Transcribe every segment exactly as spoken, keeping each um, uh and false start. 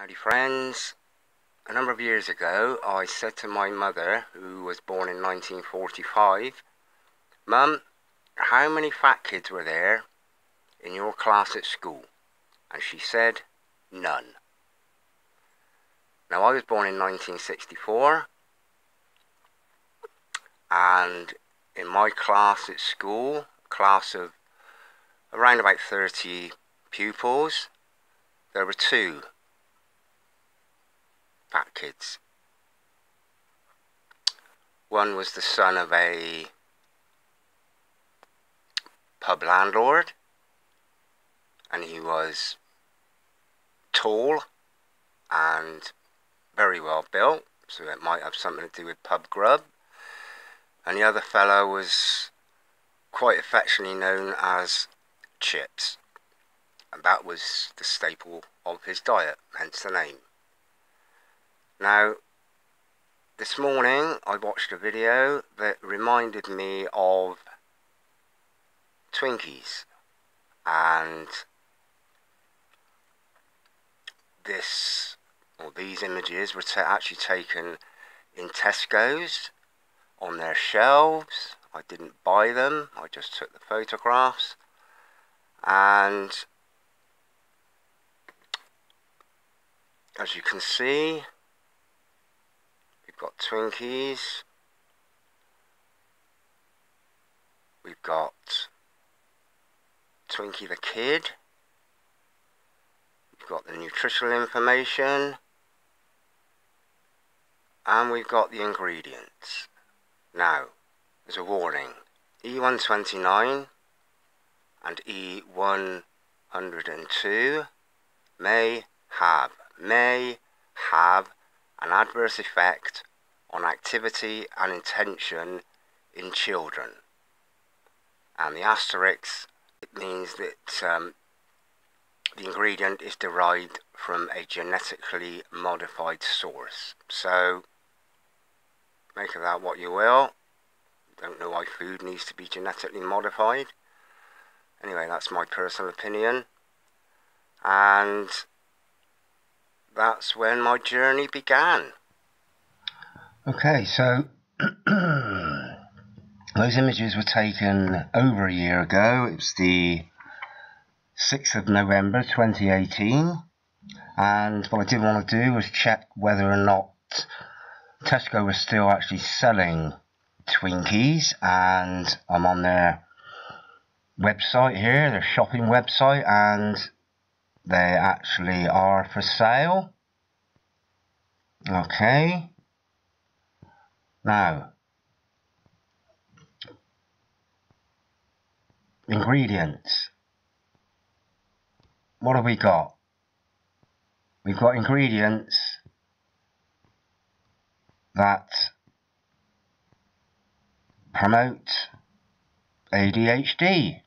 Howdy friends, a number of years ago I said to my mother, who was born in nineteen forty-five, Mum, how many fat kids were there in your class at school? And she said, none. Now I was born in nineteen sixty-four, and in my class at school, a class of around about thirty pupils, there were two fat kids. One was the son of a pub landlord, and he was tall and very well built, so it might have something to do with pub grub. And the other fellow was quite affectionately known as Chips, and that was the staple of his diet, hence the name. Now, this morning I watched a video that reminded me of Twinkies and this, or these images were ta actually taken in Tesco's on their shelves. I didn't buy them, I just took the photographs, and as you can see, we've got Twinkies, we've got Twinkie the Kid, we've got the nutritional information, and we've got the ingredients. Now, there's a warning, E one twenty-nine and E one oh two may have, may have an adverse effect on activity and intention in children. And the asterisk, it means that um, the ingredient is derived from a genetically modified source. So, make of that what you will. Don't know why food needs to be genetically modified. Anyway, that's my personal opinion. And that's when my journey began. Okay, so those images were taken over a year ago. It's the sixth of November twenty eighteen, and what I did want to do was check whether or not Tesco was still actually selling Twinkies, and I'm on their website here, their shopping website, and they actually are for sale. Okay. Now, ingredients. What have we got? We've got ingredients that promote A D H D,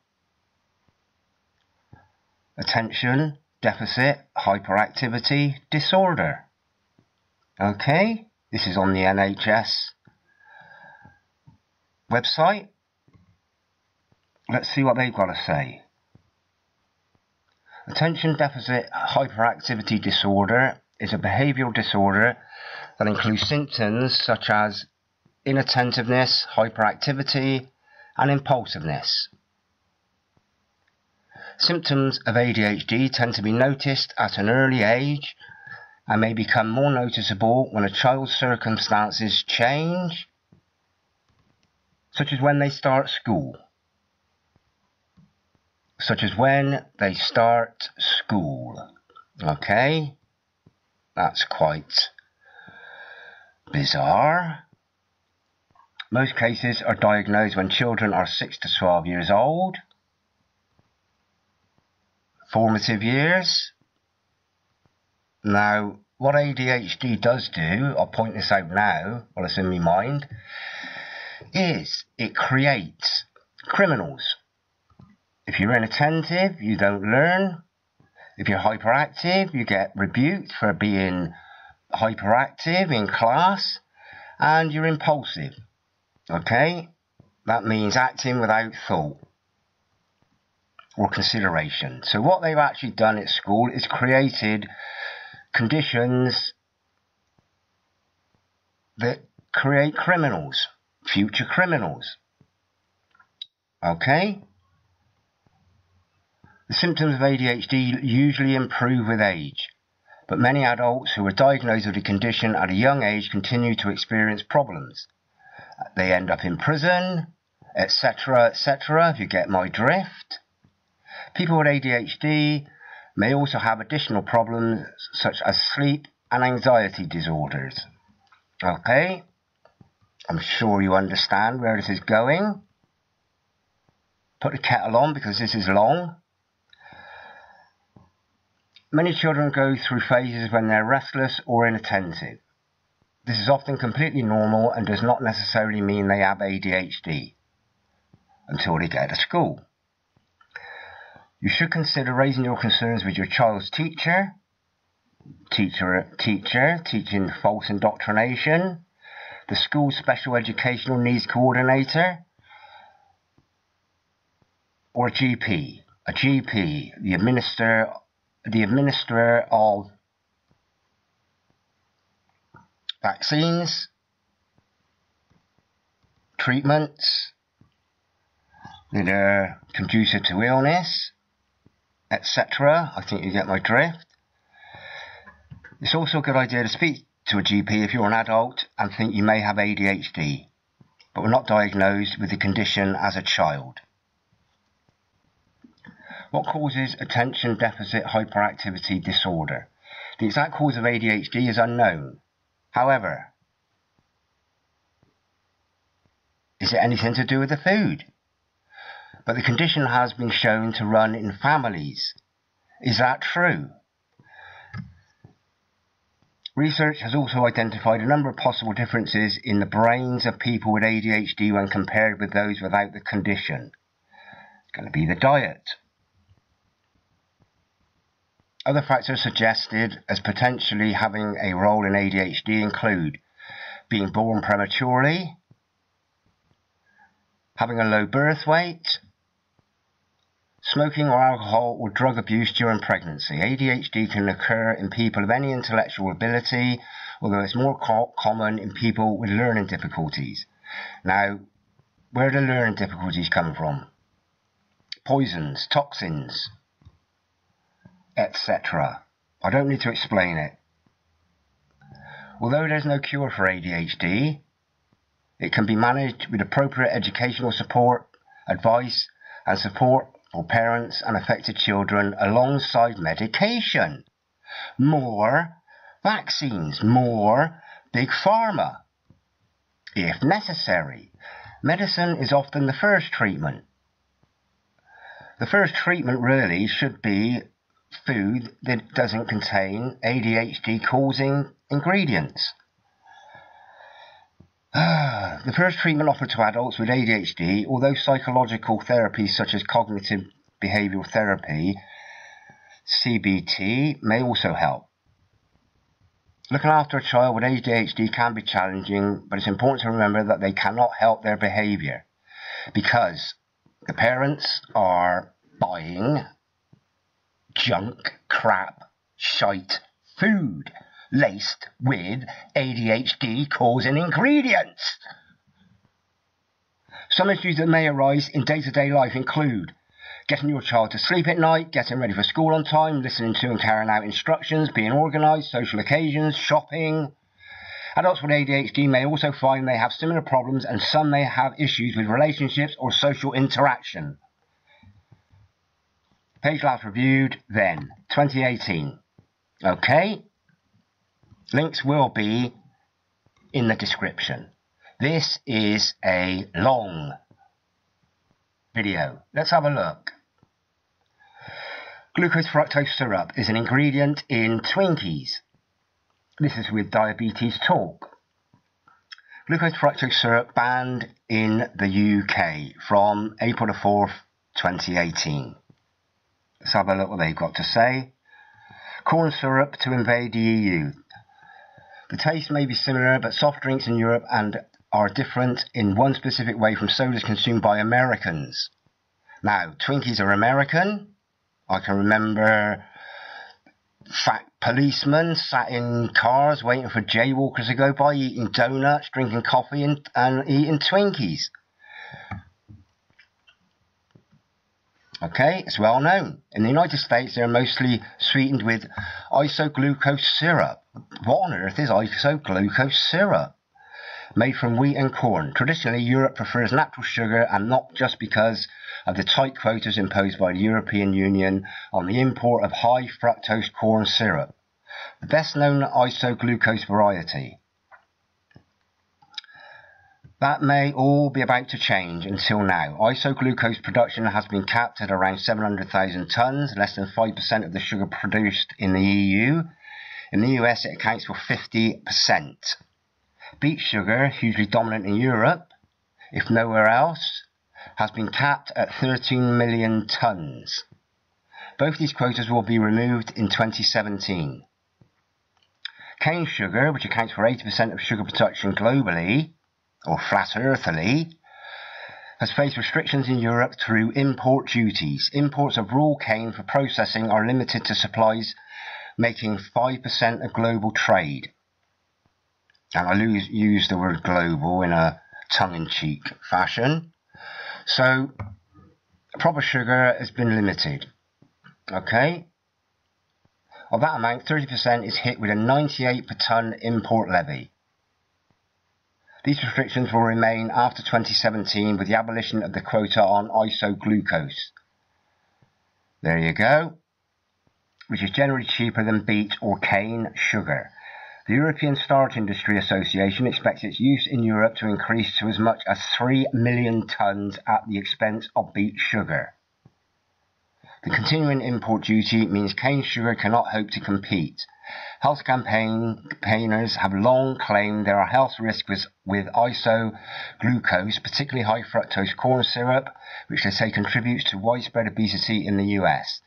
attention deficit hyperactivity disorder. Okay, this is on the N H S website. Let's see what they've got to say. Attention deficit hyperactivity disorder is a behavioural disorder that includes symptoms such as inattentiveness, hyperactivity, and impulsiveness. Symptoms of A D H D tend to be noticed at an early age and may become more noticeable when a child's circumstances change, such as when they start school. Such as when they start school. Okay, that's quite bizarre. Most cases are diagnosed when children are six to twelve years old. Formative years. Now, what A D H D does do, I'll point this out now while it's in my mind, is it creates criminals. If you're inattentive, you don't learn. If you're hyperactive, you get rebuked for being hyperactive in class, and you're impulsive. Okay? That means acting without thought or consideration. So what they've actually done at school is created conditions that create criminals, future criminals. Okay? The symptoms of A D H D usually improve with age, but many adults who are diagnosed with the condition at a young age continue to experience problems. They end up in prison, et cetera, et cetera, if you get my drift. People with A D H D may also have additional problems such as sleep and anxiety disorders. Okay, I'm sure you understand where this is going. Put the kettle on because this is long. Many children go through phases when they're restless or inattentive. This is often completely normal and does not necessarily mean they have A D H D until they get to school. You should consider raising your concerns with your child's teacher, teacher, teacher, teaching false indoctrination, the school's special educational needs coordinator, or a G P. A G P, the administrator, the administrator of vaccines, treatments that are conducive to illness, et cetera. I think you get my drift. It's also a good idea to speak to a G P if you're an adult and think you may have A D H D, but were not diagnosed with the condition as a child. What causes attention deficit hyperactivity disorder? The exact cause of A D H D is unknown. However, is it anything to do with the food? But the condition has been shown to run in families. Is that true? Research has also identified a number of possible differences in the brains of people with A D H D when compared with those without the condition. It's going to be the diet. Other factors suggested as potentially having a role in A D H D include being born prematurely, having a low birth weight, smoking or alcohol or drug abuse during pregnancy. A D H D can occur in people of any intellectual ability, although it's more co- common in people with learning difficulties. Now, where do learning difficulties come from? Poisons, toxins, et cetera. I don't need to explain it. Although there's no cure for A D H D, it can be managed with appropriate educational support, advice, and support for parents and affected children alongside medication. More vaccines, more big pharma, if necessary. Medicine is often the first treatment. The first treatment really should be food that doesn't contain A D H D-causing ingredients. The first treatment offered to adults with A D H D, although psychological therapies such as cognitive behavioural therapy, C B T, may also help. Looking after a child with A D H D can be challenging, but it's important to remember that they cannot help their behaviour because the parents are buying junk, crap, shite food laced with A D H D causing ingredients. Some issues that may arise in day-to-day life include getting your child to sleep at night, getting ready for school on time, listening to and carrying out instructions, being organised, social occasions, shopping. Adults with A D H D may also find they have similar problems, and some may have issues with relationships or social interaction. Page last reviewed then, twenty eighteen. Okay? Links will be in the description. This is a long video. Let's have a look. Glucose fructose syrup is an ingredient in Twinkies. This is with Diabetes Talk. Glucose fructose syrup banned in the U K from April the fourth, twenty eighteen. Let's have a look what they've got to say. Corn syrup to invade the E U. The taste may be similar, but soft drinks in Europe and are different in one specific way from sodas consumed by Americans. Now, Twinkies are American. I can remember fat policemen sat in cars waiting for jaywalkers to go by, eating donuts, drinking coffee and, and eating Twinkies. Okay, it's well known. In the United States, they're mostly sweetened with isoglucose syrup. What on earth is isoglucose syrup? Made from wheat and corn. Traditionally, Europe prefers natural sugar, and not just because of the tight quotas imposed by the European Union on the import of high fructose corn syrup, the best known isoglucose variety. That may all be about to change until now. Isoglucose production has been capped at around seven hundred thousand tonnes, less than five percent of the sugar produced in the E U. In the U S, it accounts for fifty percent. Beet sugar, hugely dominant in Europe, if nowhere else, has been capped at thirteen million tonnes. Both these quotas will be removed in twenty seventeen. Cane sugar, which accounts for eighty percent of sugar production globally, or flat earthly, has faced restrictions in Europe through import duties. Imports of raw cane for processing are limited to supplies making five percent of global trade. And I lose, use the word global in a tongue-in-cheek fashion. So, proper sugar has been limited. Okay? Of that amount, thirty percent is hit with a ninety-eight per tonne import levy. These restrictions will remain after twenty seventeen with the abolition of the quota on isoglucose. There you go. Which is generally cheaper than beet or cane sugar. The European Starch Industry Association expects its use in Europe to increase to as much as three million tonnes at the expense of beet sugar. The continuing import duty means cane sugar cannot hope to compete. Health campaign, campaigners have long claimed there are health risks with, with isoglucose, particularly high fructose corn syrup, which they say contributes to widespread obesity in the U S.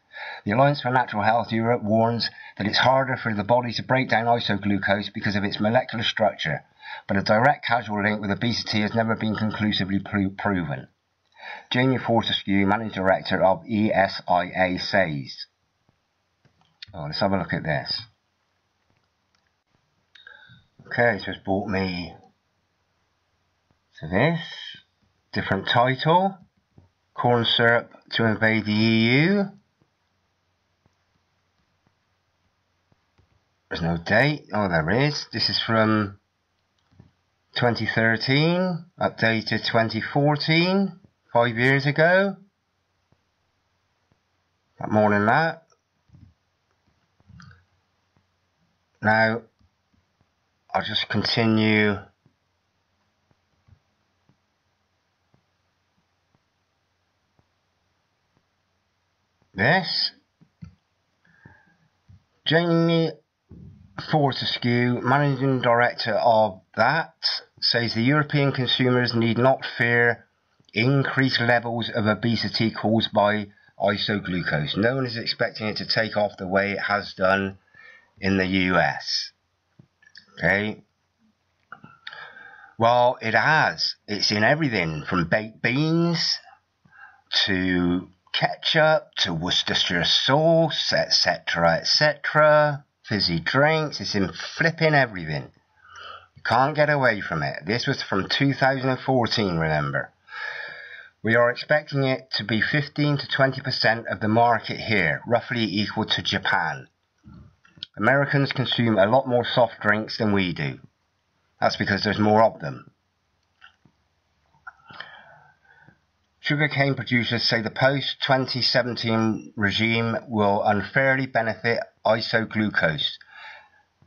The Alliance for Natural Health Europe warns that it's harder for the body to break down isoglucose because of its molecular structure, but a direct causal link with obesity has never been conclusively pro proven. Jamie Fortescue, Managing Director of E S I A, says... Oh, let's have a look at this. Okay, so it's brought me to this. Different title. Corn syrup to invade the E U. There's no date. Oh, there is. This is from twenty thirteen, updated twenty fourteen. Five years ago, but more than that. Now, I'll just continue this. Jamie Fortescue, Managing Director of that, says the European consumers need not fear increased levels of obesity caused by isoglucose. No one is expecting it to take off the way it has done in the U S. Okay. Well, it has. It's in everything from baked beans to ketchup to Worcestershire sauce, et cetera, et cetera. Fizzy drinks. It's in flipping everything. You can't get away from it. This was from two thousand fourteen, remember. We are expecting it to be fifteen to twenty percent of the market here, roughly equal to Japan. Americans consume a lot more soft drinks than we do. That's because there's more of them. Sugarcane producers say the post twenty seventeen regime will unfairly benefit isoglucose,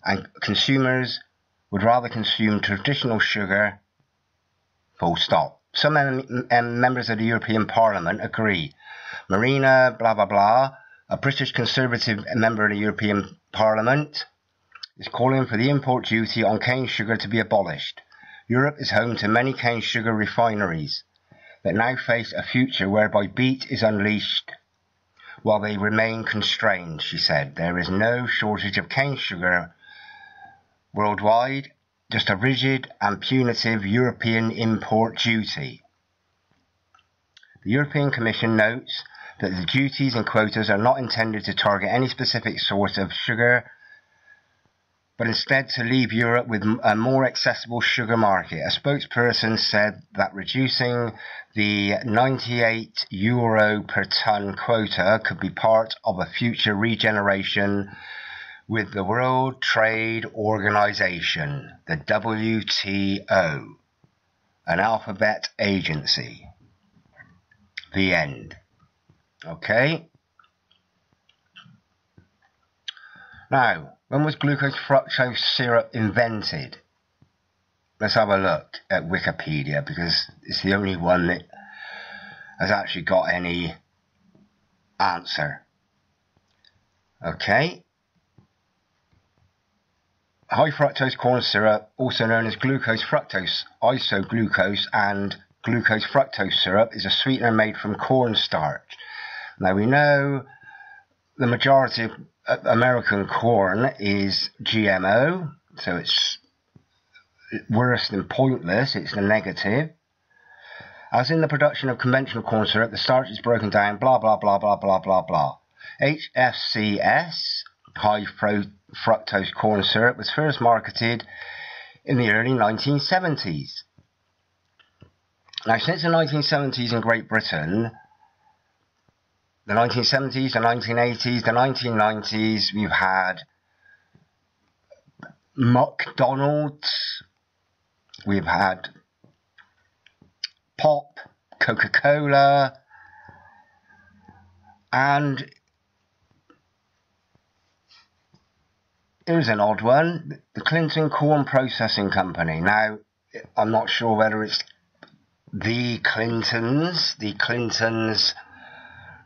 and consumers would rather consume traditional sugar, full stop. Some um, members of the European Parliament agree. Marina, blah, blah, blah, a British Conservative member of the European Parliament, is calling for the import duty on cane sugar to be abolished. Europe is home to many cane sugar refineries that now face a future whereby beet is unleashed while they remain constrained, she said. There is no shortage of cane sugar worldwide. Just a rigid and punitive European import duty. The European Commission notes that the duties and quotas are not intended to target any specific source of sugar, but instead to leave Europe with a more accessible sugar market. A spokesperson said that reducing the ninety-eight euro per tonne quota could be part of a future regeneration with the World Trade Organization, the W T O, an alphabet agency. The end. Okay. Now, when was glucose fructose syrup invented? Let's have a look at Wikipedia, because it's the only one that has actually got any answer. Okay. High fructose corn syrup, also known as glucose fructose, isoglucose and glucose fructose syrup, is a sweetener made from cornstarch. Now, we know the majority of American corn is G M O, so it's worse than pointless, it's the negative. As in the production of conventional corn syrup, the starch is broken down, blah, blah, blah, blah, blah, blah, blah. H F C S, high fructose corn syrup, was first marketed in the early nineteen seventies. Now, since the nineteen seventies in Great Britain, the nineteen seventies, the nineteen eighties, the nineteen nineties, we've had McDonald's, we've had Pop, Coca-Cola, and here's an odd one, the Clinton Corn Processing Company. Now, I'm not sure whether it's the Clintons, the Clintons...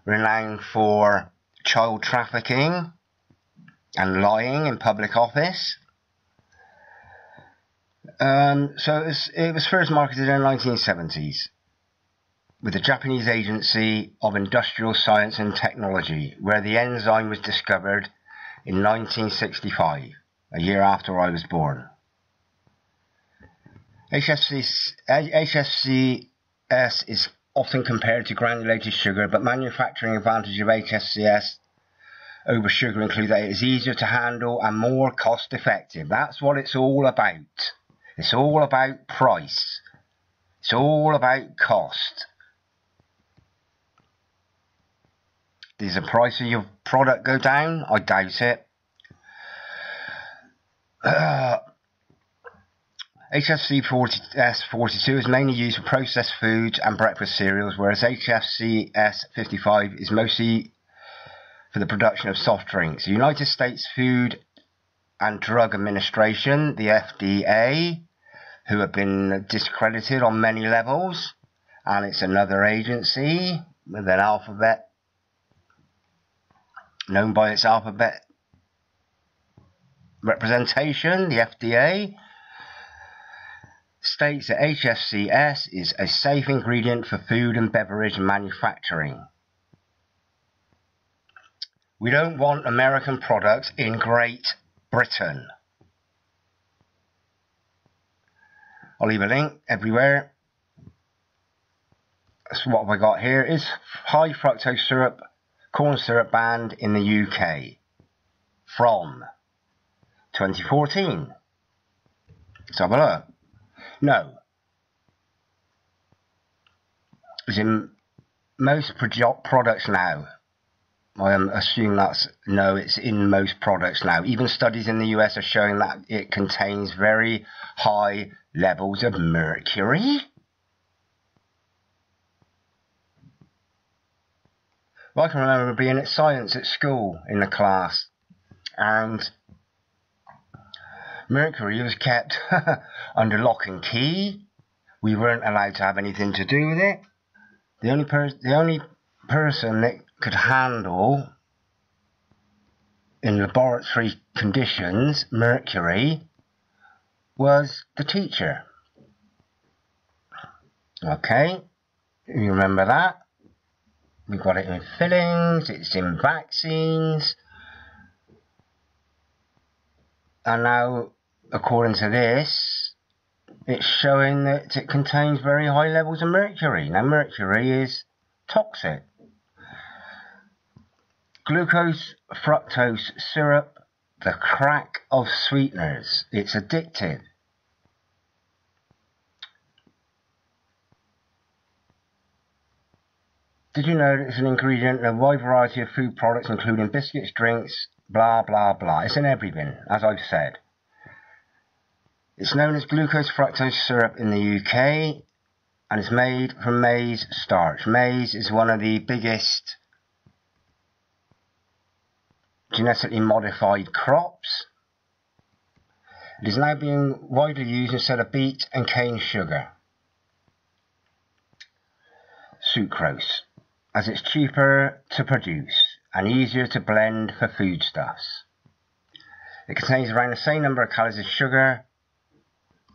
renowned for child trafficking and lying in public office. Um, so it was, it was first marketed in the nineteen seventies with the Japanese Agency of Industrial Science and Technology, where the enzyme was discovered in nineteen sixty-five, a year after I was born. H F C S is often compared to granulated sugar, but manufacturing advantage of H F C S over sugar include that it is easier to handle and more cost effective. That's what it's all about. It's all about price. It's all about cost. Does the price of your product go down? I doubt it. Uh, H F C S forty-two is mainly used for processed foods and breakfast cereals, whereas H F C S fifty-five is mostly for the production of soft drinks. The United States Food and Drug Administration, the F D A, who have been discredited on many levels, and it's another agency with an alphabet, known by its alphabet representation, the F D A, states that H F C S is a safe ingredient for food and beverage manufacturing. We don't want American products in Great Britain. I'll leave a link everywhere. That's what we got here. Is high fructose syrup, corn syrup banned in the U K from twenty fourteen? Let's have a look. No. As in most products now. I assume that's no, it's in most products now. Even studies in the U S are showing that it contains very high levels of mercury. Well, I can remember being at science at school in the class, and mercury was kept under lock and key. We weren't allowed to have anything to do with it. The only, per the only person that could handle, in laboratory conditions, mercury was the teacher. Okay, you remember that? We've got it in fillings, it's in vaccines. And now, according to this, it's showing that it contains very high levels of mercury. Now, mercury is toxic. glucose fructose syrup, the crack of sweeteners. It's addictive. Did you know that it's an ingredient in a wide variety of food products, including biscuits, drinks, blah, blah, blah. It's in everything, as I've said. It's known as glucose fructose syrup in the U K, and it's made from maize starch. Maize is one of the biggest genetically modified crops. It is now being widely used instead of beet and cane sugar. Sucrose, as it's cheaper to produce and easier to blend for foodstuffs. It contains around the same number of calories as sugar,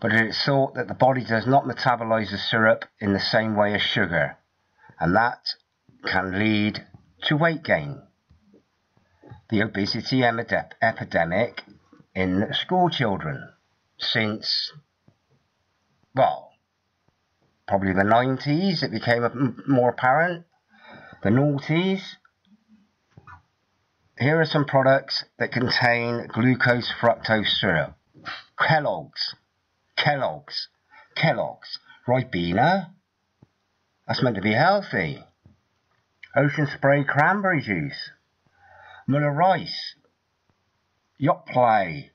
but it is thought that the body does not metabolize the syrup in the same way as sugar, and that can lead to weight gain. The obesity epidemic in school children since, well, probably the nineties, it became more apparent. The noughties. Here are some products that contain glucose fructose syrup. Kellogg's. Kellogg's. Kellogg's. Ribena. That's meant to be healthy. Ocean Spray cranberry juice. Muller Rice. Yoplait.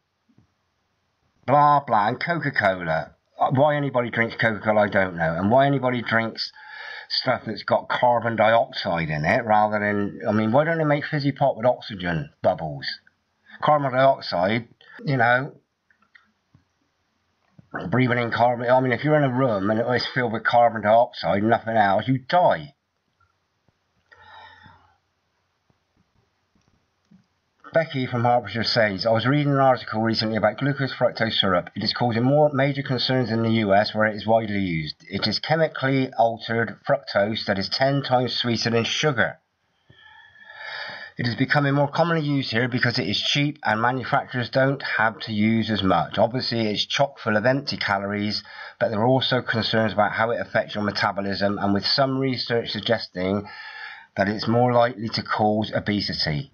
Blah, blah. And Coca-Cola. Why anybody drinks Coca-Cola, I don't know. And why anybody drinks stuff that's got carbon dioxide in it rather than... I mean, why don't they make fizzy pop with oxygen bubbles? Carbon dioxide, you know, breathing in carbon... I mean, if you're in a room and it's filled with carbon dioxide, nothing else, you die. Becky from Hertfordshire says, I was reading an article recently about glucose fructose syrup. It is causing more major concerns in the U S where it is widely used. It is chemically altered fructose that is ten times sweeter than sugar. It is becoming more commonly used here because it is cheap and manufacturers don't have to use as much. Obviously, it's chock full of empty calories, but there are also concerns about how it affects your metabolism, and with some research suggesting that it's more likely to cause obesity.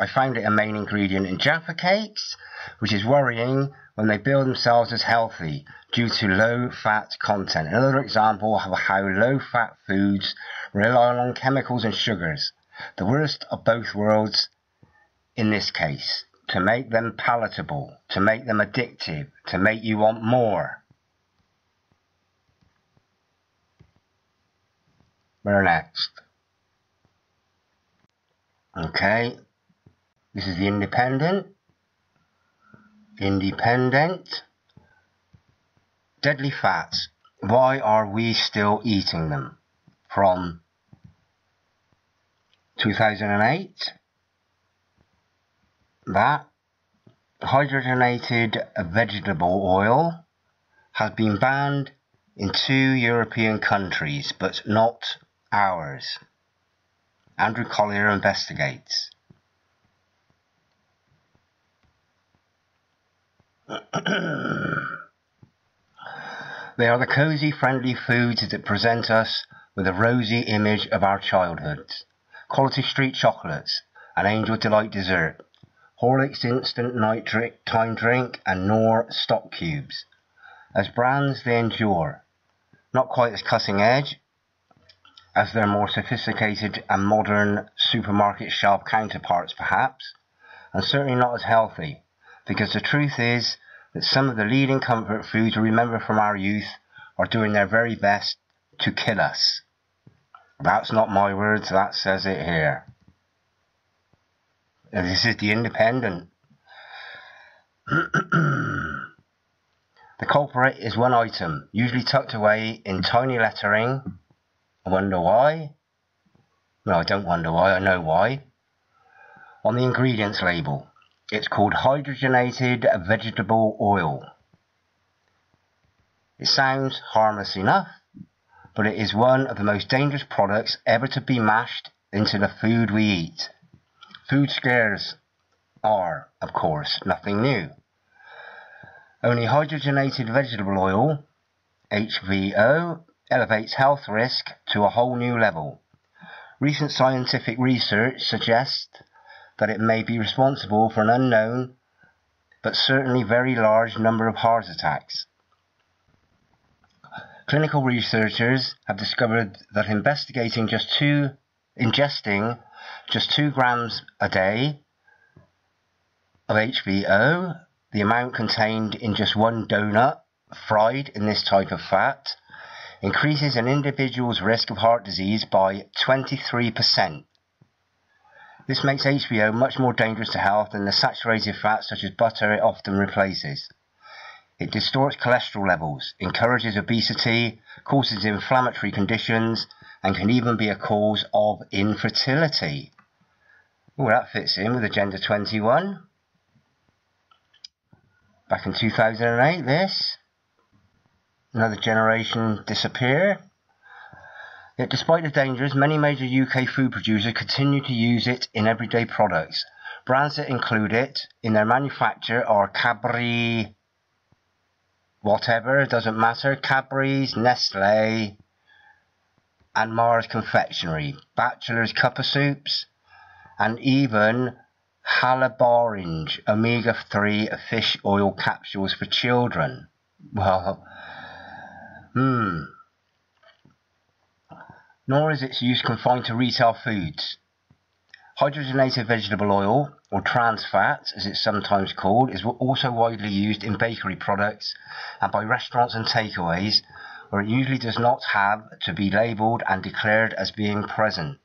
I found it a main ingredient in Jaffa cakes, which is worrying when they bill themselves as healthy due to low-fat content. Another example of how low-fat foods rely on chemicals and sugars, the worst of both worlds in this case, to make them palatable, to make them addictive, to make you want more. We're next. Okay. This is the Independent, Independent, deadly fats, why are we still eating them, from two thousand eight, that hydrogenated vegetable oil has been banned in two European countries, but not ours. Andrew Collier investigates. They are the cozy, friendly foods that present us with a rosy image of our childhoods. Quality street chocolates, an Angel Delight dessert, Horlicks instant nitric time drink, and Knorr stock cubes. As brands, they endure. Not quite as cutting edge as their more sophisticated and modern supermarket shelf counterparts, perhaps, and certainly not as healthy. Because the truth is that some of the leading comfort foods we remember from our youth are doing their very best to kill us. That's not my words, that says it here. And this is the Independent. The culprit is one item, usually tucked away in tiny lettering. I wonder why? No, I don't wonder why, I know why. On the ingredients label. It's called hydrogenated vegetable oil. It sounds harmless enough, but it is one of the most dangerous products ever to be mashed into the food we eat. Food scares are, of course, nothing new. Only hydrogenated vegetable oil, H V O, elevates health risk to a whole new level. Recent scientific research suggests that it may be responsible for an unknown but certainly very large number of heart attacks. Clinical researchers have discovered that investigating just two, ingesting just two grams a day of H B O, the amount contained in just one donut fried in this type of fat, increases an individual's risk of heart disease by twenty-three percent. This makes H B O much more dangerous to health than the saturated fats such as butter it often replaces. It distorts cholesterol levels, encourages obesity, causes inflammatory conditions, and can even be a cause of infertility. Well, that fits in with Agenda twenty-one. Back in two thousand eight, this. Another generation disappear. Yet despite the dangers, many major U K food producers continue to use it in everyday products. Brands that include it in their manufacture are Cadbury, whatever, it doesn't matter, Cadbury's, Nestle, and Mars Confectionery, Bachelor's Cup of Soups, and even Halabaringe, omega three fish oil capsules for children. Well, hmm. Nor is its use confined to retail foods. Hydrogenated vegetable oil, or trans fat as it's sometimes called, is also widely used in bakery products and by restaurants and takeaways, where it usually does not have to be labelled and declared as being present.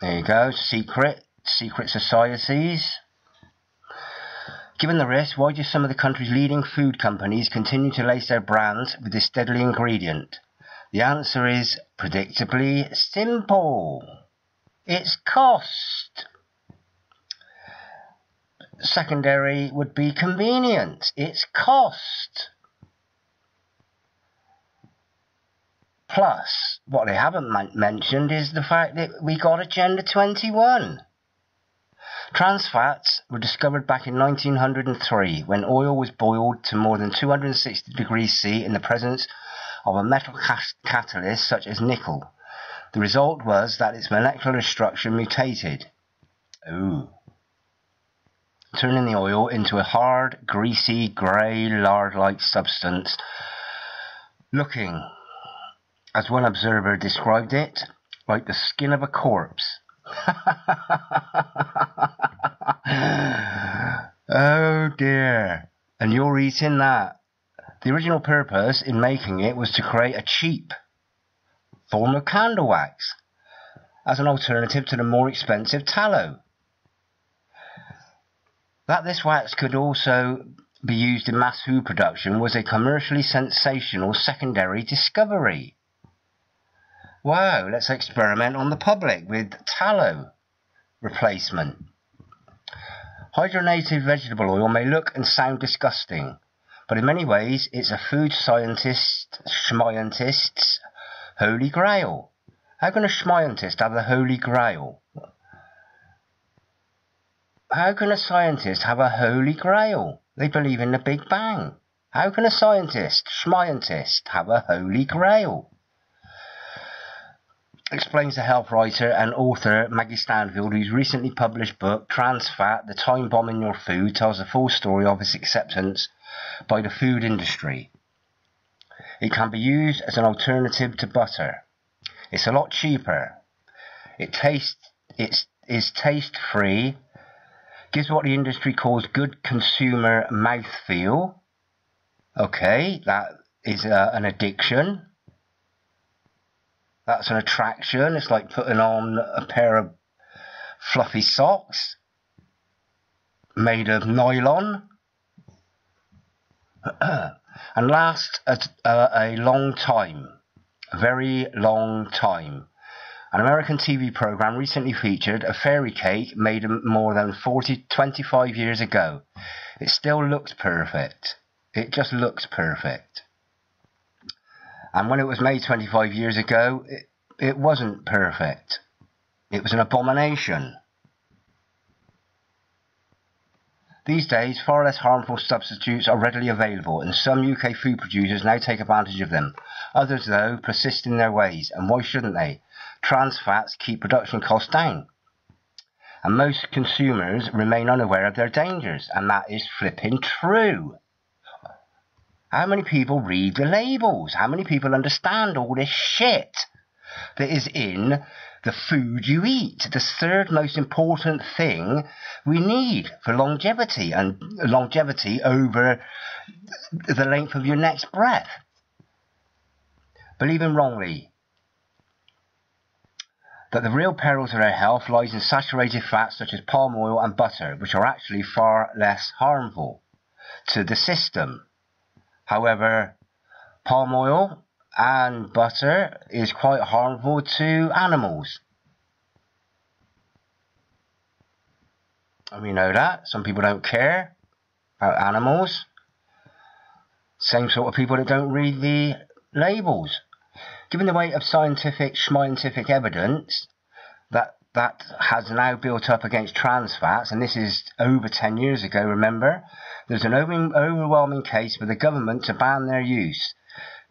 There you go, secret, secret societies. Given the risk, why do some of the country's leading food companies continue to lace their brands with this deadly ingredient? The answer is predictably simple. It's cost. Secondary would be convenience. It's cost. Plus, what they haven't mentioned is the fact that we got Agenda twenty-one. Trans fats were discovered back in nineteen hundred and three when oil was boiled to more than two hundred sixty degrees C in the presence of a metal catalyst such as nickel. The result was that its molecular structure mutated. Ooh. Turning the oil into a hard, greasy, grey, lard-like substance, looking, as one observer described it, like the skin of a corpse. Oh dear. And you're eating that. The original purpose in making it was to create a cheap form of candle wax as an alternative to the more expensive tallow. That this wax could also be used in mass food production was a commercially sensational secondary discovery. Wow, let's experiment on the public with tallow replacement. Hydrogenated vegetable oil may look and sound disgusting, but in many ways it's a food scientist, schmientist's holy grail. How can a schmientist have the holy grail? How can a scientist have a holy grail? They believe in the Big Bang. How can a scientist, schmientist, have a holy grail? Explains the health writer and author Maggie Stanfield, whose recently published book, Trans Fat, The Time Bomb in Your Food, tells the full story of its acceptance by the food industry. It can be used as an alternative to butter. It's a lot cheaper. It tastes, it's, is taste-free, gives what the industry calls good consumer mouthfeel. Okay, that is uh, an addiction. That's an attraction. It's like putting on a pair of fluffy socks made of nylon. And lasts a, uh, a long time. A very long time. An American T V program recently featured a fairy cake made more than forty, twenty-five years ago. It still looks perfect. It just looks perfect. And when it was made twenty-five years ago, it, it wasn't perfect. It was an abomination. These days, far less harmful substitutes are readily available, and some U K food producers now take advantage of them. Others, though, persist in their ways, and why shouldn't they? trans fats keep production costs down. And most consumers remain unaware of their dangers, and that is flipping true. How many people read the labels? How many people understand all this shit that is in the food you eat? The third most important thing we need for longevity, and longevity over the length of your next breath. Believing wrongly that the real perils of our health lies in saturated fats such as palm oil and butter, which are actually far less harmful to the system. However, palm oil and butter is quite harmful to animals. And we know that. Some people don't care about animals. Same sort of people that don't read the labels. Given the weight of scientific, schmientific evidence that that has now built up against trans fats, and this is over ten years ago, remember, there's an overwhelming case for the government to ban their use.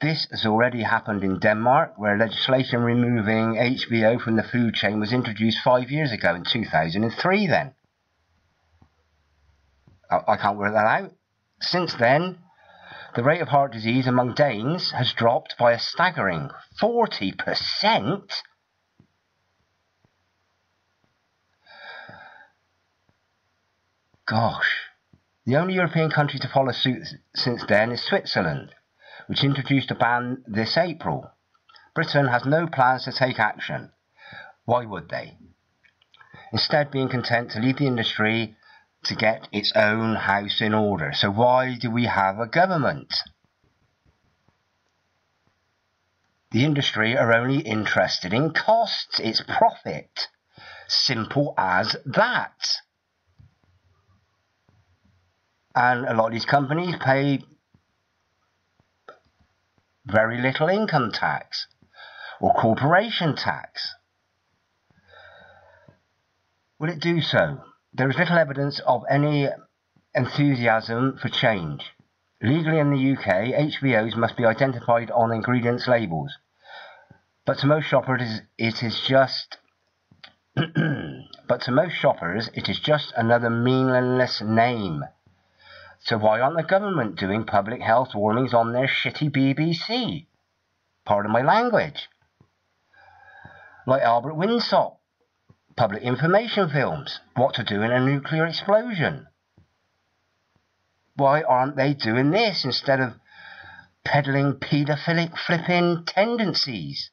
This has already happened in Denmark, where legislation removing H B O from the food chain was introduced five years ago in two thousand three then. I, I can't work that out. Since then, the rate of heart disease among Danes has dropped by a staggering forty percent. Gosh. The only European country to follow suit since then is Switzerland, which introduced a ban this April. Britain has no plans to take action. Why would they? Instead, being content to leave the industry to get its own house in order. So why do we have a government? The industry are only interested in costs. It's profit. Simple as that. And a lot of these companies pay very little income tax or corporation tax. Will it do so? There is little evidence of any enthusiasm for change. Legally in the U K, H B Os must be identified on ingredients labels. But to most shoppers, it is just but to most shoppers, it is just another meaningless name. So why aren't the government doing public health warnings on their shitty B B C? Pardon my language. Like Albert Winsop. Public information films. What to do in a nuclear explosion. Why aren't they doing this instead of peddling pedophilic flipping tendencies?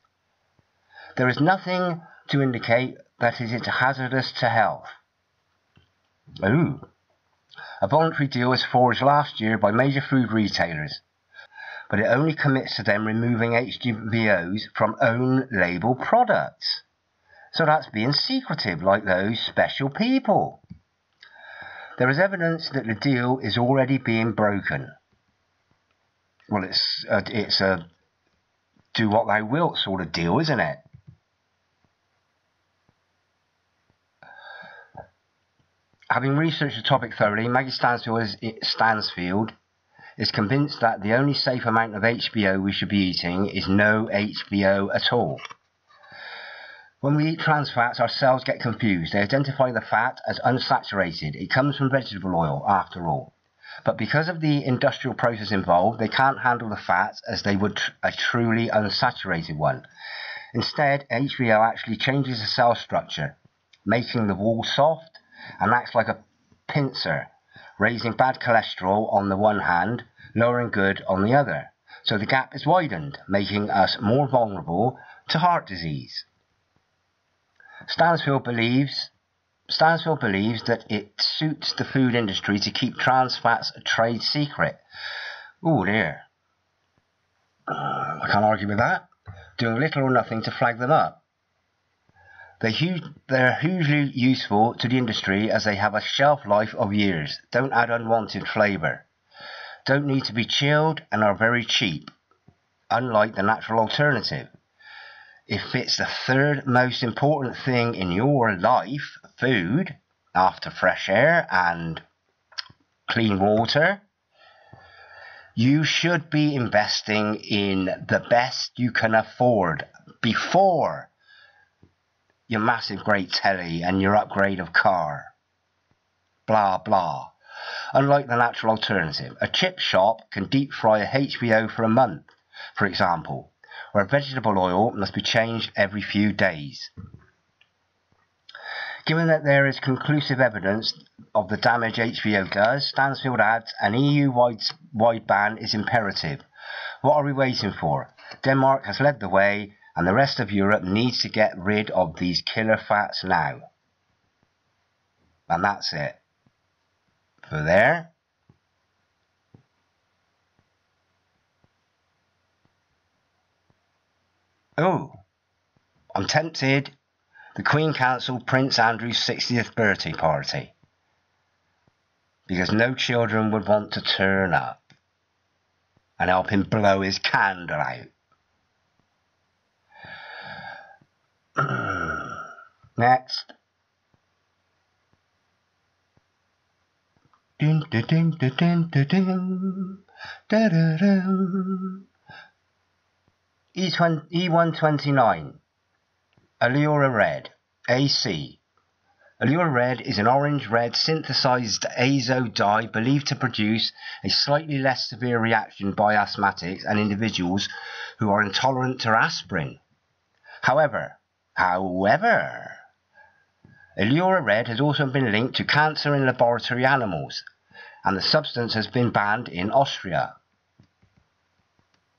There is nothing to indicate that it is hazardous to health. Ooh. A voluntary deal was forged last year by major food retailers, but it only commits to them removing H B Os from own label products. So that's being secretive, like those special people. There is evidence that the deal is already being broken. Well, it's a, it's a do what thou wilt sort of deal, isn't it? Having researched the topic thoroughly, Maggie Stansfield is, Stansfield is convinced that the only safe amount of H B O we should be eating is no H B O at all. When we eat trans fats, our cells get confused. They identify the fat as unsaturated. It comes from vegetable oil, after all. But because of the industrial process involved, they can't handle the fat as they would tr a truly unsaturated one. Instead, H B O actually changes the cell structure, making the wall soft and acts like a pincer, raising bad cholesterol on the one hand, lowering good on the other. So the gap is widened, making us more vulnerable to heart disease. Stansfield believes, Stansfield believes that it suits the food industry to keep trans fats a trade secret. Oh dear. I can't argue with that. Doing little or nothing to flag them up. They're, huge, they're hugely useful to the industry as they have a shelf life of years. Don't add unwanted flavour. Don't need to be chilled and are very cheap. Unlike the natural alternative. If it's the third most important thing in your life, food, after fresh air and clean water, you should be investing in the best you can afford before your massive great telly and your upgrade of car. Blah, blah. Unlike the natural alternative, a chip shop can deep fry a H B O for a month, for example, where vegetable oil must be changed every few days. Given that there is conclusive evidence of the damage H B O does, Stansfield adds, an E U-wide ban is imperative. What are we waiting for? Denmark has led the way, and the rest of Europe needs to get rid of these killer fats now. And that's it. For there. Oh, I'm tempted. The Queen cancelled Prince Andrew's sixtieth birthday party because no children would want to turn up and help him blow his candle out. Next. Dun, dun, dun, dun, dun, dun, dun. Da, da, da. E one twenty-nine. Allura Red, A C. Allura Red is an orange-red synthesized azo dye believed to produce a slightly less severe reaction by asthmatics and individuals who are intolerant to aspirin. However, however, Allura Red has also been linked to cancer in laboratory animals, and the substance has been banned in Austria,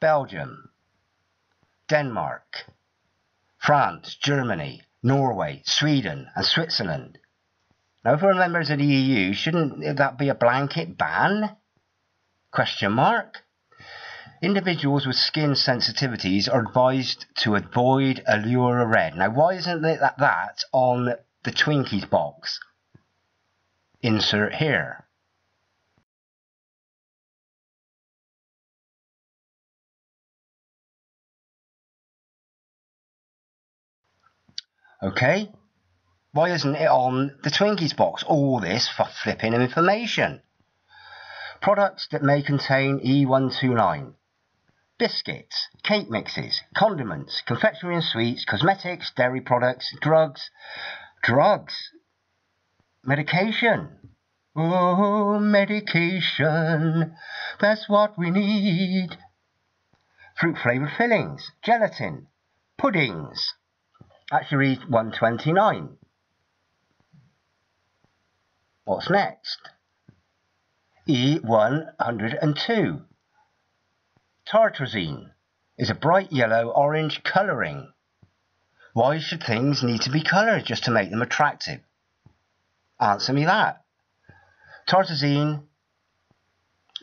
Belgium, Denmark, France, Germany, Norway, Sweden and Switzerland. Now, if we're members of the E U, shouldn't that be a blanket ban? Question mark? Individuals with skin sensitivities are advised to avoid Allura Red. Now, why isn't it that that on the Twinkies box? Insert here. Okay, why isn't it on the Twinkies box? All this for flipping information. Products that may contain E one twenty-nine. Biscuits, cake mixes, condiments, confectionery and sweets, cosmetics, dairy products, drugs, drugs, medication. Oh, medication, that's what we need. Fruit flavoured fillings, gelatin, puddings. Actually, one twenty-nine. What's next? E one oh two. Tartrazine is a bright yellow-orange colouring. Why should things need to be coloured just to make them attractive? Answer me that. Tartrazine,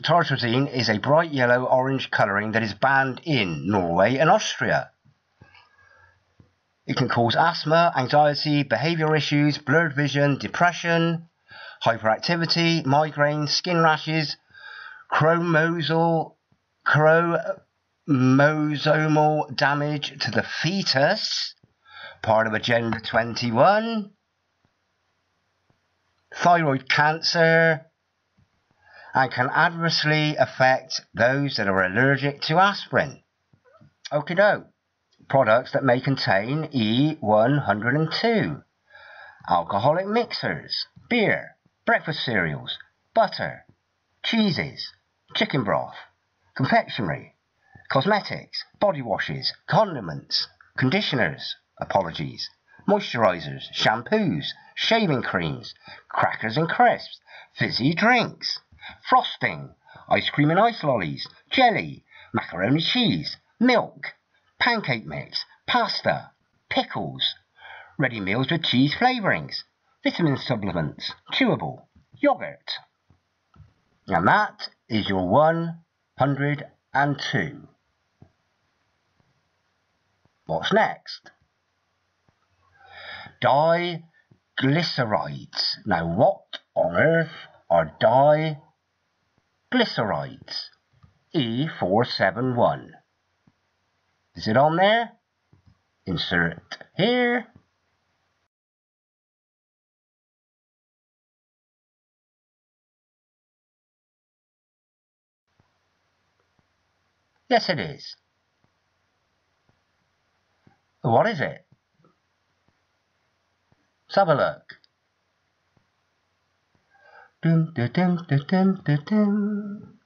tartrazine is a bright yellow-orange colouring that is banned in Norway and Austria. It can cause asthma, anxiety, behavioural issues, blurred vision, depression, hyperactivity, migraines, skin rashes, chromosomal, chromosomal damage to the fetus, part of Agenda twenty-one, thyroid cancer, and can adversely affect those that are allergic to aspirin. Okie doke. Products that may contain E one oh two. Alcoholic mixers, beer, breakfast cereals, butter, cheeses, chicken broth, confectionery, cosmetics, body washes, condiments, conditioners, apologies, moisturizers, shampoos, shaving creams, crackers and crisps, fizzy drinks, frosting, ice cream and ice lollies, jelly, macaroni cheese, milk, pancake mix, pasta, pickles, ready meals with cheese flavourings, vitamin supplements, chewable, yoghurt. And that is your one hundred and two. What's next? Diglycerides. Now, what on earth are diglycerides? E four seventy-one. Is it on there? Insert here. Yes, it is. What is it? Let's have a look. Dun, dun, dun, dun, dun, dun, dun.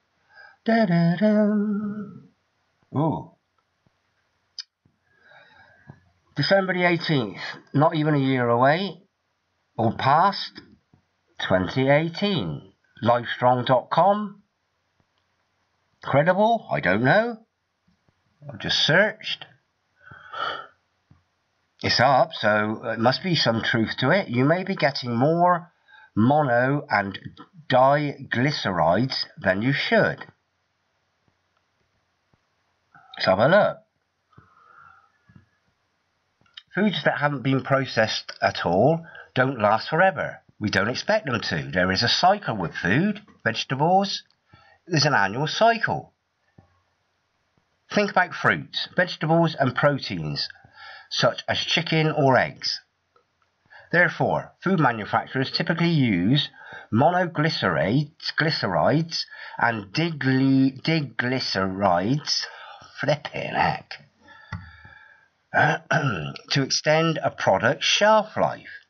Da, da, da. Ooh. December the eighteenth, not even a year away, or past, twenty eighteen. Livestrong dot com. Credible? I don't know. I've just searched. It's up, so it must be some truth to it. You may be getting more mono and diglycerides than you should. Let's have a look. Foods that haven't been processed at all don't last forever. We don't expect them to. There is a cycle with food, vegetables. There's an annual cycle. Think about fruits, vegetables and proteins, such as chicken or eggs. Therefore, food manufacturers typically use monoglycerides glycerides, and digly, diglycerides, flipping heck, to extend a product's shelf life.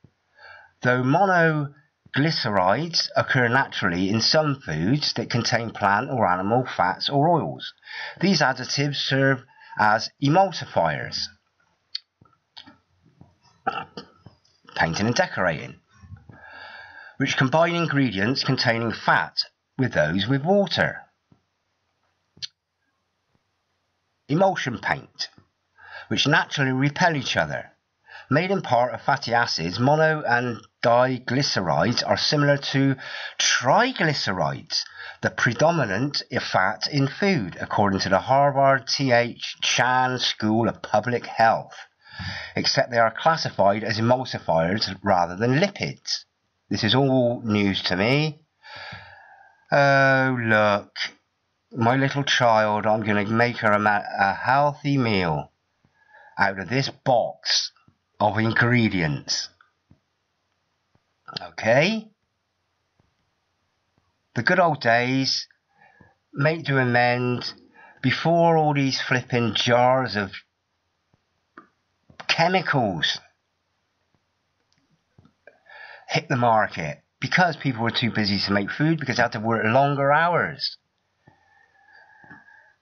Though monoglycerides occur naturally in some foods that contain plant or animal fats or oils, these additives serve as emulsifiers. Painting and decorating, which combine ingredients containing fat with those with water. Emulsion paint, which naturally repel each other. Made in part of fatty acids, mono and diglycerides are similar to triglycerides, the predominant fat in food, according to the Harvard T H Chan School of Public Health, except they are classified as emulsifiers rather than lipids. This is all news to me. Oh, look. My little child, I'm going to make her a, a healthy meal out of this box of ingredients. Okay. The good old days, make do amend, before all these flipping jars of chemicals hit the market, because people were too busy to make food, because they had to work longer hours,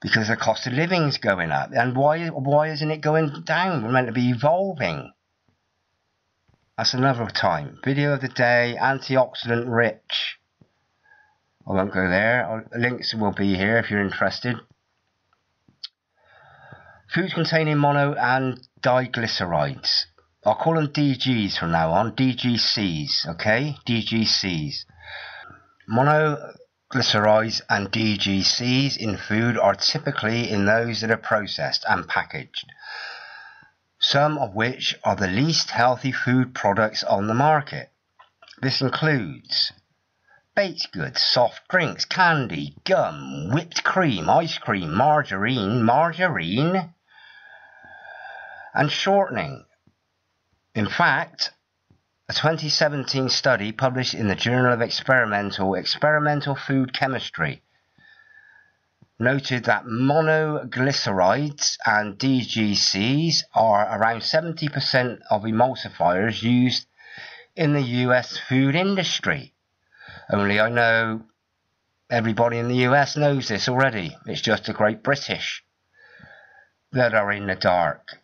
because the cost of living is going up. And why why isn't it going down? We're meant to be evolving. That's another time. Video of the day, antioxidant rich. I won't go there. Links will be here if you're interested. Foods containing mono and diglycerides. I'll call them D Gs from now on. D G Cs, okay? D G Cs. Mono... Glycerides and D G Cs in food are typically in those that are processed and packaged, some of which are the least healthy food products on the market. This includes baked goods, soft drinks, candy, gum, whipped cream, ice cream, margarine, margarine, and shortening. In fact, a twenty seventeen study published in the Journal of Experimental Experimental Food Chemistry noted that monoglycerides and D G Cs are around seventy percent of emulsifiers used in the U S food industry. Only I know everybody in the U S knows this already. It's just the great British that are in the dark.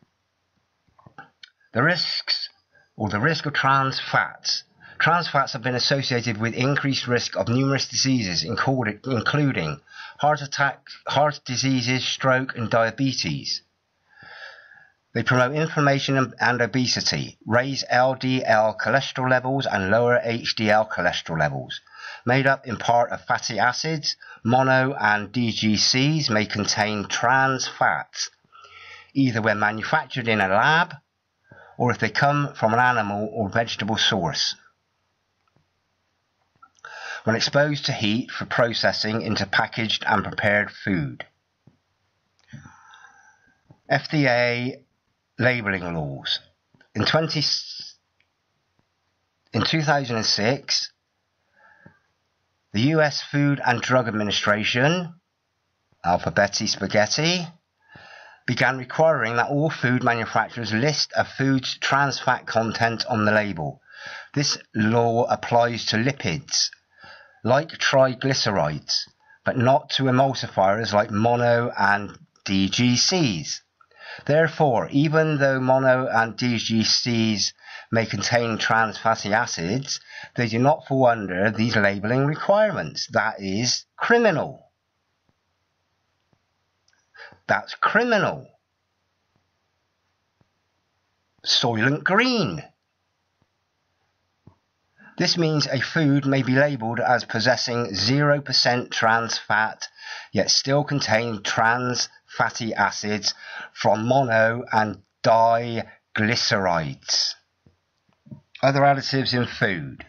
The risks... or the risk of trans fats. Trans fats have been associated with increased risk of numerous diseases, including heart attack, heart diseases, stroke, and diabetes. They promote inflammation and obesity, raise L D L cholesterol levels, and lower H D L cholesterol levels. Made up in part of fatty acids, mono and D G Cs may contain trans fats, either when manufactured in a lab, or if they come from an animal or vegetable source. When exposed to heat for processing into packaged and prepared food. F D A labelling laws. In, twenty, in two thousand six, the U S Food and Drug Administration, alphabetti spaghetti, began requiring that all food manufacturers list a food's trans fat content on the label, This law applies to lipids, like triglycerides, but not to emulsifiers like mono and D G Cs. Therefore, even though mono and D G Cs may contain trans fatty acids, they do not fall under these labelling requirements. That is criminal. That's criminal. Soylent Green. This means a food may be labelled as possessing zero percent trans fat, yet still contain trans fatty acids from mono and diglycerides. Other additives in food.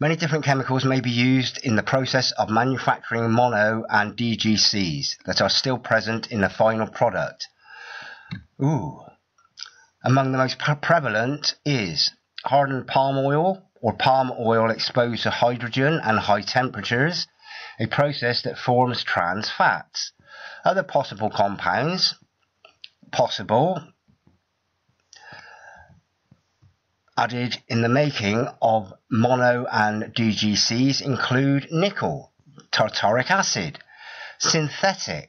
Many different chemicals may be used in the process of manufacturing mono and D G Cs that are still present in the final product. Ooh. Among the most pre prevalent is hardened palm oil or palm oil exposed to hydrogen and high temperatures, a process that forms trans fats. Other possible compounds, possible, added in the making of mono and D G Cs include nickel, tartaric acid, synthetic,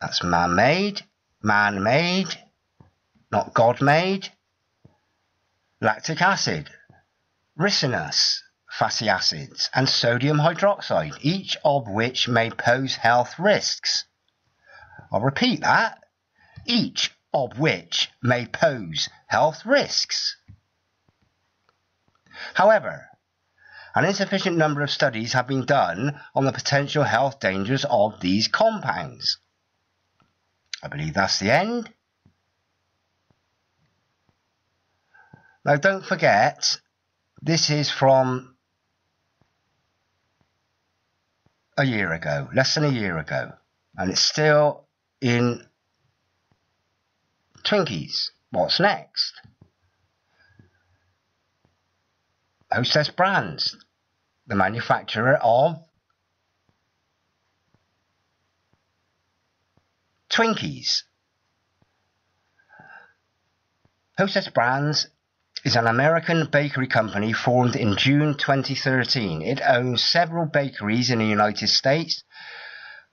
that's man-made, man-made, not God-made, lactic acid, ricinus, fatty acids, and sodium hydroxide, each of which may pose health risks. I'll repeat that. Each of which may pose health risks. However, an insufficient number of studies have been done on the potential health dangers of these compounds. I believe that's the end. Now don't forget, this is from a year ago, less than a year ago, and it's still in Twinkies. What's next? Hostess Brands, the manufacturer of Twinkies. Hostess Brands is an American bakery company formed in June twenty thirteen. It owns several bakeries in the United States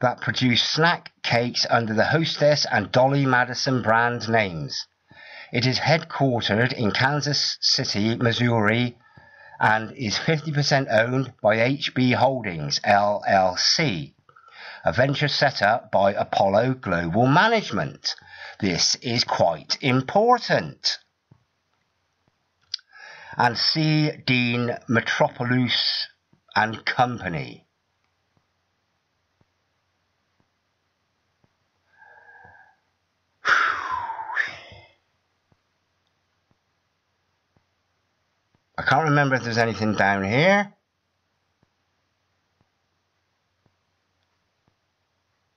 that produce snack cakes under the Hostess and Dolly Madison brand names. It is headquartered in Kansas City, Missouri, and is fifty percent owned by H B Holdings, L L C, a venture set up by Apollo Global Management. This is quite important. And C. Dean Metropolis and Company. I can't remember if there's anything down here.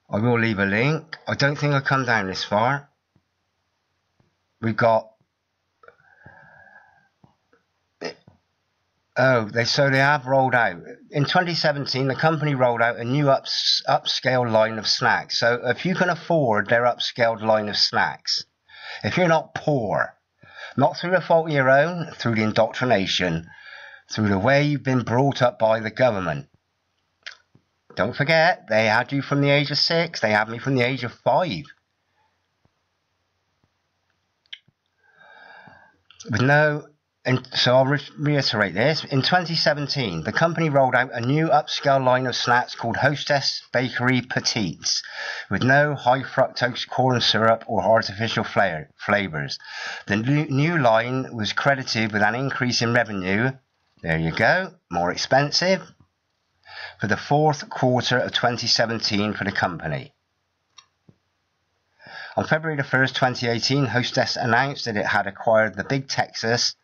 I will leave a link. I don't think I've come down this far. We've got... Oh, they so they have rolled out. In twenty seventeen, the company rolled out a new ups, upscale line of snacks. So if you can afford their upscaled line of snacks, if you're not poor, not through the fault of your own, through the indoctrination, through the way you've been brought up by the government. Don't forget, they had you from the age of six. They had me from the age of five. With no... And so I'll re reiterate this. In twenty seventeen, the company rolled out a new upscale line of snacks called Hostess Bakery Petites, with no high fructose corn syrup or artificial flavours. The new line was credited with an increase in revenue. There you go, more expensive. For the fourth quarter of twenty seventeen for the company. On February the first, twenty eighteen, Hostess announced that it had acquired the Big Texas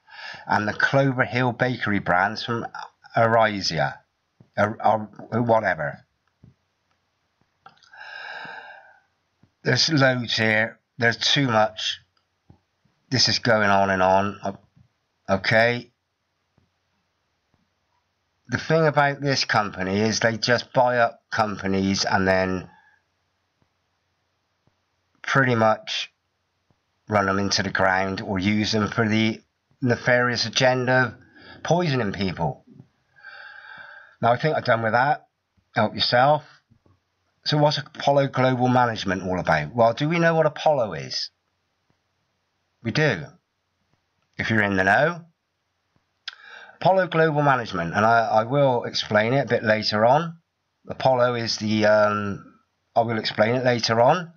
and the Clover Hill bakery brands from Arisia, or, or whatever. There's loads here. There's too much. This is going on and on. Okay. The thing about this company is they just buy up companies and then pretty much run them into the ground or use them for the nefarious agenda of poisoning people. Now, I think I'm done with that. Help yourself. So what's Apollo Global Management all about? Well, do we know what Apollo is? We do. If you're in the know. Apollo Global Management, and I, I will explain it a bit later on. Apollo is the... Um, I will explain it later on.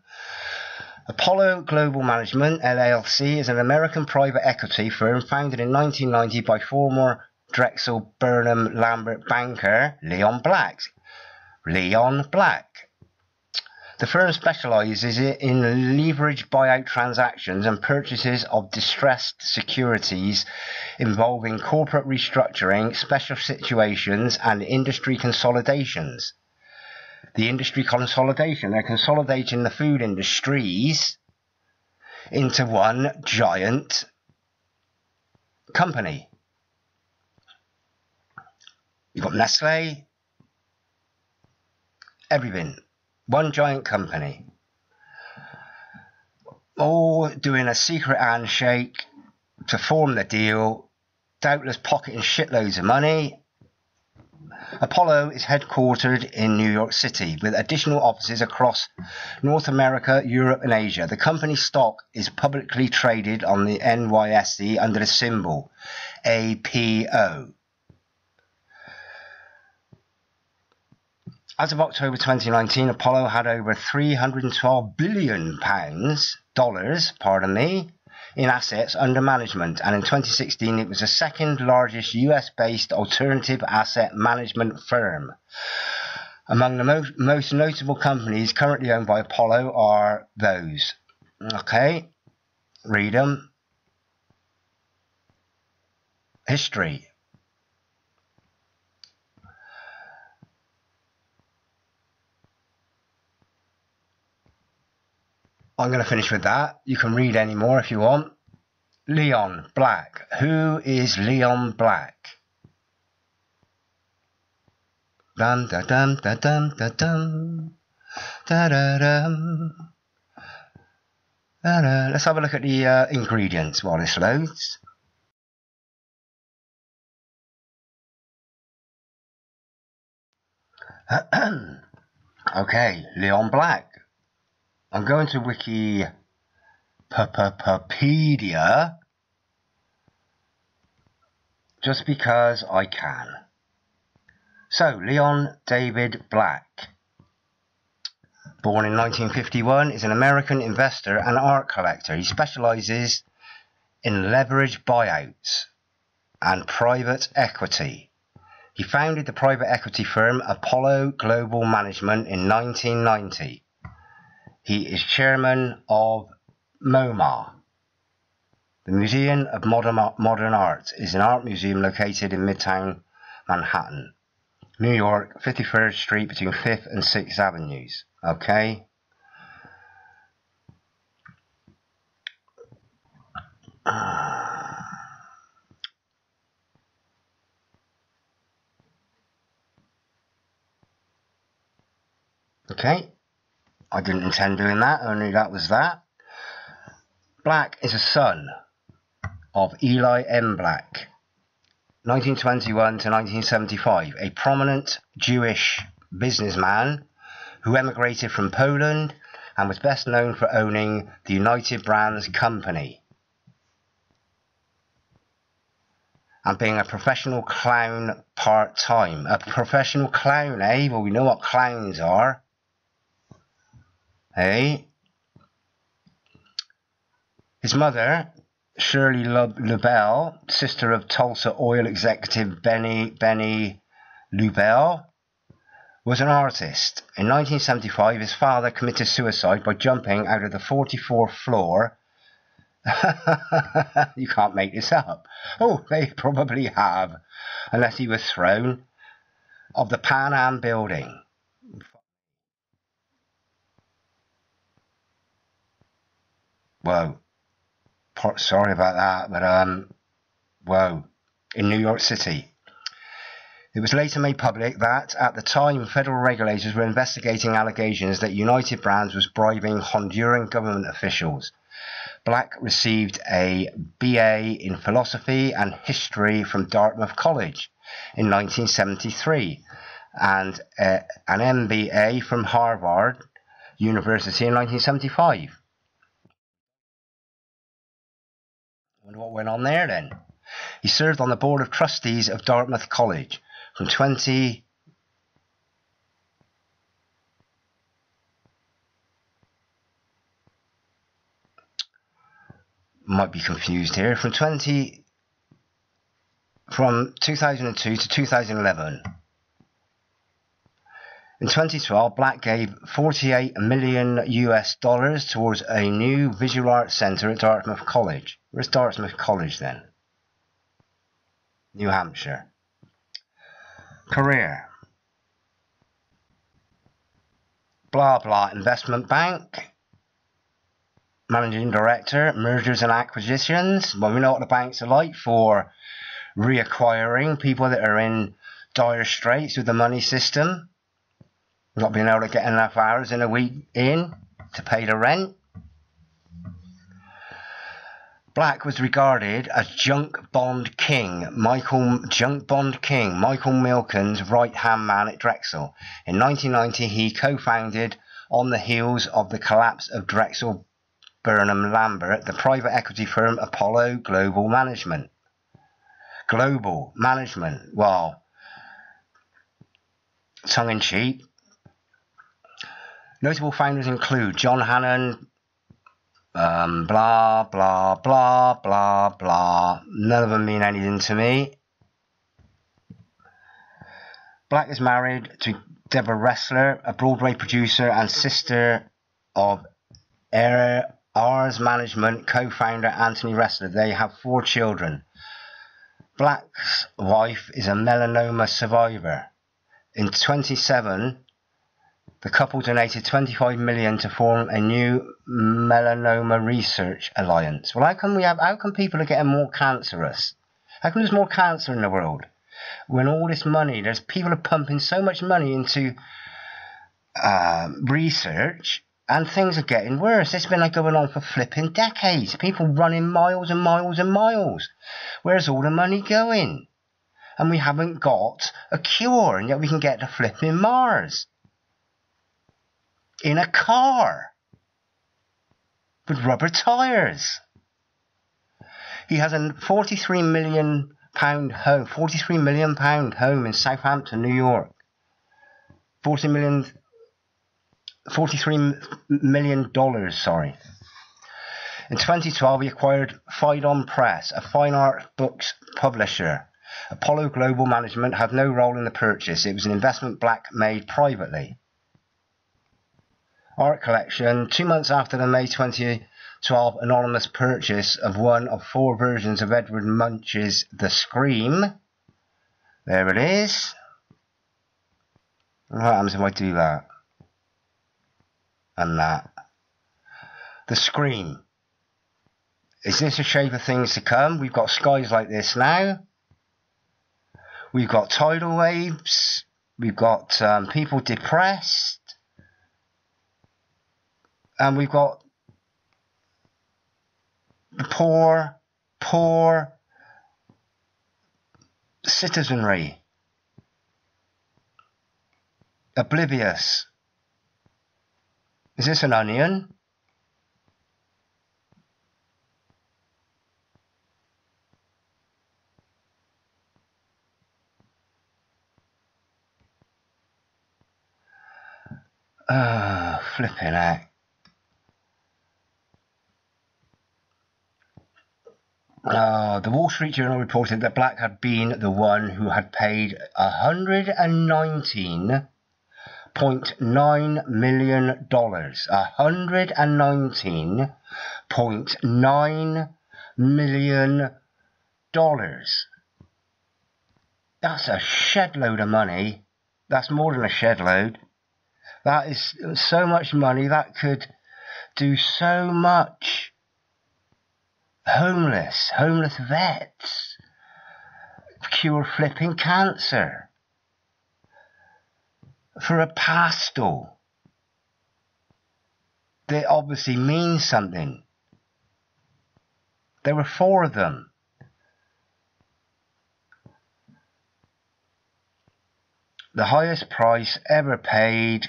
Apollo Global Management, L L C, is an American private equity firm founded in nineteen ninety by former Drexel Burnham Lambert banker Leon Black. Leon Black. The firm specialises in leverage buyout transactions and purchases of distressed securities involving corporate restructuring, special situations and industry consolidations. The industry consolidation, they're consolidating the food industries into one giant company. You've got Nestle, everything. One giant company, all doing a secret handshake to form the deal, doubtless pocketing shitloads of money. Apollo is headquartered in New York City, with additional offices across North America, Europe and Asia. The company stock is publicly traded on the N Y S E under the symbol A P O. As of October twenty nineteen, Apollo had over three hundred twelve billion pounds, dollars, pardon me, in assets under management, and in twenty sixteen it was the second largest U S-based alternative asset management firm. Among the most, most notable companies currently owned by Apollo are those. Okay, read them. History. I'm going to finish with that. You can read any more if you want. Leon Black. Who is Leon Black? Dum da dum da dum da dum da da dum. Let's have a look at the uh, ingredients while this loads. Okay, Leon Black. I'm going to Wikipedia just because I can. So, Leon David Black, born in nineteen fifty-one, is an American investor and art collector. He specializes in leverage buyouts and private equity. He founded the private equity firm Apollo Global Management in nineteen ninety. He is chairman of MoMA. The Museum of Modern, Modern Art is an art museum located in Midtown Manhattan, New York, fifty-third street between fifth and sixth avenues. Okay. Okay. I didn't intend doing that, only that was that. Black is a son of Eli M. Black, nineteen twenty-one to nineteen seventy-five, a prominent Jewish businessman who emigrated from Poland and was best known for owning the United Brands Company and being a professional clown part-time. A professional clown, eh? Well, we know what clowns are. Hey. His mother, Shirley Lubell, sister of Tulsa oil executive Benny Benny Lubell, was an artist. In nineteen seventy-five, his father committed suicide by jumping out of the forty-fourth floor. You can't make this up. Oh, they probably have, unless he was thrown of the Pan Am building. Whoa, sorry about that, but um, whoa, in New York City. It was later made public that, at the time, federal regulators were investigating allegations that United Brands was bribing Honduran government officials Black received a B A in philosophy and history from Dartmouth College in nineteen seventy-three and uh, an M B A from Harvard University in nineteen seventy-five. Wonder what went on there then. He served on the Board of Trustees of Dartmouth College from twenty might be confused here from twenty from two thousand two to two thousand eleven. In twenty twelve, Black gave forty-eight million U S dollars towards a new visual arts centre at Dartmouth College. Where's Dartmouth College then? New Hampshire. Career. Blah blah investment bank. Managing Director, Mergers and Acquisitions. Well, we know what the banks are like for reacquiring people that are in dire straits with the money system. Not being able to get enough hours in a week in to pay the rent. Black was regarded as junk bond king, Michael junk bond king, Michael Milken's right-hand man at Drexel. In nineteen ninety, he co-founded, on the heels of the collapse of Drexel Burnham Lambert, the private equity firm Apollo Global Management. Global Management, well, tongue-in-cheek. Notable founders include John Hannon, Um, blah, blah, blah, blah, blah. None of them mean anything to me. Black is married to Deborah Ressler, a Broadway producer and sister of Ars Management co-founder Anthony Ressler. They have four children. Black's wife is a melanoma survivor. In twenty-seven... the couple donated twenty-five million dollars to form a new melanoma research alliance. Well, how can we have? How can people are getting more cancerous? How come there's more cancer in the world when all this money? There's people are pumping so much money into uh, research, and things are getting worse. It's been like going on for flipping decades. People running miles and miles and miles. Where's all the money going? And we haven't got a cure, and yet we can get to flipping Mars. In a car with rubber tires. He has a forty-three million pound home, forty-three million pound home in Southampton, New York. forty million, forty-three million dollars, sorry. In twenty twelve, he acquired Fidon Press, a fine art books publisher. Apollo Global Management had no role in the purchase. It was an investment Black made privately. Art collection. Two months after the May twenty twelve anonymous purchase of one of four versions of Edward Munch's The Scream. There it is. What happens if I do that? And that. The Scream. Is this a shape of things to come? We've got skies like this now. We've got tidal waves. We've got um, people depressed. And we've got the poor, poor citizenry, oblivious. Is this an onion? Ah, oh, flipping heck. Uh, the Wall Street Journal reported that Black had been the one who had paid one hundred nineteen point nine million dollars. one hundred nineteen point nine million dollars. That's a shed load of money. That's more than a shed load. That is so much money. That could do so much. Homeless, homeless vets, cure flipping cancer, for a pastel that obviously means something. There were four of them. The highest price ever paid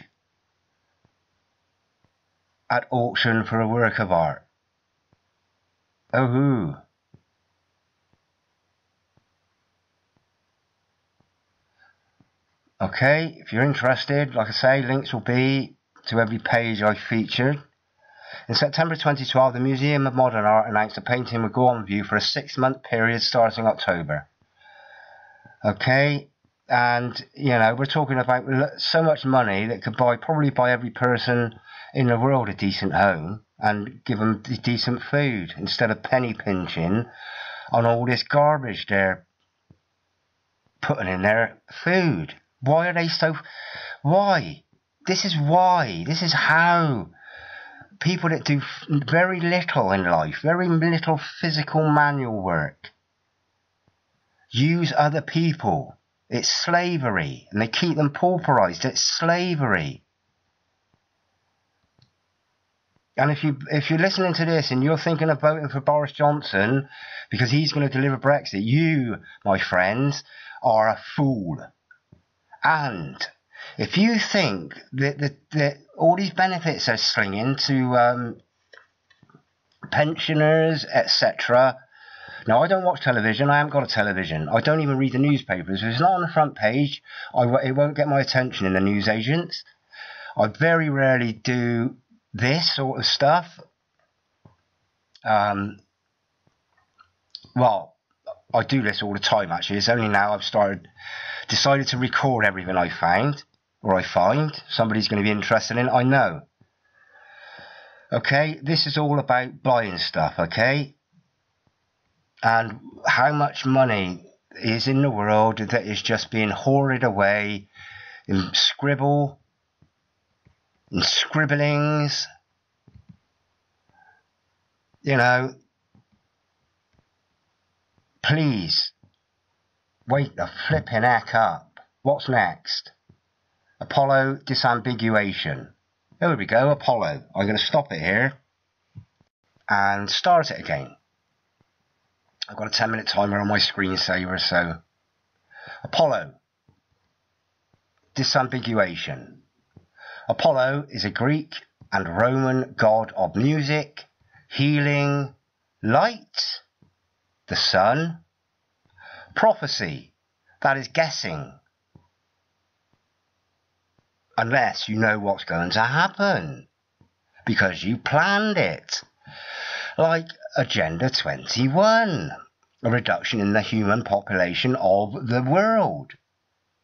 at auction for a work of art. Oh, hoo. Okay, if you're interested, like I say, links will be to every page I featured. In September twenty twelve, the Museum of Modern Art announced the painting would go on view for a six-month period starting October. Okay, and, you know, we're talking about so much money that could buy, probably buy every person in the world a decent home and give them decent food instead of penny pinching on all this garbage they're putting in their food. Why are they so... Why? This is why. This is how people that do very little in life, very little physical manual work, use other people. It's slavery. And they keep them pauperized. It's slavery. And if you, if you're listening to this and you're thinking of voting for Boris Johnson because he's going to deliver Brexit, you, my friends, are a fool. And if you think that, that, that all these benefits are slinging to um, pensioners, et cetera. Now, I don't watch television. I haven't got a television. I don't even read the newspapers. If it's not on the front page, I w it won't get my attention in the newsagents. I very rarely do this sort of stuff. Um, well, I do this all the time, actually. It's only now I've started... Decided to record everything I found, or I find. Somebody's going to be interested in it, I know. Okay, this is all about buying stuff, okay? And how much money is in the world that is just being hoarded away in scribble, in scribblings, you know. Please. Wait the flipping heck up. What's next? Apollo disambiguation. There we go, Apollo. I'm going to stop it here and start it again. I've got a ten minute timer on my screensaver, so... Apollo. Disambiguation. Apollo is a Greek and Roman god of music, healing, light, the sun... Prophecy, that is guessing, unless you know what's going to happen, because you planned it, like Agenda twenty-one, a reduction in the human population of the world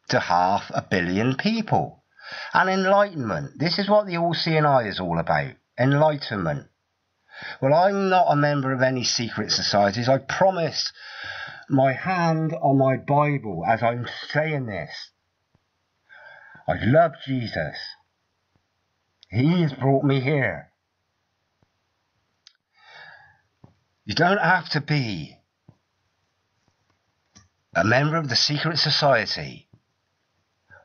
to half a billion people, and enlightenment. This is what the All-Seeing Eye is all about, enlightenment. Well, I'm not a member of any secret societies, I promise. My hand on my Bible as I'm saying this. I love Jesus. He has brought me here. You don't have to be a member of the secret society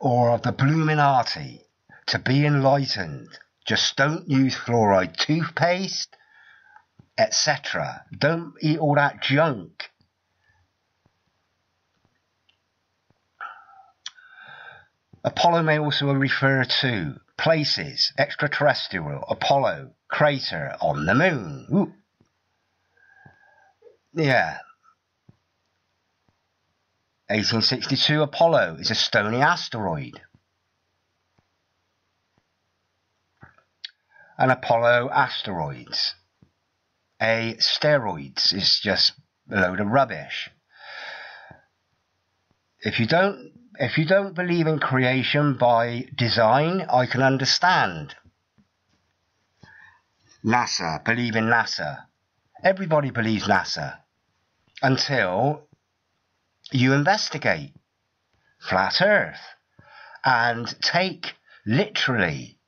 or of the Bloominati to be enlightened. Just don't use fluoride toothpaste, et cetera. Don't eat all that junk. Apollo may also refer to places, extraterrestrial, Apollo, crater, on the moon. Ooh. Yeah. eighteen sixty-two, Apollo is a stony asteroid. And Apollo asteroids. A steroids is just a load of rubbish. If you don't... If you don't believe in creation by design, I can understand. NASA, believe in NASA. Everybody believes NASA. Until you investigate Flat Earth and take literally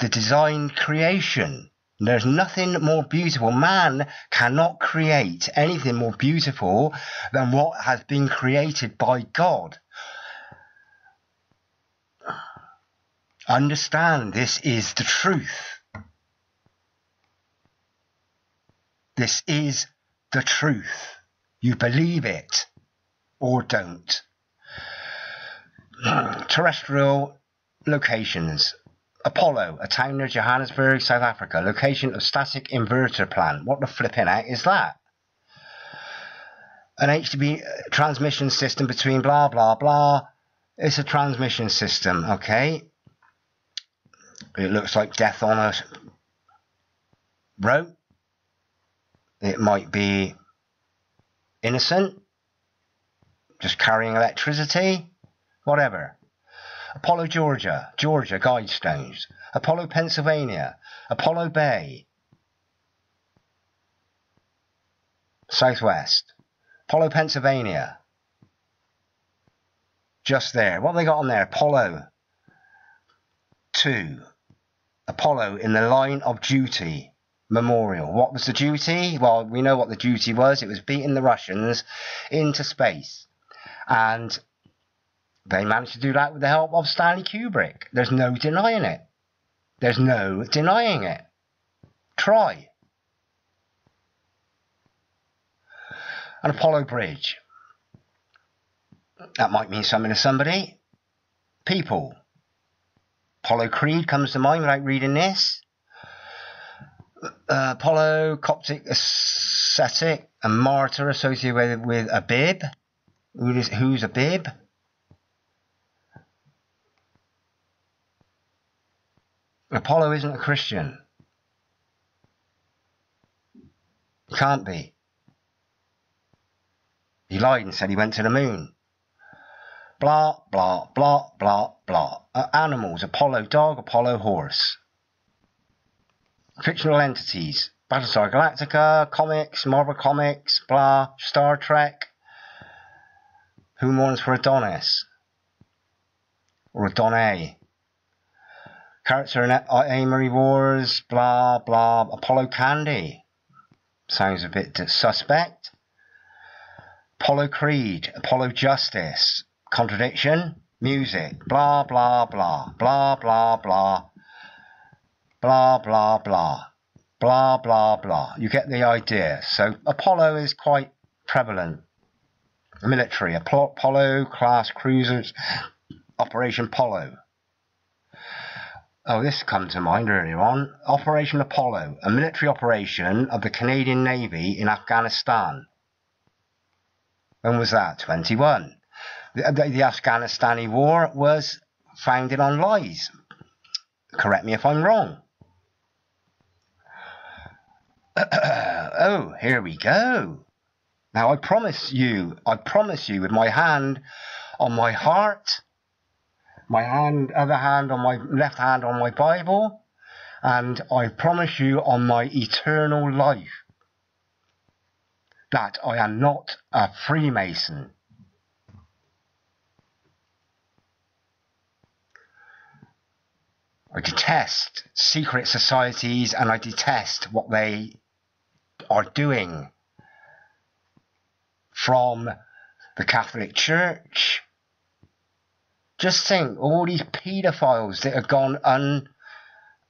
the design creation. There's nothing more beautiful. Man cannot create anything more beautiful than what has been created by God. Understand, this is the truth. This is the truth. You believe it or don't. Terrestrial locations. Apollo, a town near Johannesburg, South Africa. Location of static inverter plant. What the flipping out is that? An H D B transmission system between blah, blah, blah. It's a transmission system, okay? It looks like death on a rope. It might be innocent, just carrying electricity, whatever. Apollo, Georgia. Georgia, Guidestones. Apollo, Pennsylvania. Apollo Bay. Southwest. Apollo, Pennsylvania. Just there. What have they got on there? Apollo two. Apollo in the line of duty memorial. What was the duty? Well, we know what the duty was. It was beating the Russians into space. And they managed to do that with the help of Stanley Kubrick. There's no denying it. There's no denying it. Try. An Apollo Bridge. That might mean something to somebody. People. Apollo Creed comes to mind without reading this. Uh, Apollo, Coptic ascetic, a martyr associated with Abib. Who is, who's Abib? Apollo isn't a Christian. He can't be. He lied and said he went to the moon. Blah, blah, blah, blah, blah. Uh, animals. Apollo dog, Apollo horse. Fictional entities. Battlestar Galactica, comics, Marvel Comics, blah, Star Trek. Who mourns for Adonis? Or Adonai. Character in Amory Wars, blah, blah. Apollo Candy. Sounds a bit suspect. Apollo Creed, Apollo Justice. Contradiction, music, blah, blah, blah, blah, blah, blah, blah, blah, blah, blah, blah, blah. You get the idea. So Apollo is quite prevalent. Military, Apollo, class cruisers, Operation Apollo. Oh, this come to mind earlier on. Operation Apollo, a military operation of the Canadian Navy in Afghanistan. When was that? twenty-one. The, the Afghanistani war was founded on lies. Correct me if I'm wrong. Oh, here we go. Now, I promise you, I promise you with my hand on my heart, my hand, other hand on my left hand on my Bible, and I promise you on my eternal life that I am not a Freemason. I detest secret societies and I detest what they are doing from the Catholic Church. Just think, all these paedophiles that have gone un...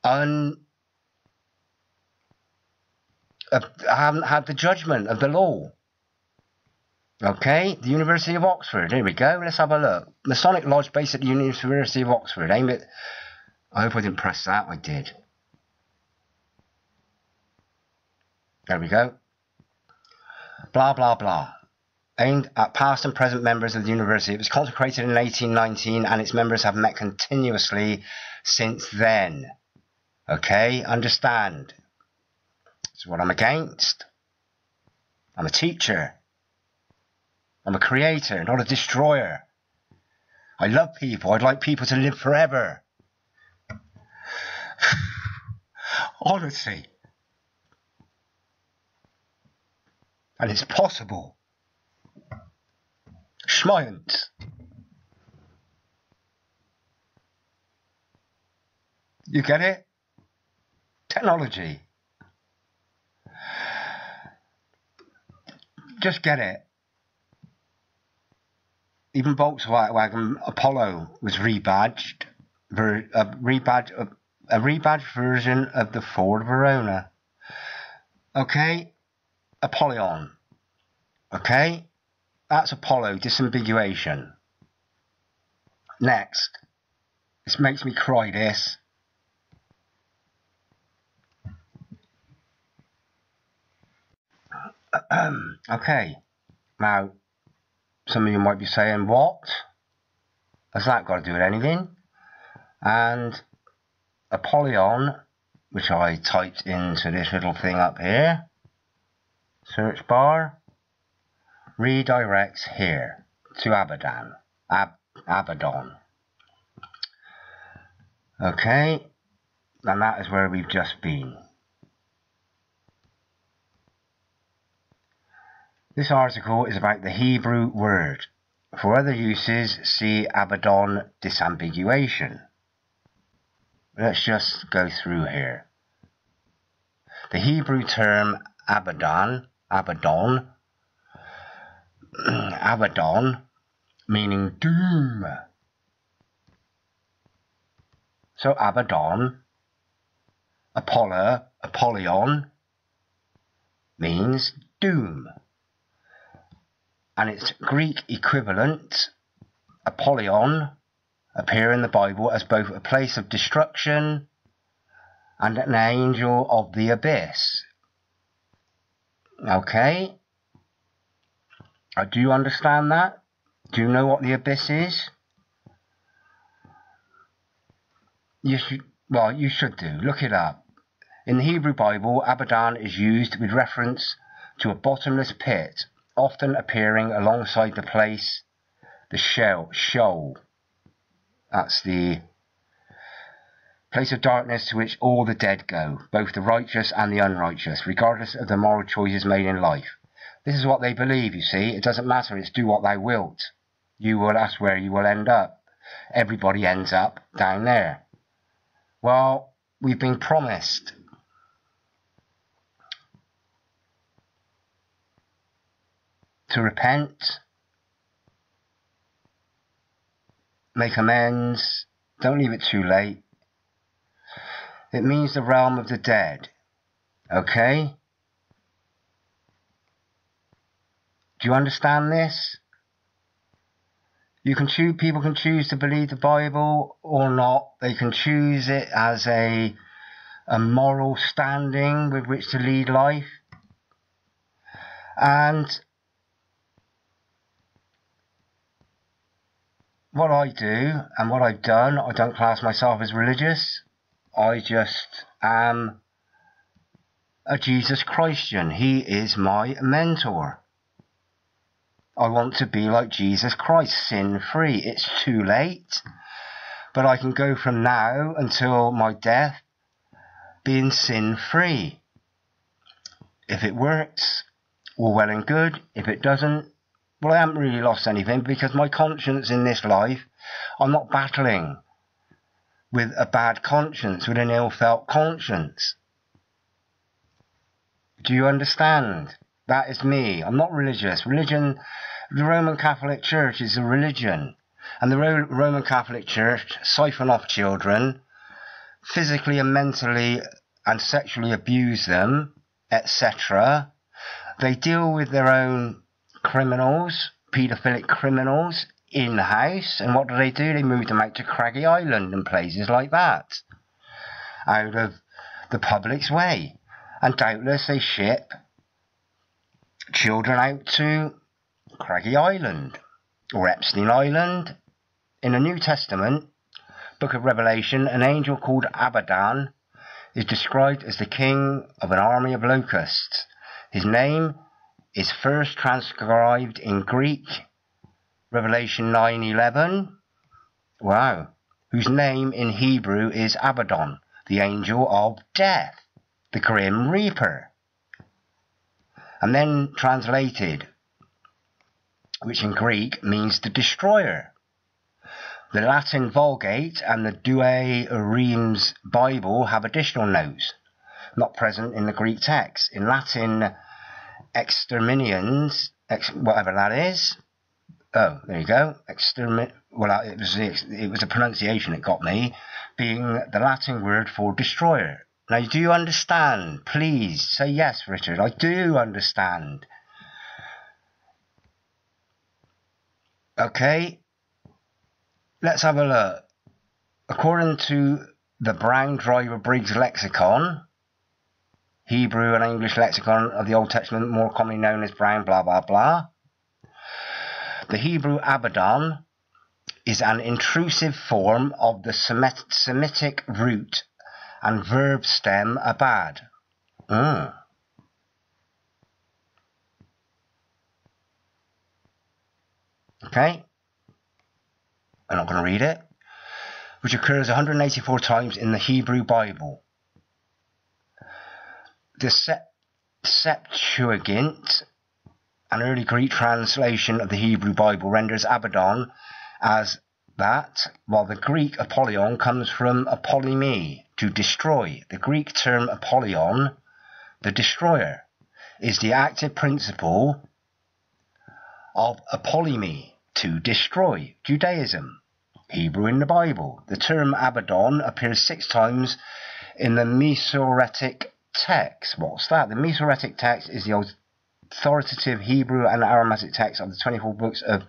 un uh, haven't had the judgment of the law. Okay, the University of Oxford, here we go, let's have a look. Masonic Lodge based at the University of Oxford, aimed at... I hope I didn't press that, I did. There we go. Blah, blah, blah. Aimed at past and present members of the university. It was consecrated in eighteen nineteen and its members have met continuously since then. Okay, understand. This is what I'm against. I'm a teacher. I'm a creator, not a destroyer. I love people. I'd like people to live forever. Honestly. And it's possible. Schmiant. You get it? Technology. Just get it. Even Volkswagen Apollo was rebadged. Ver, a rebadge of a rebadged version of the Ford Verona. Okay, Apollyon, Okay, that's Apollo, disambiguation. Next, this makes me cry, this. Okay, now some of you might be saying, what has that got to do with anything? And Apollyon, which I typed into this little thing up here, search bar, redirects here to Abaddon. Ab Abaddon. Okay, and that is where we've just been. This article is about the Hebrew word. For other uses, see Abaddon disambiguation. Let's just go through here. The Hebrew term Abaddon, Abaddon, Abaddon, meaning doom. So Abaddon, Apollo, Apollyon, means doom. And its Greek equivalent, Apollyon, appear in the Bible as both a place of destruction and an angel of the abyss. Okay, I do understand that. Do you know what the abyss is? You should, well, you should do. Look it up. In the Hebrew Bible, Abaddon is used with reference to a bottomless pit, often appearing alongside the place, the shell, Sheol. That's the place of darkness to which all the dead go, both the righteous and the unrighteous, regardless of the moral choices made in life. This is what they believe, you see. It doesn't matter. It's do what thou wilt. You will, that's where you will end up. Everybody ends up down there. Well, we've been promised. To repent, make amends, don't leave it too late. It means the realm of the dead, okay? Do you understand this? You can choose, people can choose to believe the Bible or not. They can choose it as a, a moral standing with which to lead life. And what I do and what I've done, I don't class myself as religious. I just am a Jesus Christian. He is my mentor. I want to be like Jesus Christ, sin-free. It's too late, but I can go from now until my death being sin-free. If it works, all well and good. If it doesn't, well, I haven't really lost anything, because my conscience in this life, I'm not battling with a bad conscience, with an ill-felt conscience. Do you understand? That is me. I'm not religious. Religion, the Roman Catholic Church is a religion. And the Ro- Roman Catholic Church siphon off children, physically and mentally and sexually abuse them, et cetera. They deal with their own criminals, paedophilic criminals, in-house, and what do they do? They move them out to Craggy Island and places like that, out of the public's way, and doubtless they ship children out to Craggy Island, or Epstein Island. In the New Testament, Book of Revelation, an angel called Abaddon is described as the king of an army of locusts. His name is first transcribed in Greek, Revelation nine eleven. Wow. Whose name in Hebrew is Abaddon, the angel of death, the grim reaper. And then translated, which in Greek means the destroyer. The Latin Vulgate and the Douay Rheims Bible have additional notes, not present in the Greek text. In Latin, exterminians, ex, whatever that is. Oh, there you go. Extermin. Well, it was it was a pronunciation that got me, being the Latin word for destroyer. Now, do you understand? Please say yes, Richard. I do understand. Okay, let's have a look. According to the Brown Driver Briggs Lexicon, Hebrew and English lexicon of the Old Testament, more commonly known as Brown blah blah blah, the Hebrew Abaddon is an intrusive form of the Semitic root and verb stem abad. Mm. Okay, I'm not going to read it, which occurs one hundred eighty-four times in the Hebrew Bible. The Sept Septuagint, an early Greek translation of the Hebrew Bible, renders Abaddon as that, while the Greek Apollyon comes from apolymi, to destroy. The Greek term Apollyon, the destroyer, is the active principle of apolymi, to destroy, Judaism, Hebrew in the Bible. The term Abaddon appears six times in the Masoretic text. What's that? The Masoretic text is the authoritative Hebrew and Aramaic text of the twenty-four books of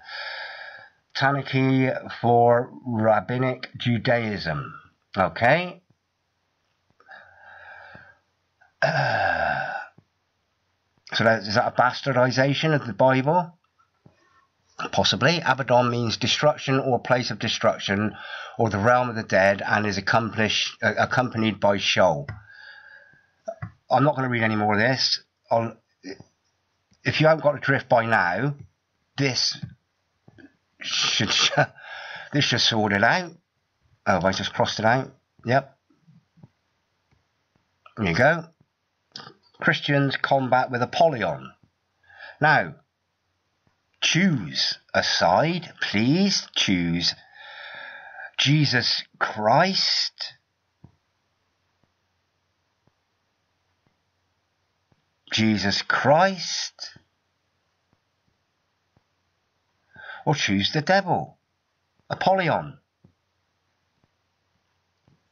Tanakh for Rabbinic Judaism. Okay. Uh, so that, is that a bastardization of the Bible? Possibly. Abaddon means destruction or place of destruction or the realm of the dead, and is accomplished, uh, accompanied by Sheol. I'm not going to read any more of this. I'll, if you haven't got a drift by now, this should this should sort it out. Oh, have I just crossed it out? Yep. There you go. Christians combat with Apollyon. Now, choose a side, please. Choose Jesus Christ. Jesus Christ. Or choose the devil, Apollyon.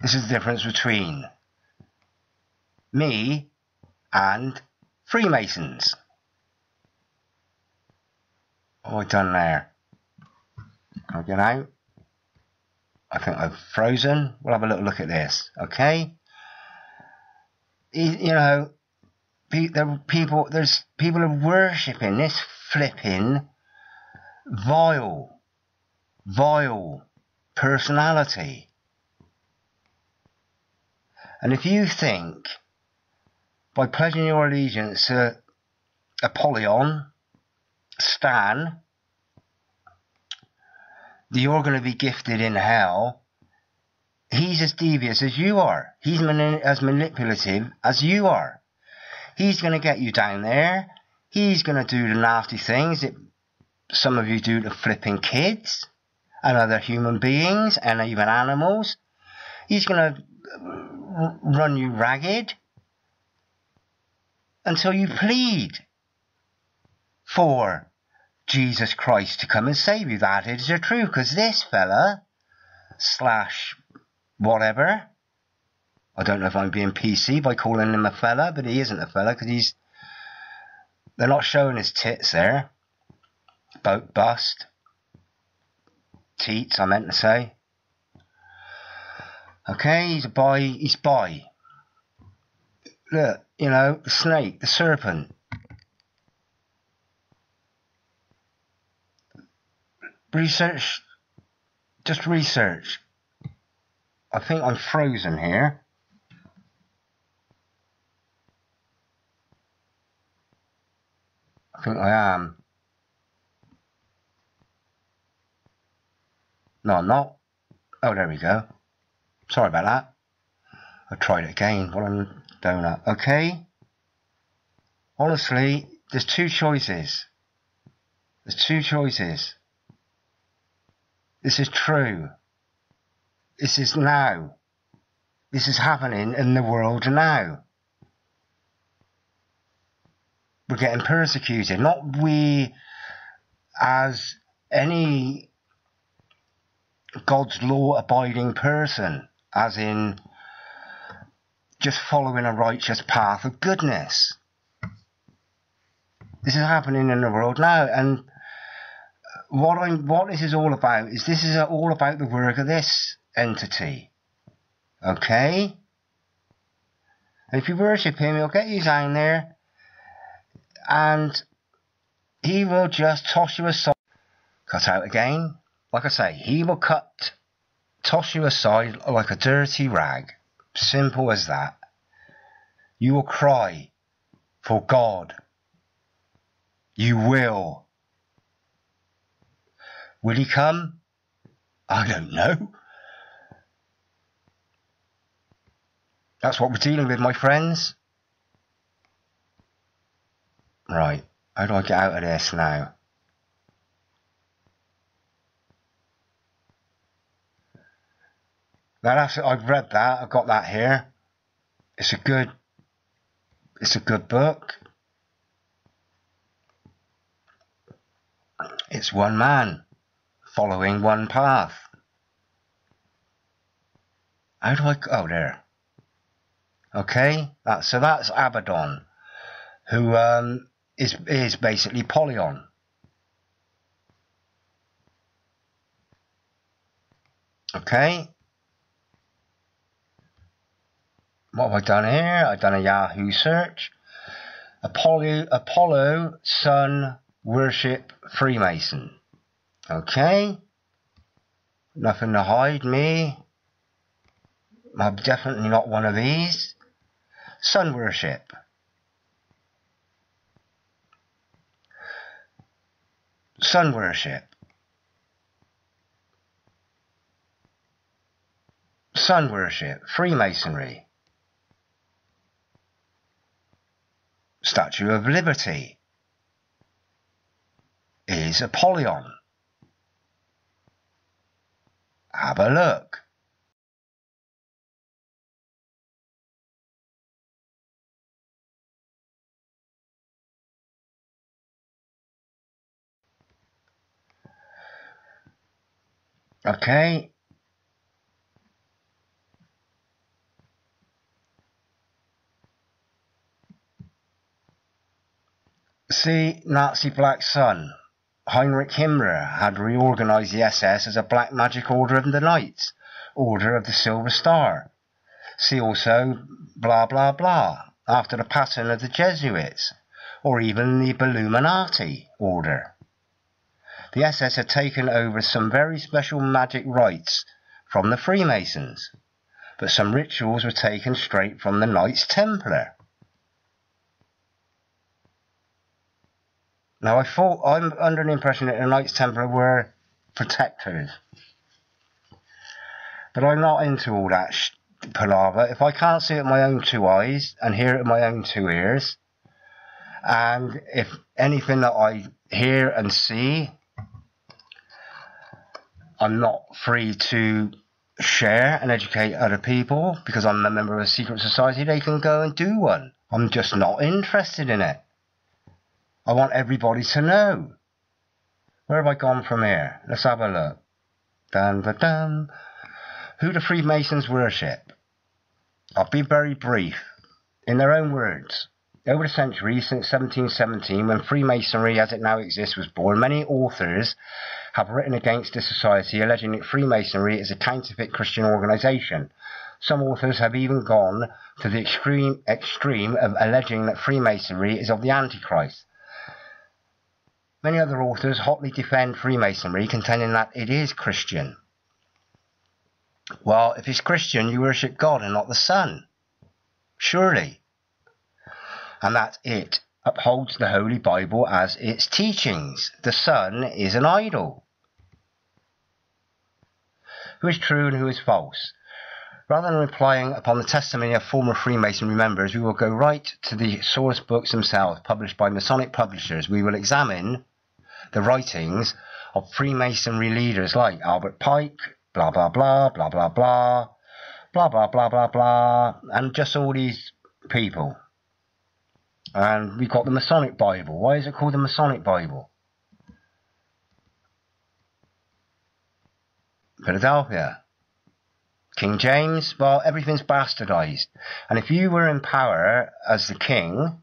This is the difference between me and Freemasons. Oh, done there. I'll get out. I think I've frozen. We'll have a little look at this, okay? You know, there are people. There's people are worshipping this flipping vile, vile personality. And if you think by pledging your allegiance to Apollyon, Stan, that you're going to be gifted in hell, he's as devious as you are. He's mani- as manipulative as you are. He's going to get you down there. He's going to do the nasty things that some of you do to flipping kids and other human beings and even animals. He's going to run you ragged until you plead for Jesus Christ to come and save you. That is the truth, because this fella slash whatever, I don't know if I'm being P C by calling him a fella, but he isn't a fella, because he's, they're not showing his tits there. Boat bust. Teats, I meant to say. Okay, he's a bi, he's bi. Look, you know, the snake, the serpent. Research, just research. I think I'm frozen here. I think I am. No, I'm not. Oh, there we go. Sorry about that. I tried it again while I'm doing that. Okay. Honestly, there's two choices. There's two choices. This is true. This is now. This is happening in the world now. We're getting persecuted. Not we as any God's law-abiding person, as in just following a righteous path of goodness. This is happening in the world now, and what I'm, what this is all about is this is all about the work of this entity. Okay? And if you worship him, he'll get you down there and he will just toss you aside. Cut out again. Like I say, he will cut, toss you aside like a dirty rag. Simple as that. You will cry for God. You will. Will he come? I don't know. That's what we're dealing with, my friends. Right, how do I get out of this now? Now that's it, I've read that, I've got that here. It's a good, it's a good book. It's one man following one path. How do I, oh there. Okay, that, so that's Abaddon, who um, is, is basically Polyon. Okay. What have I done here? I've done a Yahoo search. Apollo, Apollo Sun Worship Freemason. Okay. Nothing to hide me. I'm definitely not one of these. Sun worship. Sun worship. Sun worship. Freemasonry. Statue of Liberty is Apollyon. Have a look. Okay. See, Nazi Black Sun. Heinrich Himmler had reorganized the S S as a black magic order of the Knights, order of the Silver Star. See also blah blah blah, after the pattern of the Jesuits, or even the Illuminati order. The S S had taken over some very special magic rites from the Freemasons, but some rituals were taken straight from the Knights Templar. Now I thought, I'm under the impression that the Knights Templar were protectors, but I'm not into all that sh palaver. If I can't see it with my own two eyes and hear it with my own two ears, and if anything that I hear and see I'm not free to share and educate other people because I'm a member of a secret society, they can go and do one. I'm just not interested in it. I want everybody to know. Where have I gone from here? Let's have a look. Dun, dun, dun. Who the Freemasons worship? I'll be very brief. In their own words, over the centuries since seventeen seventeen, when Freemasonry as it now exists was born, many authors have written against the society, alleging that Freemasonry is a counterfeit Christian organisation. Some authors have even gone to the extreme, extreme of alleging that Freemasonry is of the Antichrist. Many other authors hotly defend Freemasonry, contending that it is Christian. Well, if it's Christian, you worship God and not the Son, surely. And that it upholds the Holy Bible as its teachings. The Son is an idol. Who is true and who is false? Rather than relying upon the testimony of former Freemasonry members, we will go right to the source books themselves, published by Masonic publishers. We will examine the writings of Freemasonry leaders like Albert Pike, blah blah blah, blah blah blah, blah blah blah blah blah, and just all these people. And we've got the Masonic Bible. Why is it called the Masonic Bible? Philadelphia. King James, well, everything's bastardized. And if you were in power as the king,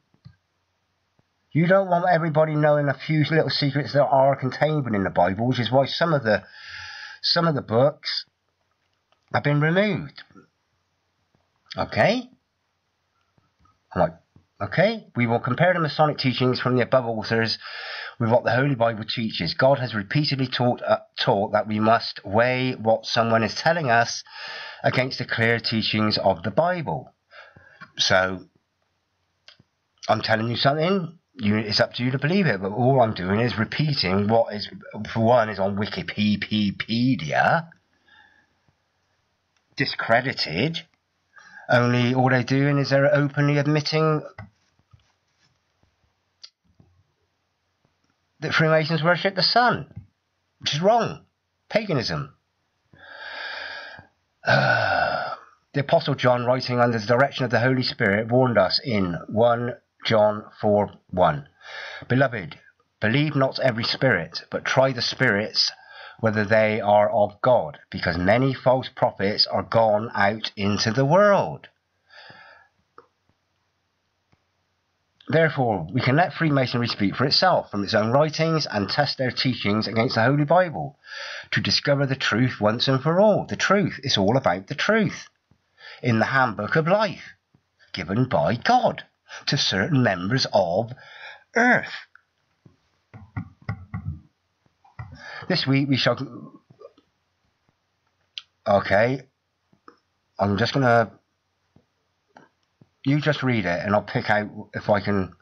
You don't want everybody knowing a few little secrets that are contained within the Bible, which is why some of the some of the books have been removed. Okay? I'm like, okay, we will compare the Masonic teachings from the above authors with what the Holy Bible teaches. God has repeatedly taught, uh, taught that we must weigh what someone is telling us against the clear teachings of the Bible. So, I'm telling you something, you, it's up to you to believe it, but all I'm doing is repeating what is, for one, is on Wikipedia, discredited, only all they're doing is they're openly admitting that Freemasons worship the sun, which is wrong, paganism. Uh, the Apostle John, writing under the direction of the Holy Spirit, warned us in First John four one. Beloved, believe not every spirit, but try the spirits whether they are of God, because many false prophets are gone out into the world. Therefore, we can let Freemasonry speak for itself from its own writings and test their teachings against the Holy Bible to discover the truth once and for all. The truth is all about the truth in the handbook of life given by God to certain members of earth. This week we shall... Okay, I'm just going to... You just read it and I'll pick out if I can...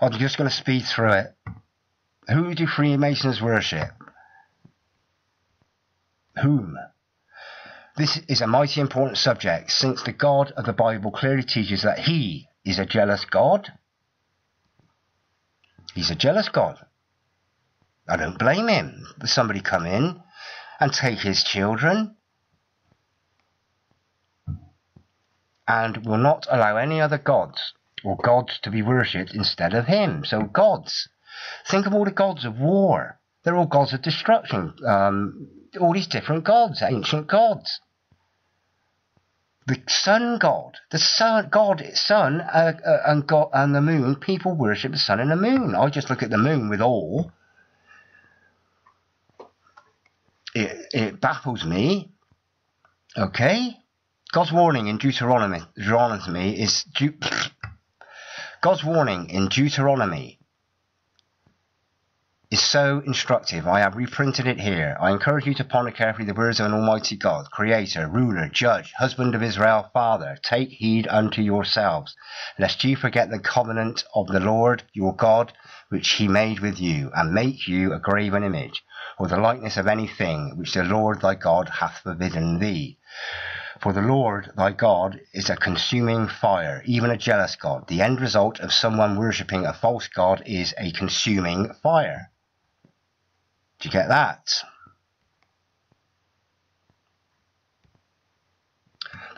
I'm just going to speed through it. Who do Freemasons worship? Whom? This is a mighty important subject, since the God of the Bible clearly teaches that he is a jealous God. He's a jealous God. I don't blame him. Somebody come in and take his children, and will not allow any other gods or gods to be worshipped instead of him. So gods. Think of all the gods of war. They're all gods of destruction. Um, all these different gods, ancient gods. The sun god. The sun god, sun uh, uh, and, god, and the moon. People worship the sun and the moon. I just look at the moon with awe. It, it baffles me. Okay? God's warning in Deuteronomy, Deuteronomy is De God's warning in Deuteronomy is so instructive. I have reprinted it here. I encourage you to ponder carefully the words of an almighty God, creator, ruler, judge, husband of Israel, father. Take heed unto yourselves, lest ye forget the covenant of the Lord your God, which he made with you, and make you a graven image, or the likeness of anything which the Lord thy God hath forbidden thee. For the Lord thy God is a consuming fire, even a jealous God. The end result of someone worshipping a false God is a consuming fire. Do you get that?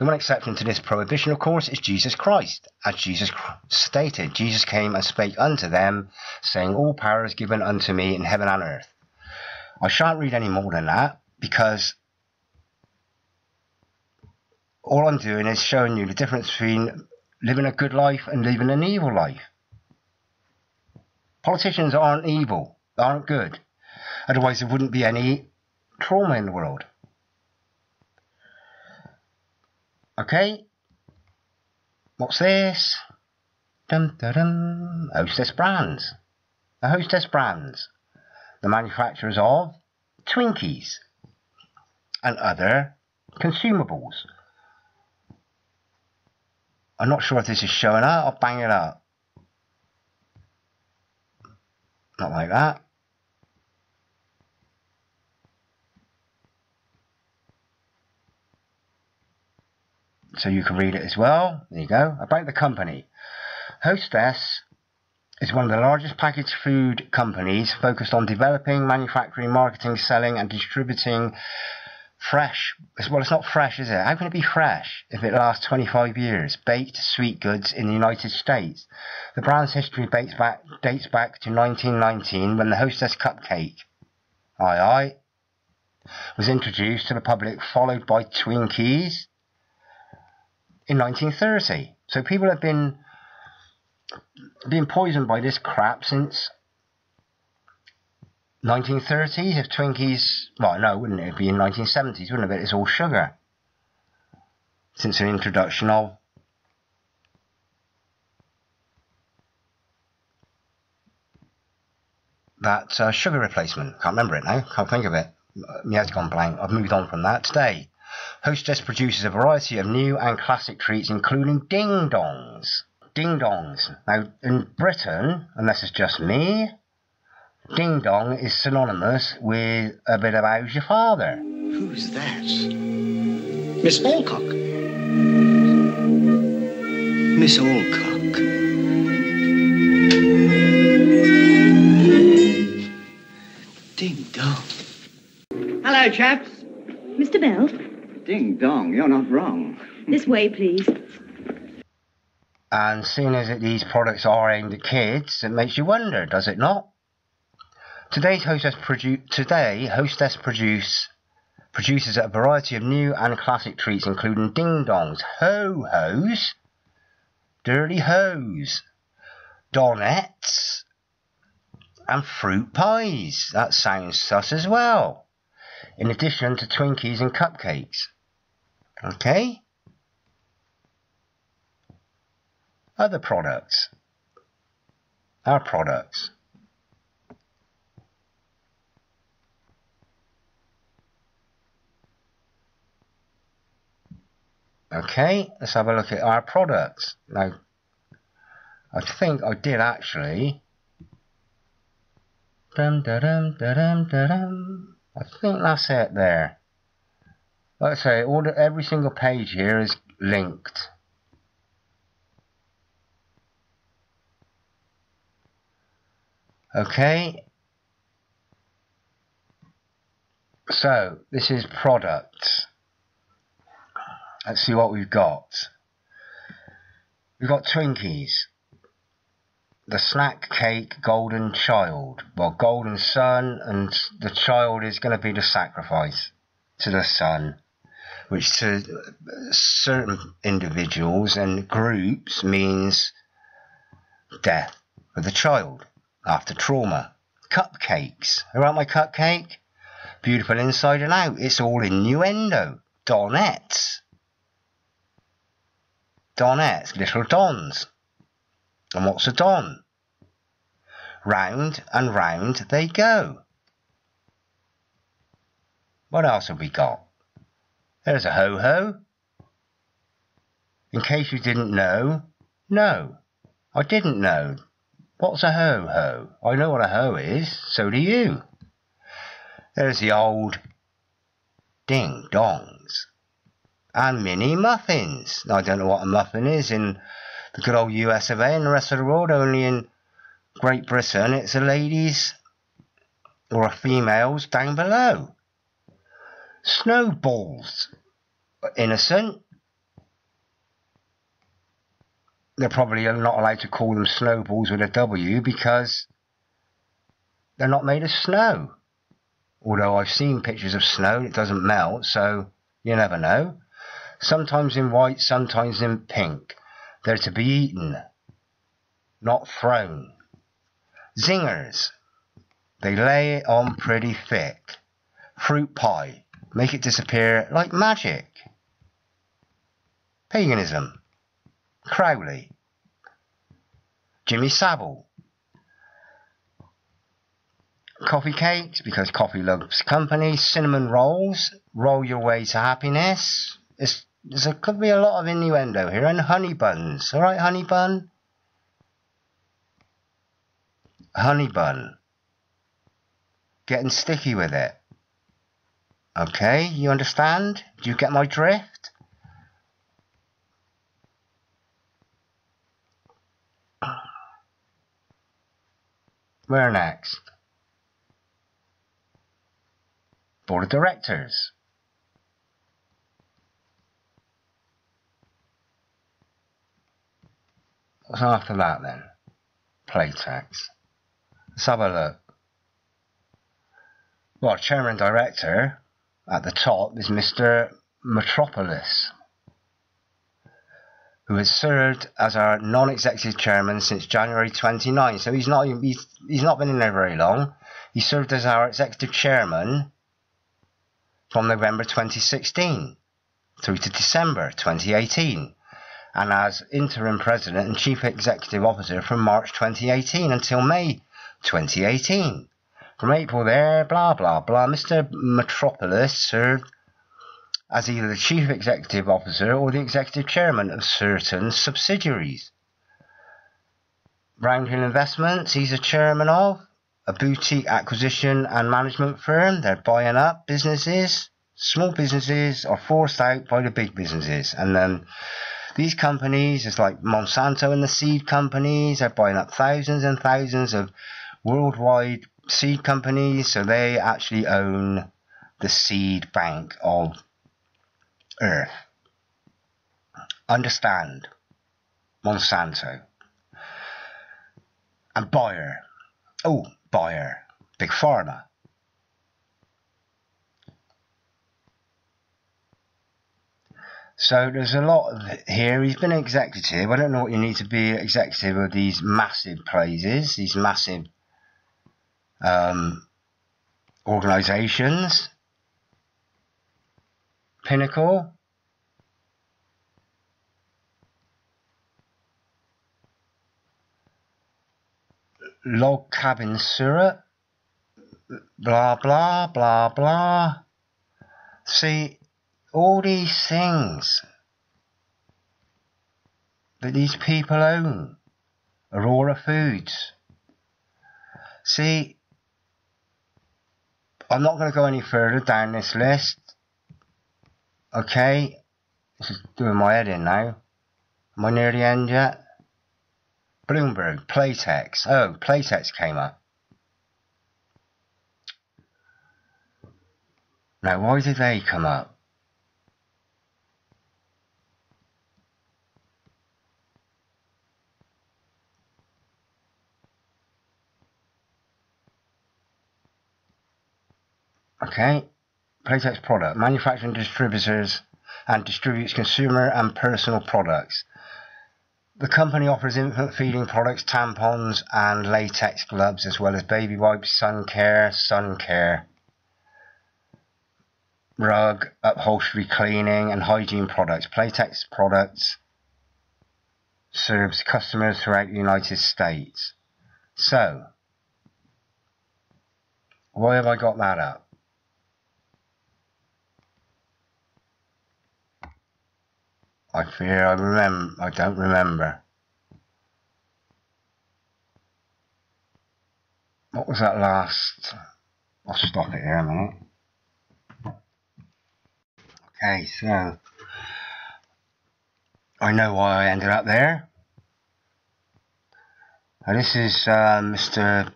The one exception to this prohibition, of course, is Jesus Christ. As Jesus stated, Jesus came and spake unto them, saying, all power is given unto me in heaven and earth. I shan't read any more than that, because all I'm doing is showing you the difference between living a good life and living an evil life. Politicians aren't evil, they aren't good. Otherwise there wouldn't be any trauma in the world. Okay? What's this? Dun, dun, dun. Hostess Brands. The Hostess Brands. The manufacturers of Twinkies and other consumables. I'm not sure if this is showing up. I'll bang it up. Not like that. So you can read it as well. There you go. About the company. Hostess is one of the largest packaged food companies focused on developing, manufacturing, marketing, selling and distributing fresh, well, it's not fresh, is it? How can it be fresh if it lasts twenty-five years? Baked sweet goods in the United States. The brand's history dates back, dates back to nineteen nineteen, when the Hostess Cupcake, aye aye, was introduced to the public, followed by Twinkies in nineteen thirty. So people have been been poisoned by this crap since nineteen thirties. If Twinkies, well, no, wouldn't it? It'd be in nineteen seventies, wouldn't it? But it's all sugar. Since an introduction of that uh, sugar replacement. Can't remember it now. Can't think of it. My head's gone blank. I've moved on from that today. Hostess produces a variety of new and classic treats, including ding-dongs. Ding-dongs. Now, in Britain, unless it's just me, ding-dong is synonymous with a bit of how's your father. Who's that? Miss Alcock. Miss Alcock. Ding-dong. Hello, chaps. Mister Bell? Ding-dong, you're not wrong. This way, please. And seeing as that these products are aimed at kids, it makes you wonder, does it not? Today's Hostess produ today, Hostess produce produces a variety of new and classic treats, including ding-dongs, ho-hos, dirty hos, donettes, and fruit pies. That sounds sus as well. In addition to Twinkies and cupcakes. Okay. Other products. Our products. Okay, let's have a look at our products. Now, I think I did actually. Dum, da, dum, da, dum, da, dum. I think that's it there. Like I say, all the, every single page here is linked. Okay. So, this is products. Let's see what we've got. We've got Twinkies. The snack cake golden child. Well, golden sun, and the child is going to be the sacrifice to the sun, which to certain individuals and groups means death for the child after trauma. Cupcakes. I want my cupcake. Beautiful inside and out. It's all innuendo. Donettes. Donettes. Little dons. And what's a don? Round and round they go. What else have we got? There's a ho-ho. In case you didn't know, no, I didn't know. What's a ho-ho? I know what a ho is, so do you. There's the old ding-dongs. And mini muffins. Now, I don't know what a muffin is in the good old U S of A and the rest of the world. Only in Great Britain it's a ladies or a females down below. Snowballs. Innocent. They're probably not allowed to call them snowballs with a W because they're not made of snow. Although I've seen pictures of snow, it doesn't melt, so you never know. Sometimes in white, sometimes in pink. They're to be eaten, not thrown. Zingers. They lay it on pretty thick. Fruit pie. Make it disappear like magic. Paganism. Crowley. Jimmy Savile. Coffee cakes, because coffee loves company. Cinnamon rolls. Roll your way to happiness. It's There could be a lot of innuendo here. And honey buns. Alright, honey bun? Honey bun. Getting sticky with it. Okay, you understand? Do you get my drift? Where next? Board of Directors. What's after that then? Playtex. Let's have a look. Well, chairman and director at the top is Mister Metropolis, who has served as our non-executive chairman since January twenty-ninth. So he's not even, he's, he's not been in there very long. He served as our executive chairman from November twenty sixteen through to December twenty eighteen, and as interim president and chief executive officer from March twenty eighteen until May twenty eighteen. From April there, blah, blah, blah, Mister Metropolis served as either the chief executive officer or the executive chairman of certain subsidiaries. Roundhill Investments, he's a chairman of a boutique acquisition and management firm. They're buying up businesses. Small businesses are forced out by the big businesses. And then these companies, it's like Monsanto and the seed companies, they're buying up thousands and thousands of worldwide seed companies. So they actually own the seed bank of Earth. Understand, Monsanto and Bayer. Oh, Bayer, Big Pharma. So there's a lot here. He's been executive. I don't know what you need to be executive of these massive places, these massive um, organizations. Pinnacle, Log Cabin Syrup, blah, blah, blah, blah. See, all these things that these people own, Aurora Foods. See, I'm not going to go any further down this list. Okay, this is doing my head in now. Am I near the end yet? Bloomberg, Playtex. Oh, Playtex came up. Now, why did they come up? Okay. Playtex product manufacturing distributors and distributes consumer and personal products. The company offers infant feeding products, tampons and latex gloves, as well as baby wipes, sun care, sun care, rug, upholstery, cleaning and hygiene products. Playtex products serves customers throughout the United States. So, why have I got that up? I fear I remember, I don't remember. What was that last? I'll stop it here a minute. Okay, so I know why I ended up there. Now this is uh, Mister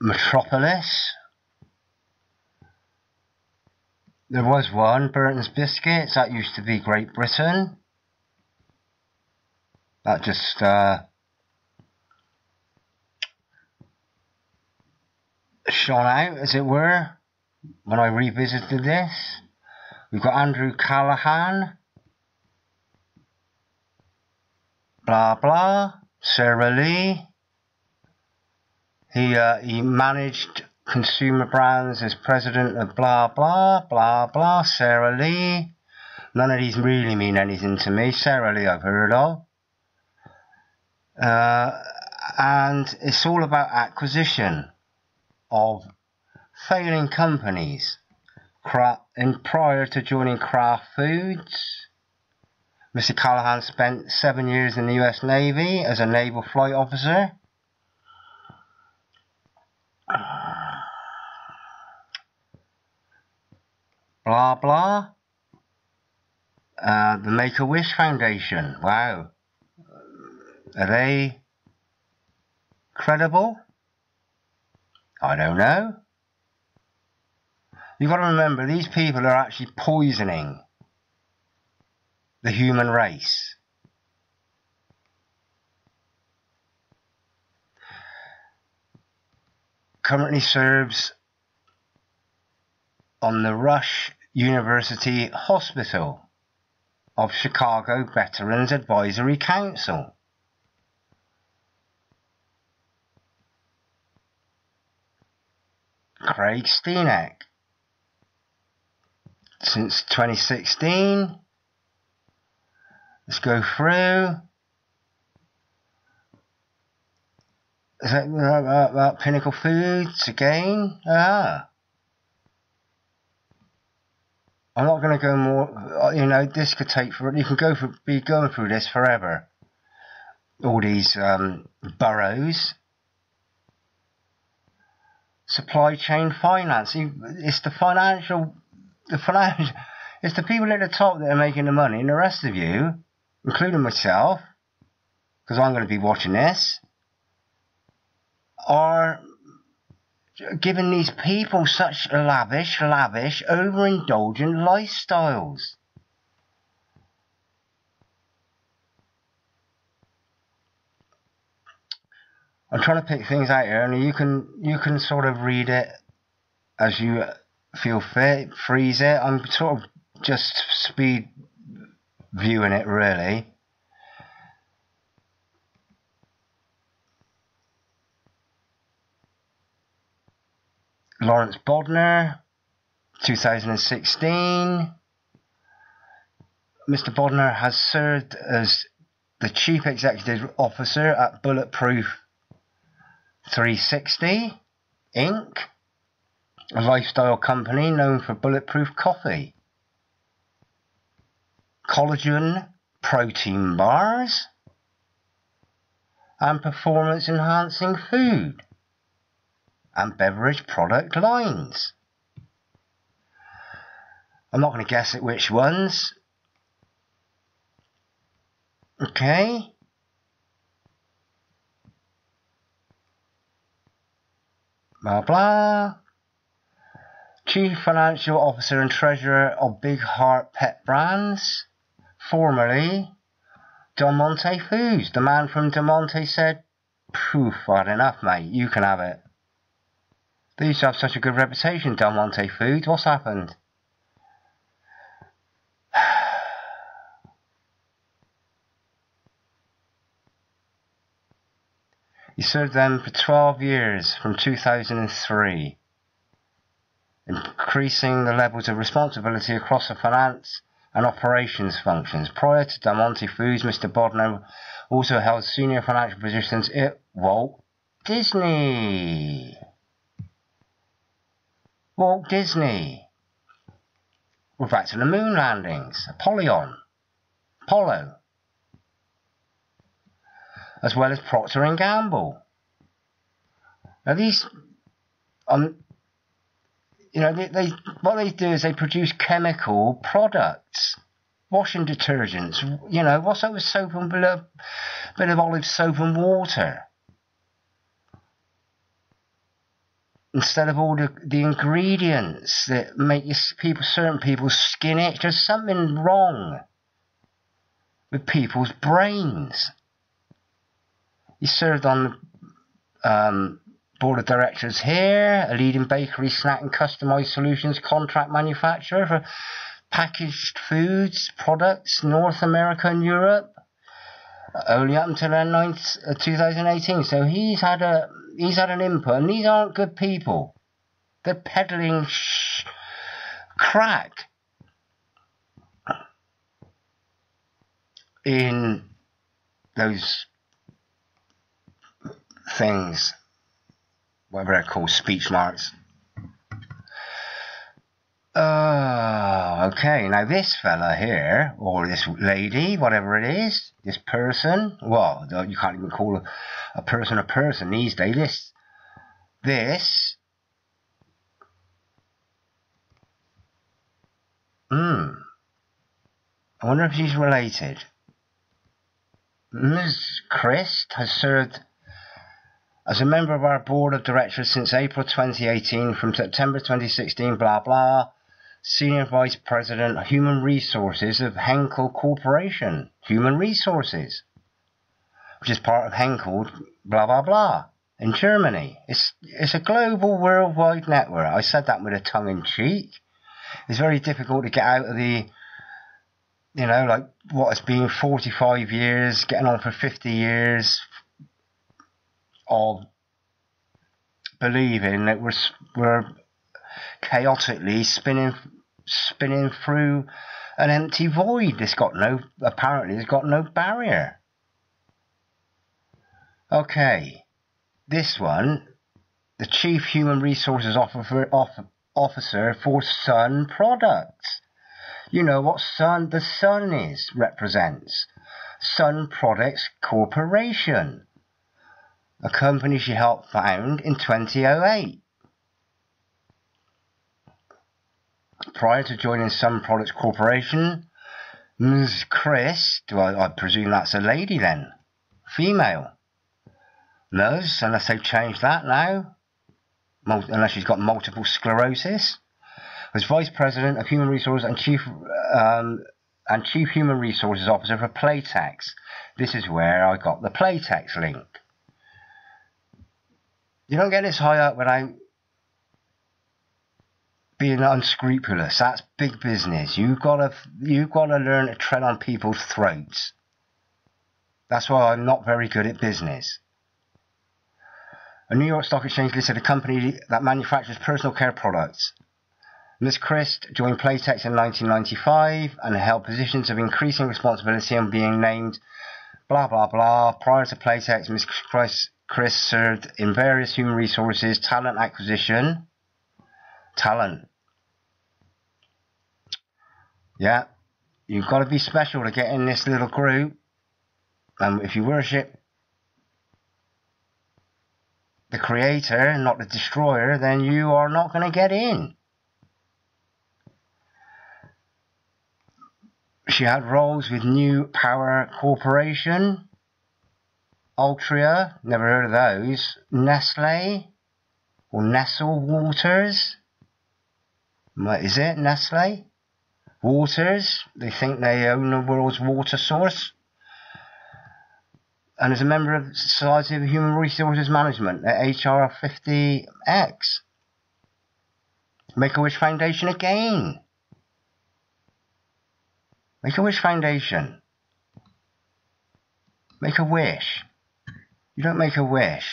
Metropolis. There was one, Burton's Biscuits, that used to be Great Britain. That just uh, shone out, as it were, when I revisited this. We've got Andrew Callahan, blah blah, Sarah Lee. He, uh, he managed Consumer Brands as president of blah, blah, blah, blah, Sarah Lee. None of these really mean anything to me. Sarah Lee I've heard of. Uh, and it's all about acquisition of failing companies. And prior to joining Kraft Foods, Mister Callahan spent seven years in the U S Navy as a naval flight officer. Blah, blah. Uh, the Make-A-Wish Foundation. Wow. Are they credible? I don't know. You've got to remember, these people are actually poisoning the human race. Currently serves on the Rush University Hospital of Chicago Veterans Advisory Council. Craig Steeneck. Since twenty sixteen, let's go through. Is that uh, uh, Pinnacle Foods again? Ah. I'm not going to go more, you know, this could take for, you can go for, be going through this forever. All these um, boroughs. Supply chain finance. It's the financial, the financial, it's the people at the top that are making the money, and the rest of you, including myself, because I'm going to be watching this, are giving these people such lavish, lavish, overindulgent lifestyles. I'm trying to pick things out here, and you can you can sort of read it as you feel fit, freeze it. I'm sort of just speed viewing it, really. Lawrence Bodner, two thousand sixteen. Mister Bodner has served as the Chief Executive Officer at Bulletproof three sixty, Incorporated, a lifestyle company known for bulletproof coffee, collagen protein bars, and performance-enhancing food and beverage product lines. I'm not going to guess at which ones. Okay. Blah, blah. Chief Financial Officer and Treasurer of Big Heart Pet Brands, formerly Del Monte Foods. The man from Del Monte said, poof, I've had enough, mate, you can have it. They used to have such a good reputation, Del Monte Foods. What's happened? He served them for twelve years, from two thousand three, increasing the levels of responsibility across the finance and operations functions. Prior to Del Monte Foods, Mister Bodner also held senior financial positions at Walt Disney. Walt Disney. We're back to the moon landings. Apollyon. Apollo. As well as Procter and Gamble. Now these, um, you know, they, they what they do is they produce chemical products, washing detergents. You know, what's up with soap and a bit of olive soap and water? Instead of all the the ingredients that make your people, certain people's skin itch, there's something wrong with people's brains. He served on the um, board of directors here, a leading bakery, snack and customised solutions contract manufacturer for packaged foods, products, North America and Europe, only up until two thousand eighteen. So he's had a he's had an input, and these aren't good people. They're peddling sh crack in those things, whatever they're called, speech marks. Uh, okay, now this fella here, or this lady, whatever it is, this person, well, you can't even call a, a person a person these days. This, this, hmm, I wonder if she's related. Miz Christ has served as a member of our board of directors since April twenty eighteen, from September twenty sixteen, blah, blah, Senior Vice President, Human Resources of Henkel Corporation. Human Resources, which is part of Henkel, blah, blah, blah, in Germany. It's, it's a global, worldwide network. I said that with a tongue in cheek. It's very difficult to get out of the you know, like what it's been, forty-five years, getting on for fifty years of believing that we're, we're chaotically spinning spinning through an empty void. It's got no, apparently it's got no barrier. Okay, this one, the Chief Human Resources Officer for Sun Products. You know what Sun, the Sun is, represents. Sun Products Corporation, a company she helped found in twenty oh eight. Prior to joining Sun Products Corporation, Miz Chris, do I, I presume that's a lady then, female. Nurse, unless they've changed that now, Mul unless she's got multiple sclerosis, was Vice President of Human Resources and Chief um, and Chief Human Resources Officer for Playtex. This is where I got the Playtex link. You don't get this high up without being unscrupulous. That's big business. You've got to you've got to learn to tread on people's throats. That's why I'm not very good at business. A New York Stock Exchange listed a company that manufactures personal care products. Miz Christ joined Playtex in nineteen ninety-five and held positions of increasing responsibility and being named blah blah blah. Prior to Playtex, Miz Christ, Chris served in various human resources, talent acquisition, talent. Yeah, you've got to be special to get in this little group. And if you worship the creator, not the destroyer, then you are not going to get in. She had roles with New Power Corporation, Altria, never heard of those, Nestle, or Nestle Waters, what is it, Nestle? Waters, they think they own the world's water source. And as a member of the Society of Human Resources Management at H R fifty X. Make-A-Wish Foundation again. Make-A-Wish Foundation. Make-A-Wish. You don't make a wish.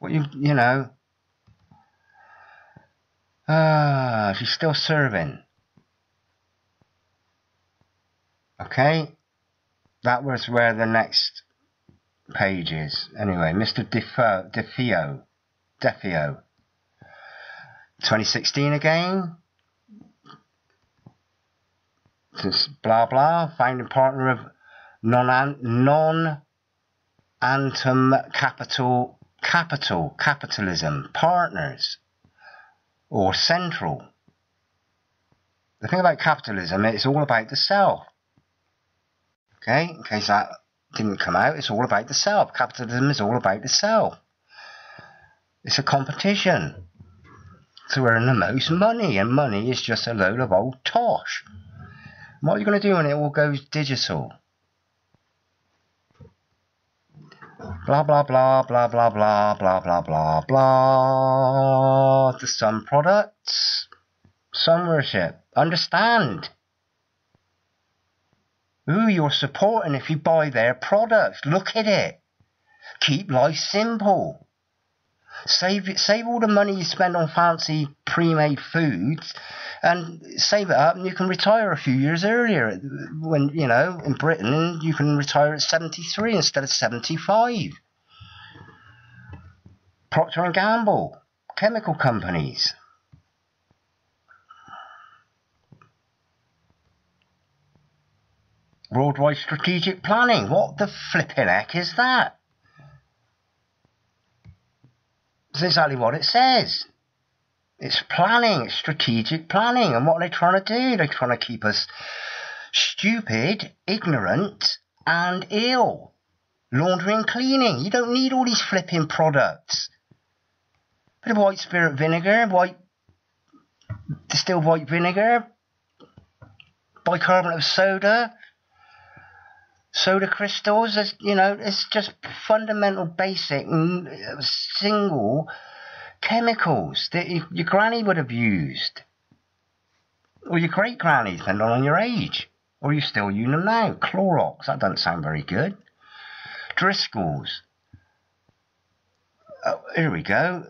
What you, you know. Ah, she's still serving. Okay. That was where the next pages. Anyway, Mister Defeo, Defeo, Defeo. twenty sixteen again. Just blah blah. Founding partner of non non Antum Capital Capital Capitalism Partners or Central. The thing about capitalism, it's all about the self. Okay, in case that didn't come out, it's all about the self. Capitalism is all about the self. It's a competition to earn the most money, and money is just a load of old tosh. What are you going to do when it all goes digital? Blah blah blah blah blah blah blah blah blah blah. The Sun Products, Sun worship. Understand who you're supporting if you buy their products. Look at it. Keep life simple. Save, save all the money you spend on fancy pre-made foods and save it up, and you can retire a few years earlier. When, you know, in Britain, you can retire at seventy-three instead of seventy-five. Procter and Gamble, chemical companies. Worldwide strategic planning. What the flipping heck is that? It's exactly what it says. It's planning. It's strategic planning. And what are they trying to do? They're trying to keep us stupid, ignorant, and ill. Laundry and cleaning. You don't need all these flipping products. Bit of white spirit vinegar, white distilled white vinegar, bicarbonate of soda. Soda crystals, is, you know, it's just fundamental, basic, single chemicals that you, your granny would have used. Or your great-granny, depending on your age. Or are you still uling out? Clorox, that doesn't sound very good. Driscoll's. Oh, here we go.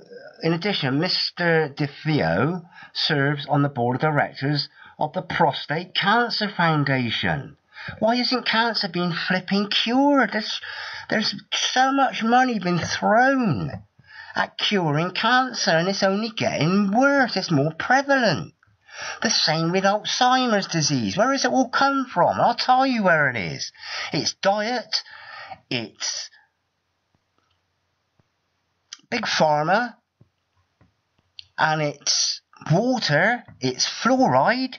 In addition, Mister DeFeo serves on the board of directors of the Prostate Cancer Foundation. Why isn't cancer being flipping cured? There's, there's so much money been thrown at curing cancer, and it's only getting worse. It's more prevalent. The same with Alzheimer's disease. Where does it all come from? I'll tell you where it is. It's diet. It's big pharma. And it's water. It's fluoride.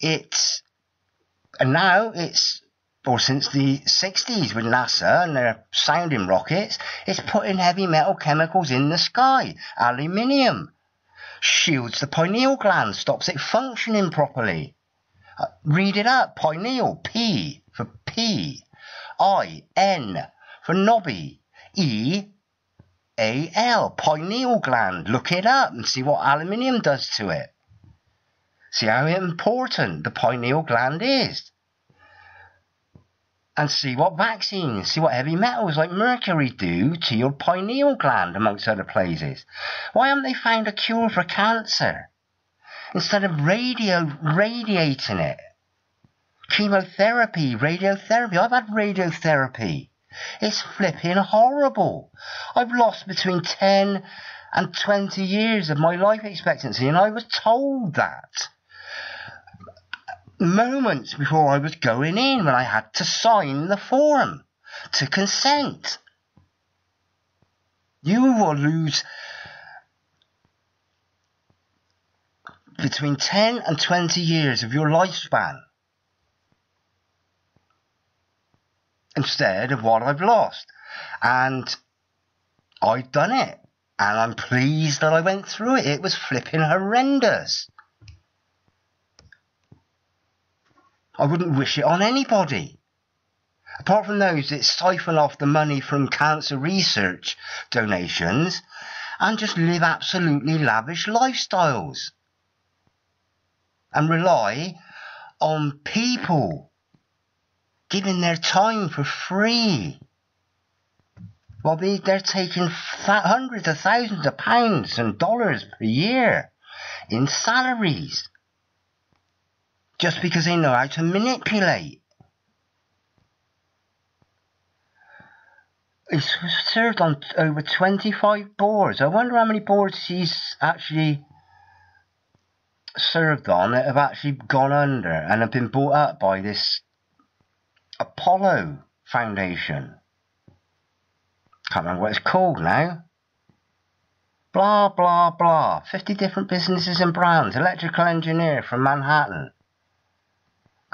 It's... And now it's, or since the sixties with NASA and their sounding rockets, it's putting heavy metal chemicals in the sky. Aluminium shields the pineal gland, stops it functioning properly. Uh, read it up. Pineal, P for P, I, N for knobby, E, A, L, pineal gland. Look it up and see what aluminium does to it. See how important the pineal gland is. And see what vaccines, see what heavy metals like mercury do to your pineal gland, amongst other places. Why haven't they found a cure for cancer? Instead of radio, radiating it. Chemotherapy, radiotherapy. I've had radiotherapy. It's flipping horrible. I've lost between ten and twenty years of my life expectancy, and I was told that moments before I was going in, when I had to sign the form to consent. You will lose between ten and twenty years of your lifespan instead of what I've lost. And I've done it, and I'm pleased that I went through it. It was flipping horrendous. I wouldn't wish it on anybody. Apart from those that siphon off the money from cancer research donations and just live absolutely lavish lifestyles and rely on people giving their time for free, while they, they're taking hundreds of thousands of pounds and dollars per year in salaries, just because they know how to manipulate. He's served on over twenty-five boards. I wonder how many boards he's actually served on that have actually gone under and have been bought up by this Apollo Foundation. Can't remember what it's called now. Blah, blah, blah. fifty different businesses and brands. Electrical engineer from Manhattan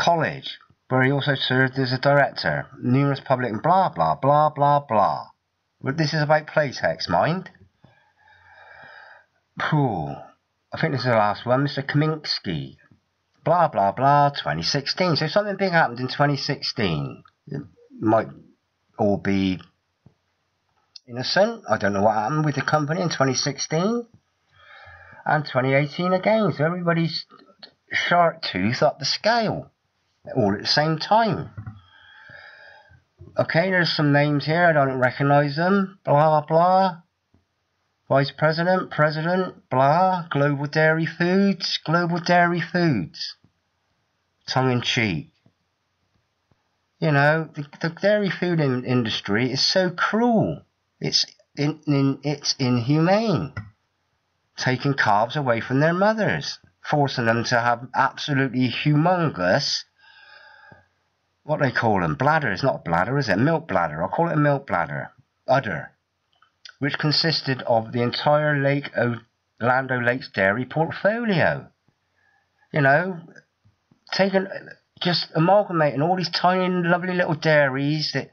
College, where he also served as a director. Numerous public and blah, blah, blah, blah, blah. But this is about Playtex, mind. Pooh. I think this is the last one. Mister Kaminsky. Blah, blah, blah. twenty sixteen. So something big happened in twenty sixteen. It might all be innocent. I don't know what happened with the company in twenty sixteen and twenty eighteen again. So everybody's shark tooth up the scale all at the same time. Okay, there's some names here. I don't recognize them. Blah, blah. Vice President, President, blah. Global Dairy Foods, Global Dairy Foods. Tongue in cheek. You know, the, the dairy food in, industry is so cruel. It's in, in, it's inhumane, taking calves away from their mothers, forcing them to have absolutely humongous, what do they call them, bladder, it's not bladder, is it, milk bladder, I'll call it a milk bladder, udder, which consisted of the entire Lake Orlando Lakes dairy portfolio. You know, taking, just amalgamating all these tiny lovely little dairies that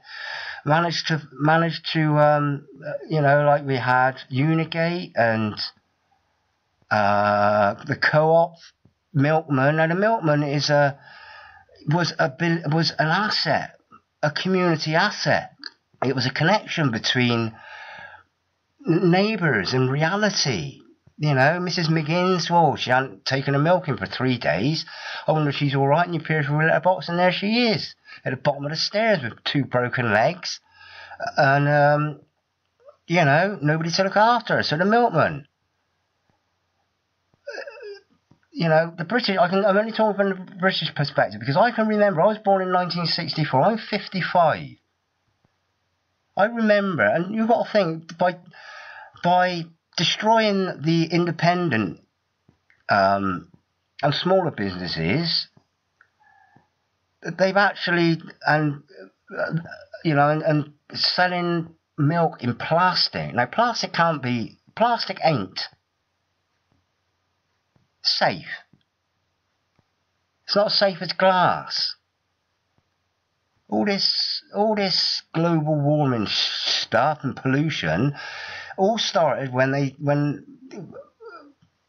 managed to, managed to, um, you know, like we had Unigate and uh, the Co-op Milkman. Now the Milkman is a was a was an asset, a community asset. It was a connection between neighbours and reality. You know, Missus McGinn's, well, she hadn't taken her milking for three days. I wonder if she's all right, and you peer through a letterbox, and there she is, at the bottom of the stairs with two broken legs. And, um, you know, nobody to look after her, so the milkman. You know, the British, I can, I'm only talking from the British perspective, because I can remember, I was born in nineteen sixty-four, I'm fifty-five. I remember, and you've got to think, by... by destroying the independent um, and smaller businesses, they've actually, and you know, and, and selling milk in plastic. Now, plastic can't be, plastic ain't safe. It's not as safe as glass. All this, all this global warming stuff and pollution all started when they, when,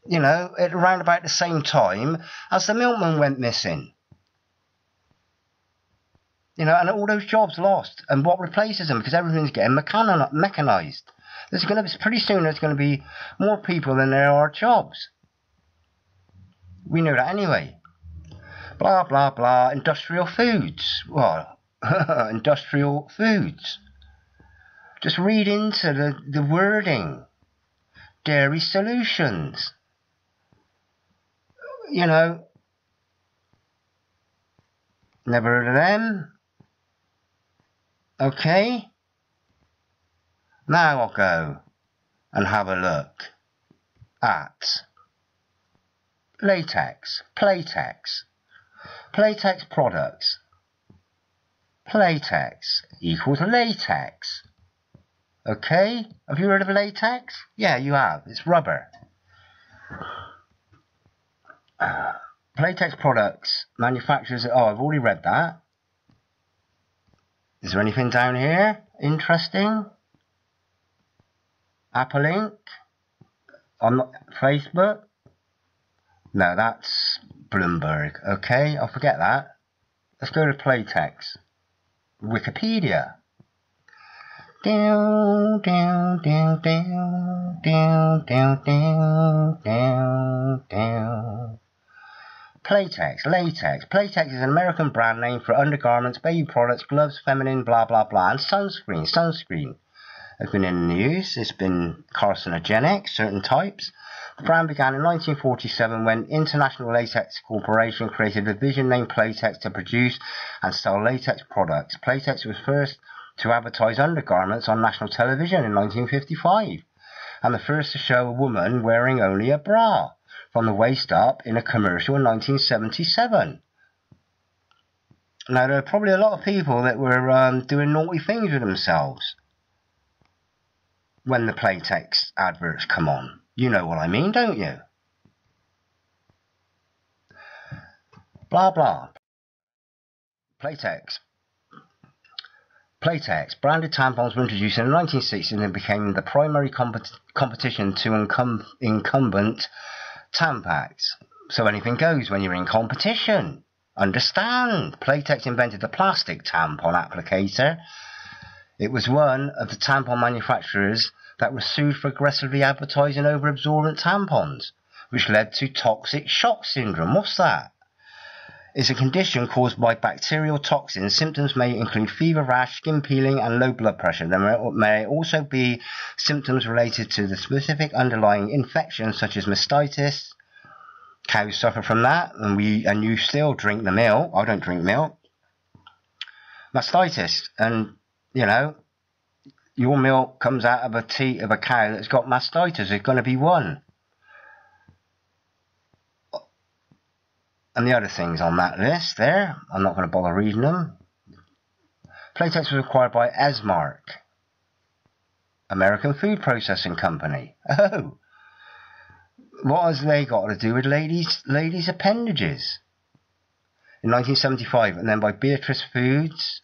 you know, at around about the same time as the milkman went missing. You know, and all those jobs lost, and what replaces them, because everything's getting mechanized. There's going to be, pretty soon there's going to be more people than there are jobs. We know that anyway. Blah, blah, blah, industrial foods. Well, industrial foods. Just read into the, the wording. Dairy solutions. You know, never heard of them. Okay. Now I'll go and have a look at Playtex. Playtex. Playtex products. Playtex equals latex. Okay, have you heard of latex? Yeah, you have. It's rubber. Uh, Playtex products, manufacturers... Oh, I've already read that. Is there anything down here interesting? Apple Incorporated. I'm not... Facebook? No, that's Bloomberg. Okay, I'll forget that. Let's go to Playtex. Wikipedia. Down, down, down, down, down, down, down, down, down. Playtex, latex. Playtex is an American brand name for undergarments, baby products, gloves, feminine, blah, blah, blah, and sunscreen. Sunscreen has been in the news. It's been carcinogenic, certain types. The brand began in nineteen forty-seven when International Latex Corporation created the division named Playtex to produce and sell latex products. Playtex was first to advertise undergarments on national television in nineteen fifty-five, and the first to show a woman wearing only a bra from the waist up in a commercial in nineteen seventy-seven. Now, there are probably a lot of people that were um, doing naughty things with themselves when the Playtex adverts come on. You know what I mean, don't you? Blah, blah. Playtex. Playtex, branded tampons were introduced in the nineteen sixties and became the primary comp competition to incum incumbent Tampax. So anything goes when you're in competition. Understand? Playtex invented the plastic tampon applicator. It was one of the tampon manufacturers that was sued for aggressively advertising over-absorbent tampons, which led to toxic shock syndrome. What's that? Is a condition caused by bacterial toxins. Symptoms may include fever, rash, skin peeling, and low blood pressure. There may also be symptoms related to the specific underlying infection, such as mastitis. Cows suffer from that, and we and you still drink the milk. I don't drink milk. Mastitis, and you know, your milk comes out of a teat of a cow that's got mastitis. There's going to be one. And the other things on that list there, I'm not going to bother reading them. Playtex was acquired by Esmark, American Food Processing Company. Oh, what has they got to do with ladies' ladies' appendages? In nineteen seventy-five, and then by Beatrice Foods.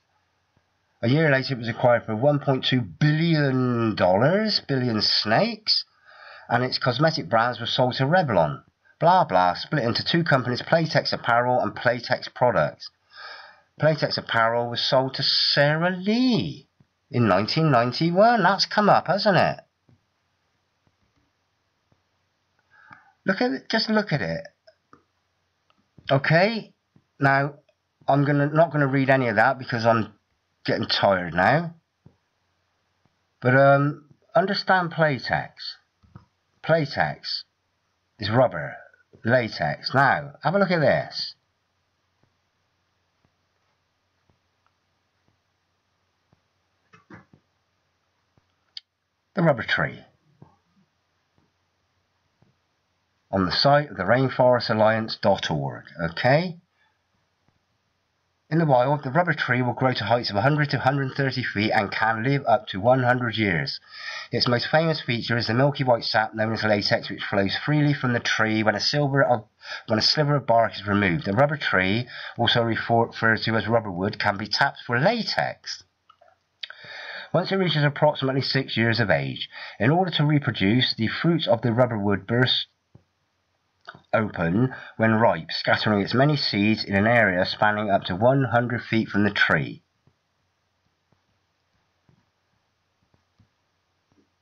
A year later, it was acquired for one point two billion dollars, billion snakes, and its cosmetic brands were sold to Revlon. Blah, blah, split into two companies, Playtex Apparel and Playtex Products. Playtex Apparel was sold to Sarah Lee in nineteen ninety-one. That's come up, hasn't it? Look at it, just look at it. Okay, now I'm gonna not gonna read any of that because I'm getting tired now. But um, understand Playtex. Playtex is rubber, latex. Now have a look at this. The rubber tree on the site of the rainforest alliance dot org. Okay, in the wild, the rubber tree will grow to heights of one hundred to one hundred thirty feet and can live up to one hundred years. Its most famous feature is the milky white sap known as latex, which flows freely from the tree when a, silver of, when a sliver of bark is removed. The rubber tree, also referred to as rubberwood, can be tapped for latex once it reaches approximately six years of age. In order to reproduce, the fruits of the rubberwood burst open when ripe, scattering its many seeds in an area spanning up to one hundred feet from the tree.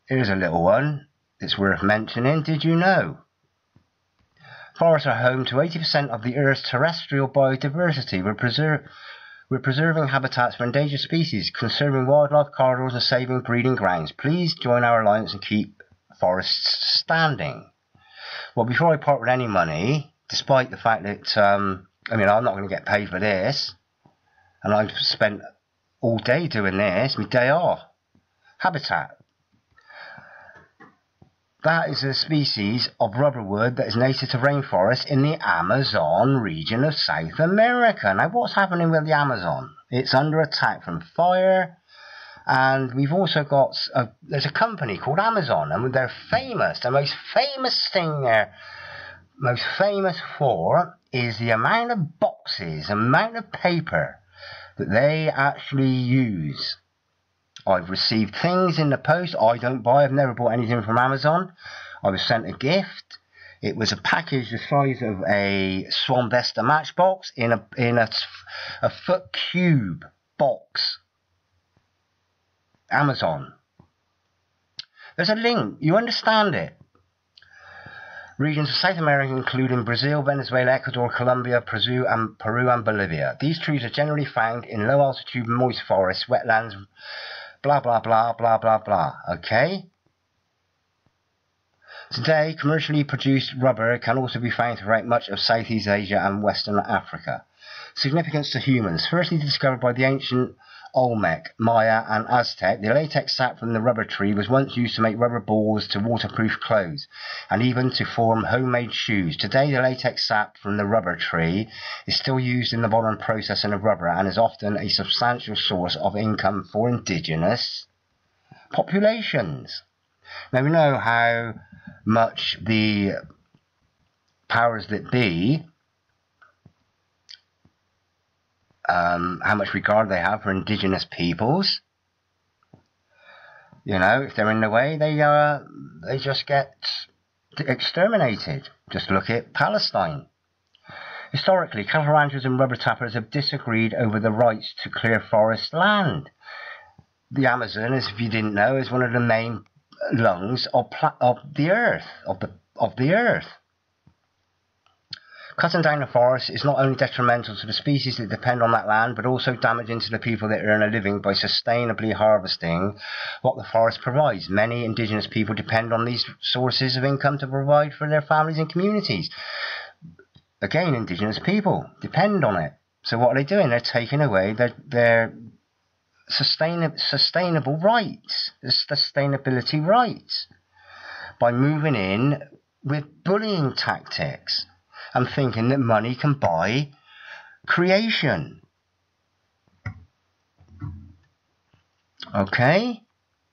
Here's a little one that's worth mentioning. Did you know? Forests are home to eighty percent of the Earth's terrestrial biodiversity. We're preserved. We're preserving habitats for endangered species, conserving wildlife corridors and saving breeding grounds. Please join our alliance and keep forests standing. Well, before I part with any money, despite the fact that, um, I mean, I'm not going to get paid for this, and I've spent all day doing this, my day off. Habitat. That is a species of rubberwood that is native to rainforests in the Amazon region of South America. Now, what's happening with the Amazon? It's under attack from fire, and we've also got a, there's a company called Amazon, and they're famous. The most famous thing they're most famous for is the amount of boxes, amount of paper that they actually use. I've received things in the post I don't buy. I've never bought anything from Amazon. I was sent a gift. It was a package the size of a Swan Vesta matchbox in a in a, a foot cube box. Amazon. There's a link. You understand it. Regions of South America, including Brazil, Venezuela, Ecuador, Colombia, Peru, and Peru and Bolivia. These trees are generally found in low altitude moist forests, wetlands. Blah, blah, blah, blah, blah, blah, okay? Today, commercially produced rubber can also be found throughout much of Southeast Asia and Western Africa. Significance to humans. Firstly discovered by the ancient Olmec, Maya, and Aztec, the latex sap from the rubber tree was once used to make rubber balls, to waterproof clothes, and even to form homemade shoes. Today, the latex sap from the rubber tree is still used in the modern processing of rubber and is often a substantial source of income for indigenous populations. Now, we know how much the powers that be, Um, how much regard they have for indigenous peoples. You know, if they're in the way, they uh, they just get exterminated. Just look at Palestine. Historically, cattle ranchers and rubber tappers have disagreed over the rights to clear forest land. The Amazon, as if you didn't know, is one of the main lungs of, pla of the earth, of the of the earth. Cutting down the forest is not only detrimental to the species that depend on that land, but also damaging to the people that earn a living by sustainably harvesting what the forest provides. Many indigenous people depend on these sources of income to provide for their families and communities. Again, indigenous people depend on it. So what are they doing? They're taking away their, their sustain, sustainable rights, the sustainability rights, by moving in with bullying tactics. I'm thinking that money can buy creation. Okay?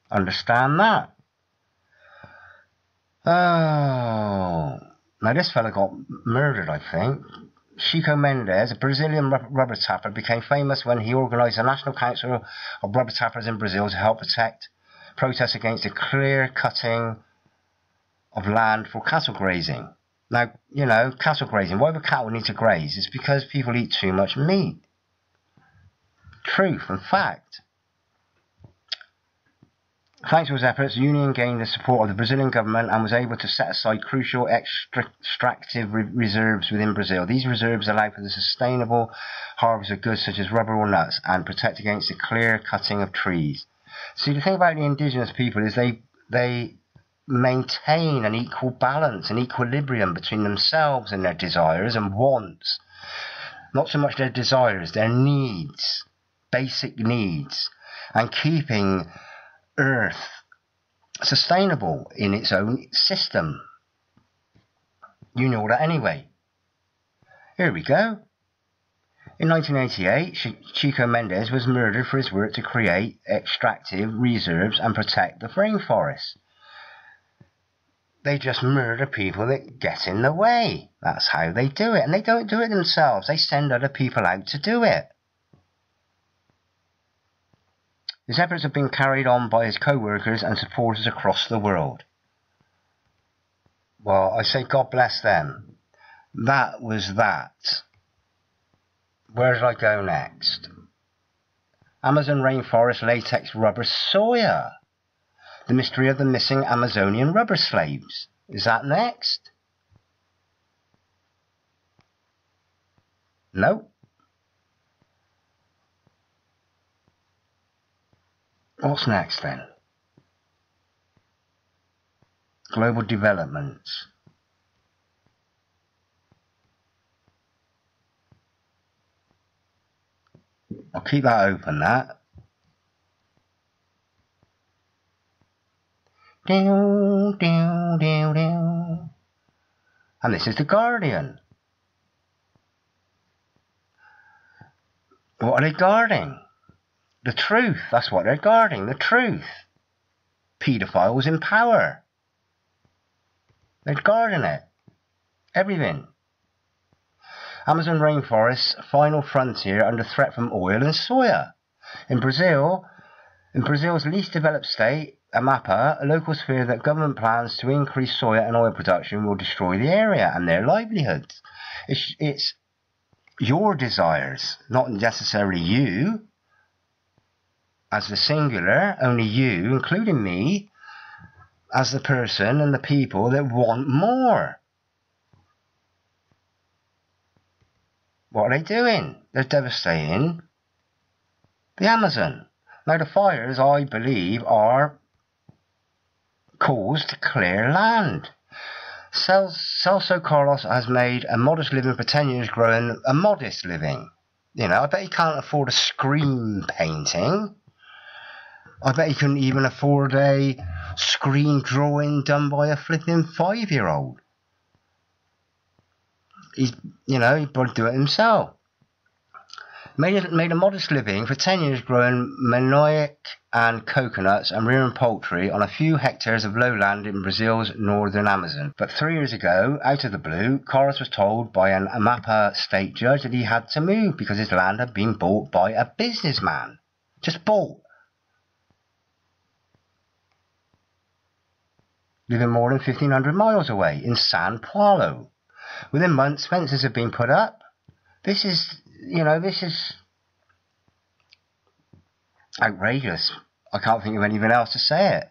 Understand that. Oh. Now, this fella got murdered, I think. Chico Mendes, a Brazilian rubber tapper, became famous when he organized a National Council of Rubber Tappers in Brazil to help protect protests against the clear cutting of land for cattle grazing. Now, you know, cattle grazing. Why would cattle need to graze? It's because people eat too much meat. Truth and fact. Thanks to his efforts, Union gained the support of the Brazilian government and was able to set aside crucial extractive re reserves within Brazil. These reserves allow for the sustainable harvest of goods such as rubber or nuts and protect against the clear cutting of trees. See, the thing about the indigenous people is they they maintain an equal balance, an equilibrium between themselves and their desires and wants. Not so much their desires, their needs, basic needs, and keeping Earth sustainable in its own system. You know that anyway. Here we go. In nineteen eighty-eight, Chico Mendes was murdered for his work to create extractive reserves and protect the rainforest. They just murder people that get in the way. That's how they do it. And they don't do it themselves. They send other people out to do it. His efforts have been carried on by his co-workers and supporters across the world. Well, I say God bless them. That was that. Where did I go next? Amazon rainforest, latex, rubber, soya. The mystery of the missing Amazonian rubber slaves. Is that next? Nope. What's next then? Global developments. I'll keep that open, that. Doo, doo, doo, doo. And this is The Guardian. What are they guarding? The truth. That's what they're guarding, the truth. Pedophiles in power. They're guarding it. Everything. Amazon rainforest's final frontier under threat from oil and soya. In Brazil, in Brazil's least developed state, Amapá, locals fear that government plans to increase soya and oil production will destroy the area and their livelihoods. It's, it's your desires, not necessarily you, as the singular, only you, including me, as the person and the people that want more. What are they doing? They're devastating the Amazon. Now the fires, I believe, are caused to clear land. Celso Carlos has made a modest living for ten years growing a modest living. You know, I bet he can't afford a screen painting. I bet he couldn't even afford a screen drawing done by a flipping five-year-old. He's, you know, he'd probably do it himself. Made a, made a modest living for ten years growing manioc and coconuts and rearing poultry on a few hectares of lowland in Brazil's northern Amazon. But three years ago, out of the blue, Carlos was told by an Amapá state judge that he had to move because his land had been bought by a businessman. Just bought. Living more than fifteen hundred miles away, in São Paulo. Within months, fences have been put up. This is, you know, this is outrageous. I can't think of anything else to say it.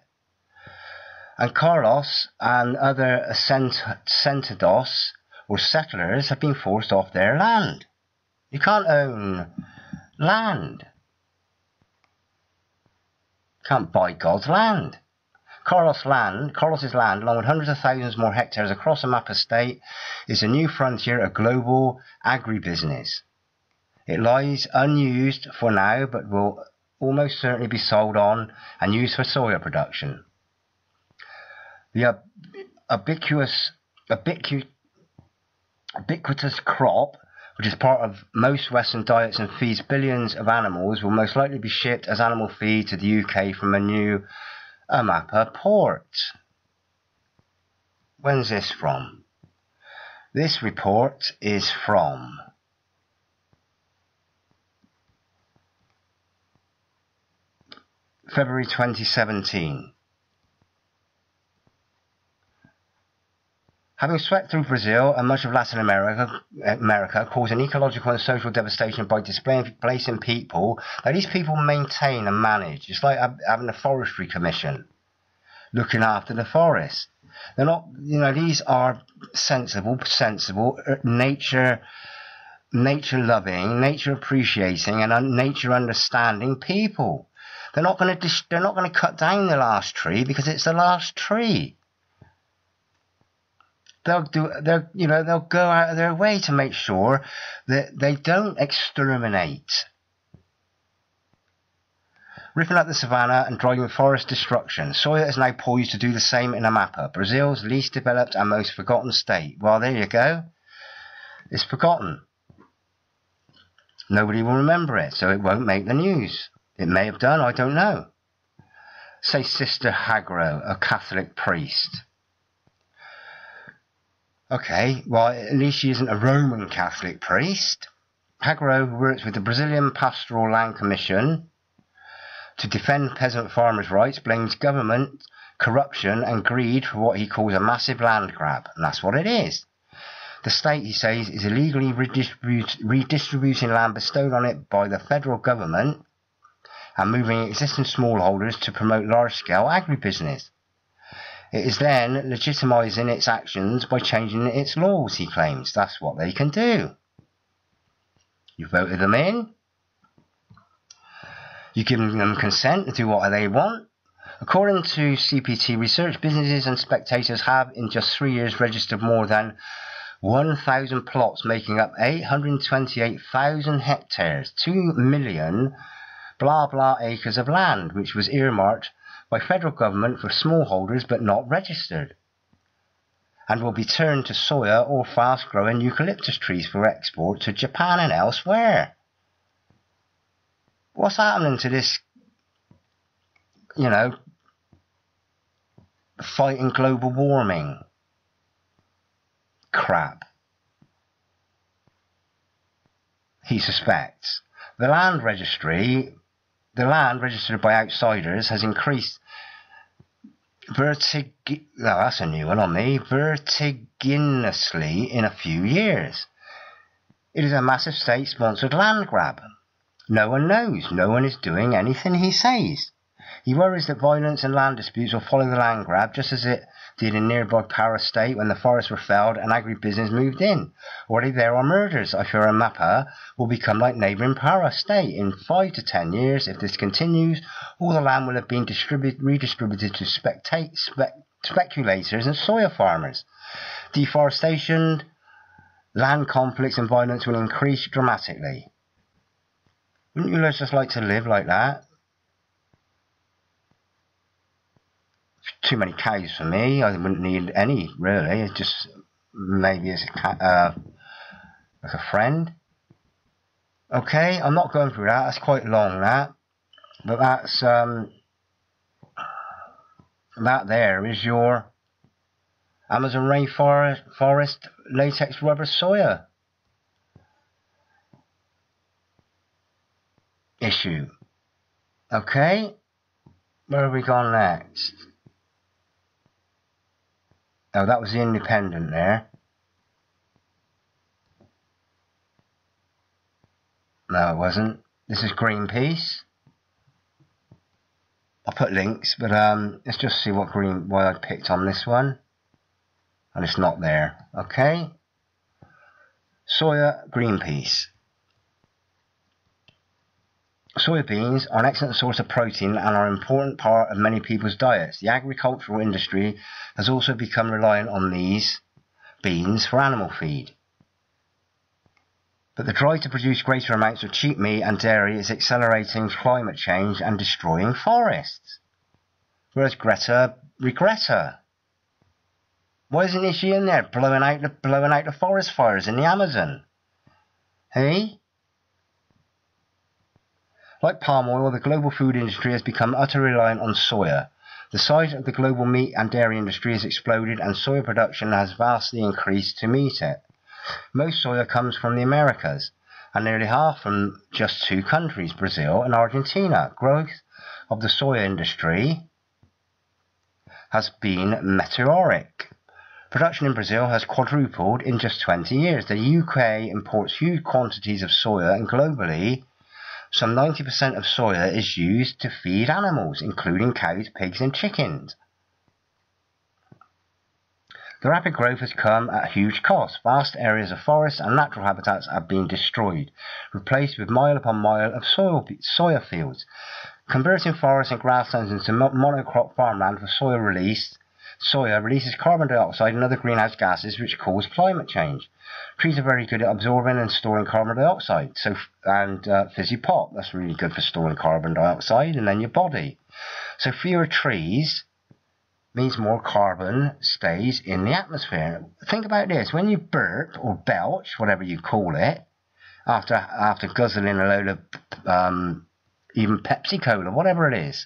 And Carlos and other asentados, or settlers, have been forced off their land. You can't own land. You can't buy God's land. Carlos land, Carlos's land, along with hundreds of thousands more hectares across Amapá state, is a new frontier of global agribusiness. It lies unused for now, but will almost certainly be sold on and used for soya production. The ubiquitous, ubiquitous, ubiquitous crop, which is part of most Western diets and feeds billions of animals, will most likely be shipped as animal feed to the U K from a new Amapá port. When's this from? This report is from February twenty seventeen. having swept through Brazil and much of Latin America, America causing ecological and social devastation by displacing people that these people maintain and manage. It's like having a forestry commission looking after the forest. They're not, you know, these are sensible, sensible, nature, nature-loving, nature-appreciating, and nature-understanding people. They're not going to, they're not going to cut down the last tree because it's the last tree. They'll do, they'll, you know, they'll go out of their way to make sure that they don't exterminate. Ripping up the savannah and driving forest destruction, soil is now poised to do the same in Amapá, Brazil's least developed and most forgotten state. Well, there you go. It's forgotten. Nobody will remember it, so it won't make the news. It may have done, I don't know. Say Sister Hagro, a Catholic priest. Okay, well, at least she isn't a Roman Catholic priest. Hagro, who works with the Brazilian Pastoral Land Commission to defend peasant farmers' rights, blames government, corruption and greed for what he calls a massive land grab. And that's what it is. The state, he says, is illegally redistribut- redistributing land bestowed on it by the federal government and moving existing smallholders to promote large-scale agribusiness. It is then legitimising its actions by changing its laws, he claims. That's what they can do. You voted them in. You give them consent to do what they want. According to C P T research, businesses and spectators have, in just three years, registered more than one thousand plots, making up eight hundred twenty-eight thousand hectares, two million blah blah acres of land, which was earmarked by federal government for smallholders but not registered, and will be turned to soya or fast-growing eucalyptus trees for export to Japan and elsewhere. What's happening to this, you know, fighting global warming crap? He suspects. The land registry... The land registered by outsiders has increased vertig oh, that's a new one on me, vertiginously in a few years. It is a massive state-sponsored land grab. No one knows. No one is doing anything, he says. He worries that violence and land disputes will follow the land grab, just as it did in nearby Para State when the forests were felled and agribusiness moved in. Already there are murders. I fear Amapá will become like neighbouring Para State. In five to ten years, if this continues, all the land will have been distributed, redistributed to spectate, spec, speculators and soya farmers. Deforestation, land conflicts and violence will increase dramatically. Wouldn't you just like to live like that? Too many cows for me. I wouldn't need any, really. It's just maybe as a uh, as a friend. Okay, I'm not going through that. That's quite long, that. But that's um, that. There is your Amazon rainforest forest latex rubber soya issue. Okay, where have we gone next? Oh, that was the Independent there. No, it wasn't. This is Greenpeace. I'll put links, but um, let's just see what green why I picked on this one. And it's not there. Okay. Soya, Greenpeace. Soybeans are an excellent source of protein and are an important part of many people's diets. The agricultural industry has also become reliant on these beans for animal feed. But the drive to produce greater amounts of cheap meat and dairy is accelerating climate change and destroying forests. Whereas Greta, regretta. Why isn't she in there blowing out the, blowing out the forest fires in the Amazon? Hey? Like palm oil, the global food industry has become utterly reliant on soya. The size of the global meat and dairy industry has exploded and soya production has vastly increased to meet it. Most soya comes from the Americas, and nearly half from just two countries, Brazil and Argentina. Growth of the soya industry has been meteoric. Production in Brazil has quadrupled in just twenty years. The U K imports huge quantities of soya, and globally, some ninety percent of soya is used to feed animals, including cows, pigs and chickens. The rapid growth has come at huge cost. Vast areas of forests and natural habitats are being destroyed, replaced with mile upon mile of soil, soya fields. Converting forests and grasslands into monocrop farmland for soya release. Soya releases carbon dioxide and other greenhouse gases which cause climate change. Trees are very good at absorbing and storing carbon dioxide. So, and uh, fizzy pop, that's really good for storing carbon dioxide and then your body. So fewer trees means more carbon stays in the atmosphere. Think about this, when you burp or belch, whatever you call it, after, after guzzling a load of um, even Pepsi Cola, whatever it is,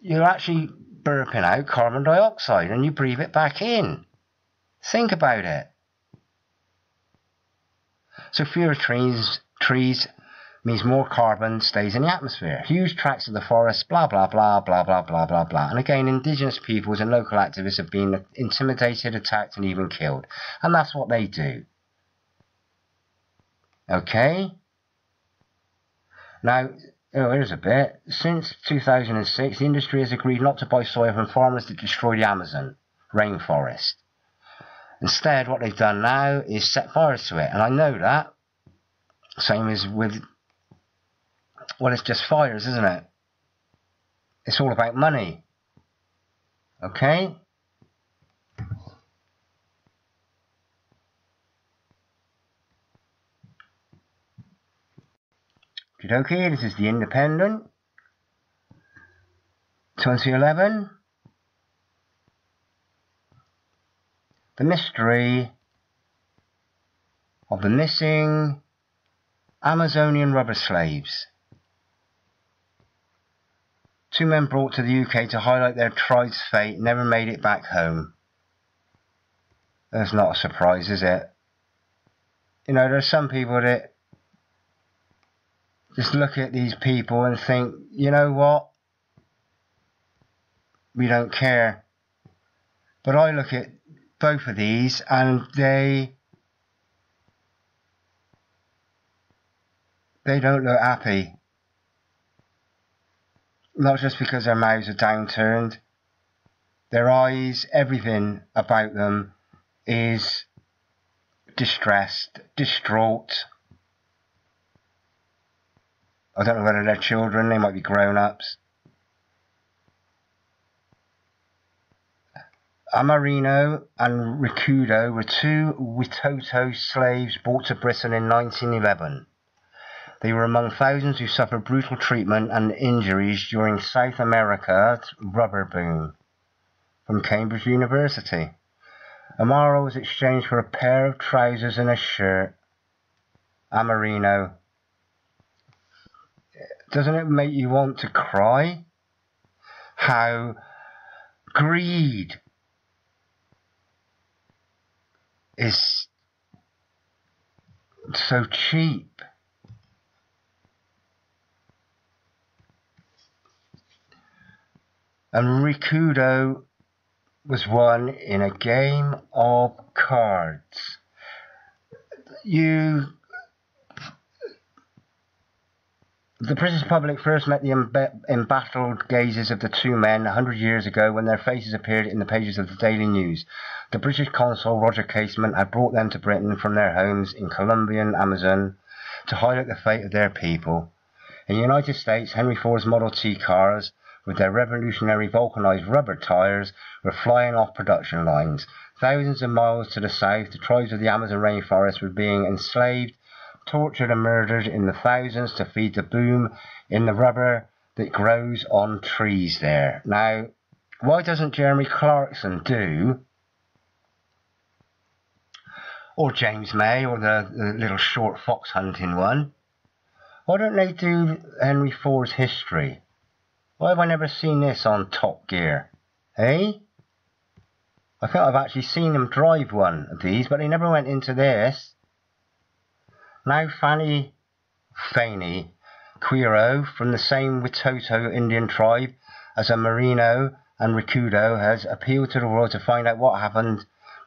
you're actually burping out carbon dioxide and you breathe it back in. Think about it. So fewer trees trees means more carbon stays in the atmosphere. Huge tracts of the forest, blah blah blah blah blah blah blah blah. And again, indigenous peoples and local activists have been intimidated, attacked and even killed. And that's what they do. Okay? Now, oh, here's a bit. Since two thousand six, the industry has agreed not to buy soya from farmers that destroy the Amazon rainforest. Instead, what they've done now is set fires to it. And I know that. Same as with... well, it's just fires, isn't it? It's all about money. Okay? Okay, this is The Independent, twenty eleven. The mystery of the missing Amazonian rubber slaves. Two men brought to the U K to highlight their tribe's fate never made it back home. That's not a surprise, is it? You know, there's some people that just look at these people and think, you know what, we don't care. But I look at both of these and they they don't look happy. Not just because their mouths are downturned, their eyes, everything about them is distressed, distraught. I don't know whether they're children, they might be grown-ups. Amarino and Ricudo were two Witoto slaves brought to Britain in nineteen eleven. They were among thousands who suffered brutal treatment and injuries during South America's rubber boom. From Cambridge University. Amaro was exchanged for a pair of trousers and a shirt. Amarino. Doesn't it make you want to cry? How greed is so cheap. And Ricudo was won in a game of cards. You... The British public first met the embattled gazes of the two men a hundred years ago when their faces appeared in the pages of the Daily News. The British consul, Roger Casement, had brought them to Britain from their homes in Colombian Amazon to highlight the fate of their people. In the United States, Henry Ford's Model T cars, with their revolutionary vulcanized rubber tires, were flying off production lines. Thousands of miles to the south, the tribes of the Amazon rainforest were being enslaved, tortured and murdered in the thousands to feed the boom in the rubber that grows on trees there. Now, why doesn't Jeremy Clarkson do, or James May, or the, the little short fox hunting one, why don't they do Henry Ford's history? Why have I never seen this on Top Gear? Eh? I think I've actually seen them drive one of these, but they never went into this. Now Fanny Faney Quiro, from the same Witoto Indian tribe as a Marino and Rikudo has appealed to the world to find out what happened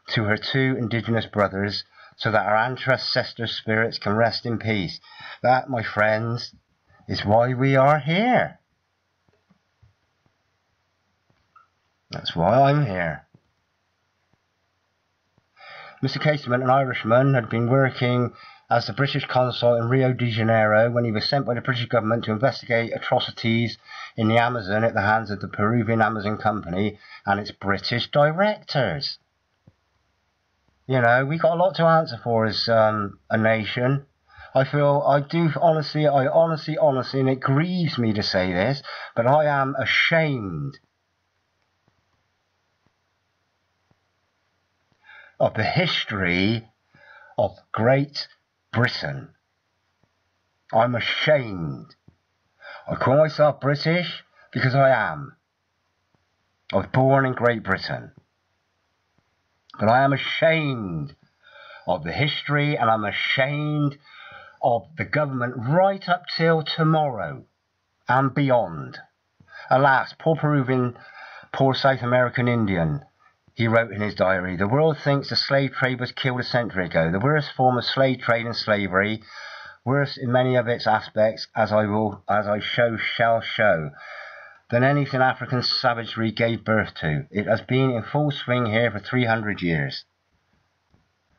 to her two indigenous brothers so that our ancestor spirits can rest in peace. That, my friends, is why we are here. That's why I'm here. Mister Casement, an Irishman, had been working as the British consul in Rio de Janeiro when he was sent by the British government to investigate atrocities in the Amazon at the hands of the Peruvian Amazon Company and its British directors. You know, we got a lot to answer for as um, a nation. I feel, I do honestly, I honestly, honestly, and it grieves me to say this, but I am ashamed of the history of Great Britain. I'm ashamed. I call myself British because I am. I was born in Great Britain. But I am ashamed of the history, and I'm ashamed of the government right up till tomorrow and beyond. Alas, poor Peruvian, poor South American Indian, he wrote in his diary, the world thinks the slave trade was killed a century ago. The worst form of slave trade and slavery, worse in many of its aspects, as I will, as I show, shall show, than anything African savagery gave birth to. It has been in full swing here for three hundred years.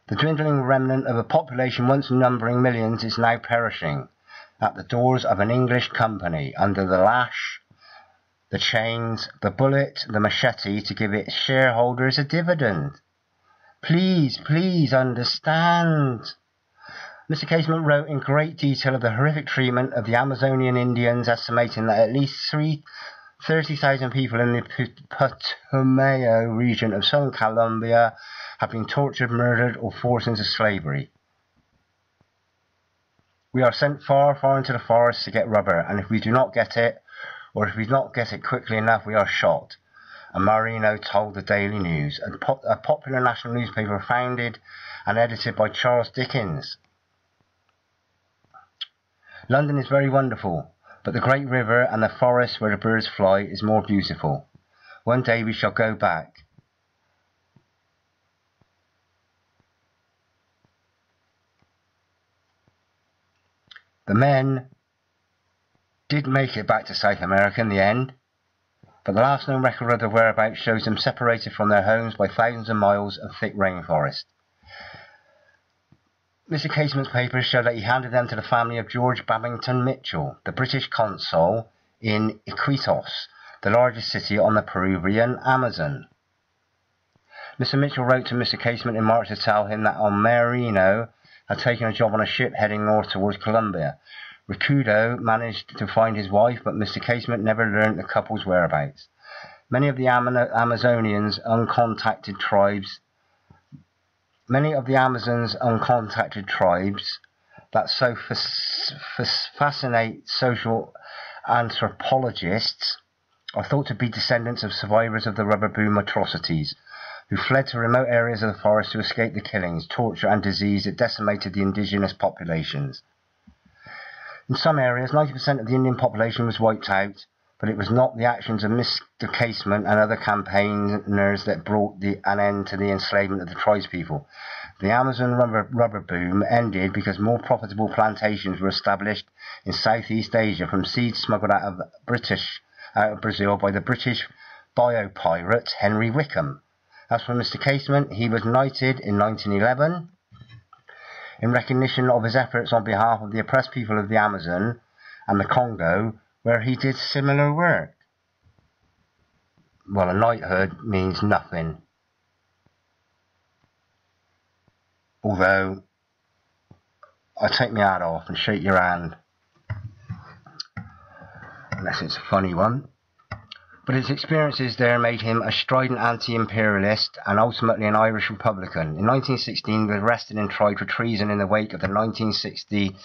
The dwindling remnant of a population once numbering millions is now perishing at the doors of an English company under the lash, the chains, the bullet, the machete to give its shareholders a dividend. Please, please understand. Mister Casement wrote in great detail of the horrific treatment of the Amazonian Indians, estimating that at least thirty thousand people in the Putumayo region of southern Colombia have been tortured, murdered, or forced into slavery. We are sent far, far into the forest to get rubber, and if we do not get it, or if we do not get it quickly enough, we are shot. And Marino told the Daily News, a, pop a popular national newspaper founded and edited by Charles Dickens. London is very wonderful, but the great river and the forest where the birds fly is more beautiful. One day we shall go back. The men did make it back to South America in the end, but the last known record of their whereabouts shows them separated from their homes by thousands of miles of thick rainforest. Mister Casement's papers show that he handed them to the family of George Babington Mitchell, the British consul in Iquitos, the largest city on the Peruvian Amazon. Mister Mitchell wrote to Mister Casement in March to tell him that Marino had taken a job on a ship heading north towards Colombia. Rikudo managed to find his wife, but Mister Casement never learned the couple's whereabouts. Many of the Amazonians uncontacted tribes, many of the Amazon's uncontacted tribes that so fascinate social anthropologists are thought to be descendants of survivors of the rubber boom atrocities, who fled to remote areas of the forest to escape the killings, torture and disease that decimated the indigenous populations. In some areas, ninety percent of the Indian population was wiped out, but it was not the actions of Mister Casement and other campaigners that brought the, an end to the enslavement of the tribespeople. The Amazon rubber, rubber boom ended because more profitable plantations were established in Southeast Asia from seeds smuggled out of, British, out of Brazil by the British biopirate Henry Wickham. As for Mister Casement, he was knighted in nineteen eleven. In recognition of his efforts on behalf of the oppressed people of the Amazon and the Congo, where he did similar work. Well, a knighthood means nothing. Although, I take my hat off and shake your hand. Unless it's a funny one. But his experiences there made him a strident anti-imperialist and ultimately an Irish Republican. In nineteen sixteen, he was arrested and tried for treason in the wake of the nineteen sixteen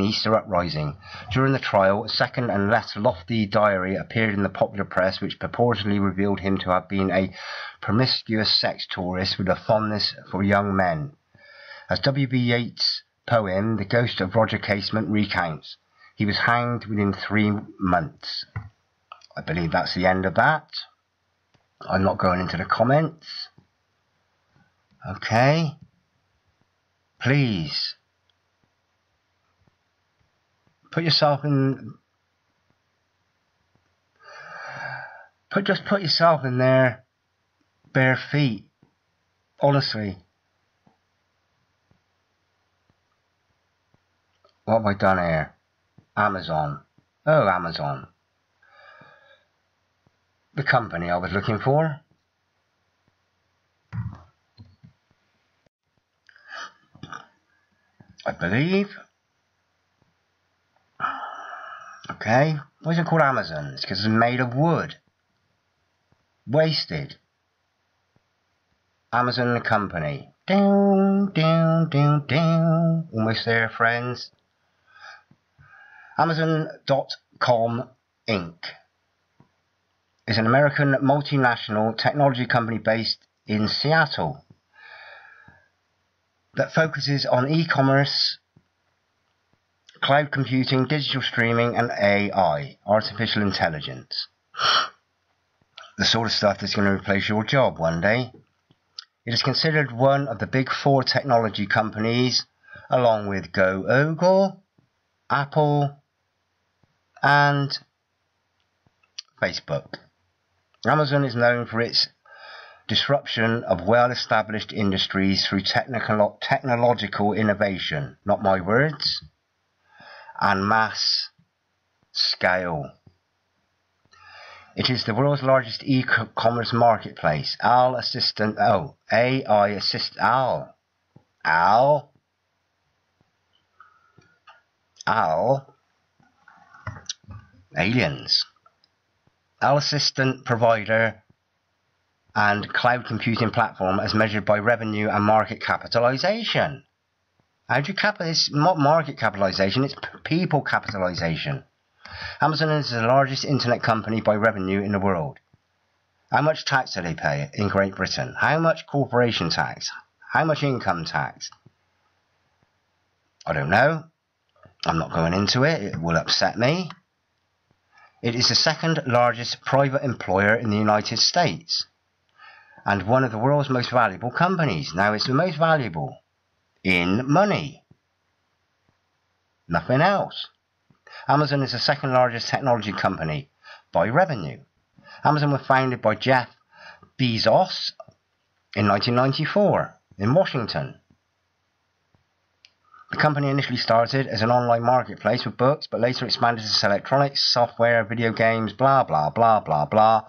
Easter uprising. During the trial, a second and less lofty diary appeared in the popular press, which purportedly revealed him to have been a promiscuous sex tourist with a fondness for young men. As W B Yeats' poem, The Ghost of Roger Casement, recounts, he was hanged within three months. I believe that's the end of that. I'm not going into the comments. Okay. Please put yourself in put just put yourself in their bare feet. Honestly. What have I done here? Amazon. Oh, Amazon. The company I was looking for. I believe. Okay. Why is it called Amazon? It's because it's made of wood. Wasted. Amazon the company. Down, down, down, down. Almost there, friends. Amazon dot com Incorporated is an American multinational technology company based in Seattle that focuses on e-commerce, cloud computing, digital streaming, and A I, artificial intelligence. The sort of stuff that's going to replace your job one day. It is considered one of the big four technology companies, along with Google, Apple, and Facebook. Amazon is known for its disruption of well-established industries through technical, technological innovation, not my words, and mass scale. It is the world's largest e-commerce marketplace. Al assistant, oh, A I assist, Al, Al, Al, aliens. Al assistant provider and cloud computing platform as measured by revenue and market capitalization. How do you cap? It's not market capitalization, it's people capitalization. Amazon is the largest internet company by revenue in the world. How much tax do they pay in Great Britain? How much corporation tax? How much income tax? I don't know. I'm not going into it. It will upset me. It is the second largest private employer in the United States and one of the world's most valuable companies. Now, it's the most valuable in money. Nothing else. Amazon is the second largest technology company by revenue. Amazon was founded by Jeff Bezos in nineteen ninety-four in Washington. The company initially started as an online marketplace with books, but later expanded to electronics, software, video games, blah, blah, blah, blah, blah.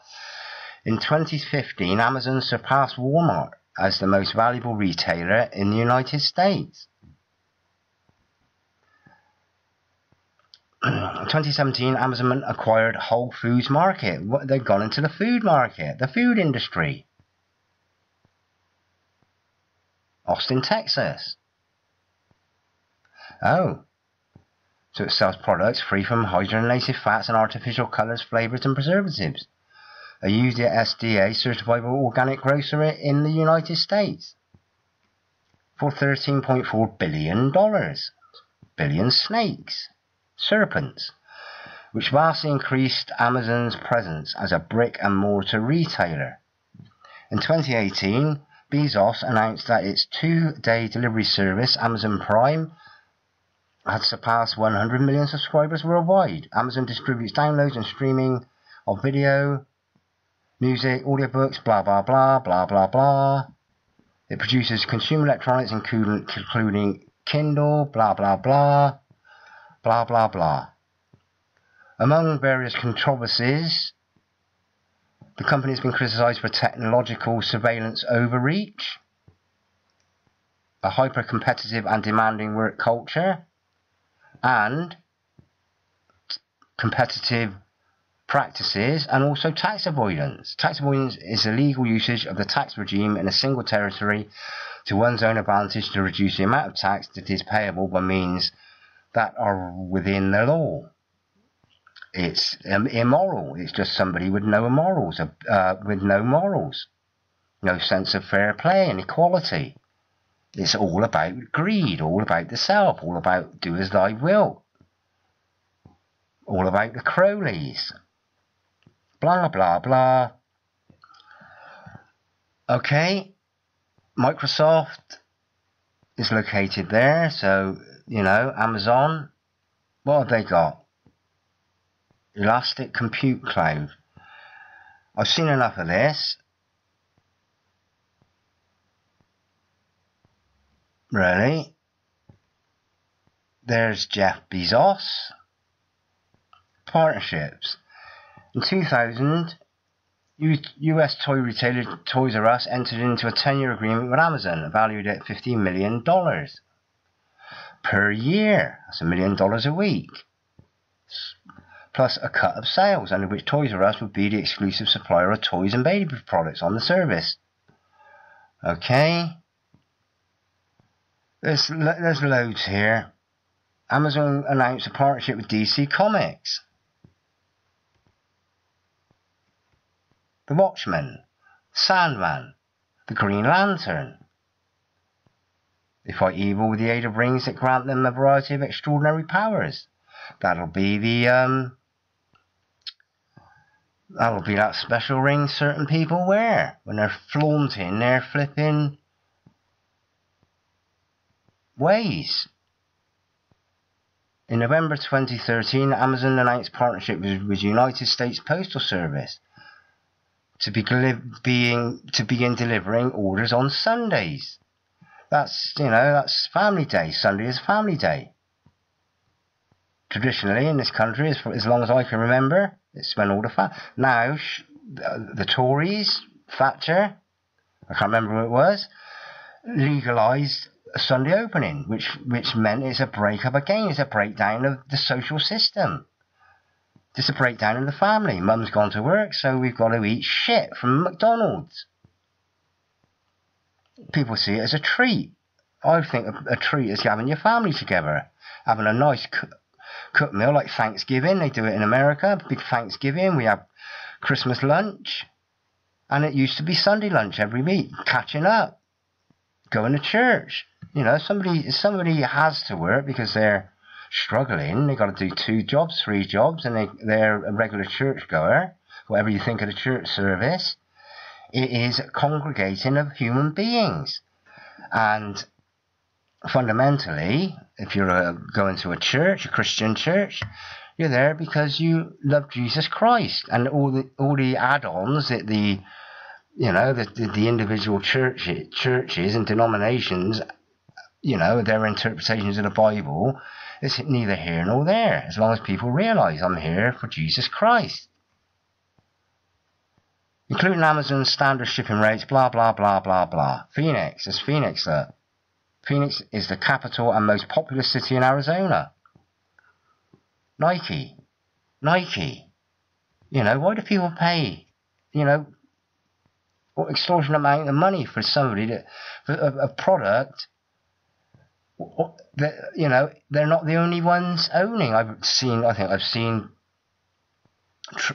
In twenty fifteen, Amazon surpassed Walmart as the most valuable retailer in the United States. In twenty seventeen, Amazon acquired Whole Foods Market. What, they've gone into the food market, the food industry. Austin, Texas. Oh. So it sells products free from hydrogenated fats and artificial colours, flavours and preservatives. A U S D A certified organic grocery in the United States. For thirteen point four billion dollars. Billion snakes. Serpents, which vastly increased Amazon's presence as a brick-and-mortar retailer. In twenty eighteen, Bezos announced that its two-day delivery service, Amazon Prime, had surpassed one hundred million subscribers worldwide. Amazon distributes downloads and streaming of video, music, audiobooks, blah, blah, blah, blah, blah, blah. It produces consumer electronics, including Kindle, blah, blah, blah. Blah, blah, blah. Among various controversies, the company has been criticised for technological surveillance overreach, a hyper-competitive and demanding work culture, and competitive practices, and also tax avoidance. Tax avoidance is the legal usage of the tax regime in a single territory to one's own advantage to reduce the amount of tax that is payable by means that are within the law. It's um, immoral. It's just somebody with no morals, uh, with no morals, no sense of fair play and equality. It's all about greed, all about the self, all about do as thy will, all about the Crowleys, blah, blah, blah. Okay, Microsoft is located there, so, you know, Amazon, what have they got? Elastic Compute Cloud. I've seen enough of this. Really? There's Jeff Bezos. Partnerships. In two thousand, U S toy retailer Toys R Us entered into a ten-year agreement with Amazon, valued at fifteen million dollars per year. That's a million dollars a week. Plus a cut of sales, under which Toys R Us would be the exclusive supplier of toys and baby products on the service. Okay. There's, there's loads here. Amazon announced a partnership with D C Comics. The Watchmen, Sandman, the Green Lantern. They fight evil with the aid of rings that grant them a variety of extraordinary powers. That'll be the, um... that'll be that special ring certain people wear when they're flaunting their flipping ways. In November twenty thirteen, Amazon announced partnership with, with United States Postal Service to be being to begin delivering orders on Sundays. That's, you know, that's family day. Sunday is family day. Traditionally, in this country, as, for, as long as I can remember, it's when all the fa now sh the, the Tories, Thatcher, I can't remember who it was, legalised a Sunday opening, which which meant it's a breakup again. It's a breakdown of the social system. It's a breakdown of the family. Mum's gone to work, so we've got to eat shit from McDonald's. People see it as a treat. I think a, a treat is having your family together, having a nice cook. Cook meal like Thanksgiving. They do it in America. Big Thanksgiving. We have Christmas lunch. And it used to be Sunday lunch every week. Catching up. Going to church. You know, somebody somebody has to work because they're struggling. They've got to do two jobs, three jobs. And they, they're a regular churchgoer. Whatever you think of the church service. It is a congregating of human beings. And fundamentally, if you're uh, going to a church, a Christian church, you're there because you love Jesus Christ, and all the all the add-ons that the, you know, the the, the individual church, churches and denominations, you know, their interpretations of the Bible, it's neither here nor there. As long as people realise I'm here for Jesus Christ. Including Amazon's standard shipping rates, blah blah blah blah blah. Phoenix, it's Phoenix that. Phoenix is the capital and most populous city in Arizona. Nike. Nike. You know, why do people pay, you know, extortionate amount of money for somebody that, for a, a product that, you know, they're not the only ones owning. I've seen, I think I've seen tr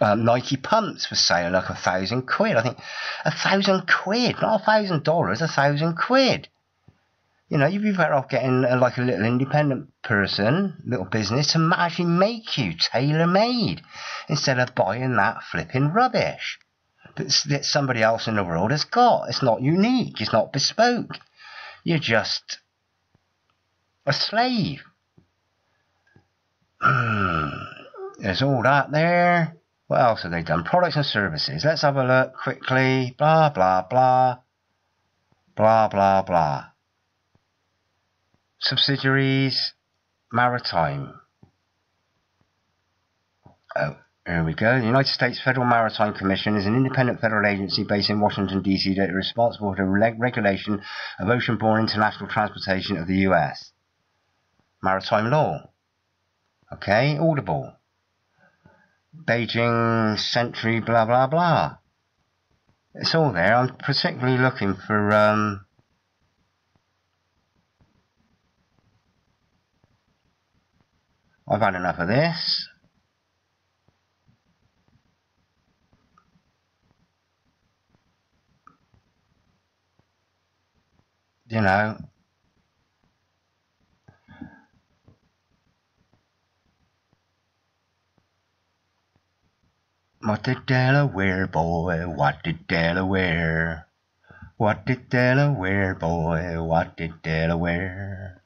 uh, Nike pumps for sale, like a thousand quid. I think a thousand quid, not a thousand dollars, a thousand quid. You know, you'd be better off getting uh, like a little independent person, little business, to actually make you tailor-made instead of buying that flipping rubbish that's, that somebody else in the world has got. It's not unique. It's not bespoke. You're just a slave. There's all that there. What else have they done? Products and services. Let's have a look quickly. Blah, blah, blah. Blah, blah, blah. Subsidiaries, maritime. Oh, here we go. The United States Federal Maritime Commission is an independent federal agency based in Washington, D C that is responsible for the reg regulation of ocean-borne international transportation of the U S Maritime law. Okay, Audible. Beijing, Century, blah, blah, blah. It's all there. I'm particularly looking for... Um, I've had enough of this. You know. What did Delaware boy, what did Delaware? What did Delaware boy, what did Delaware?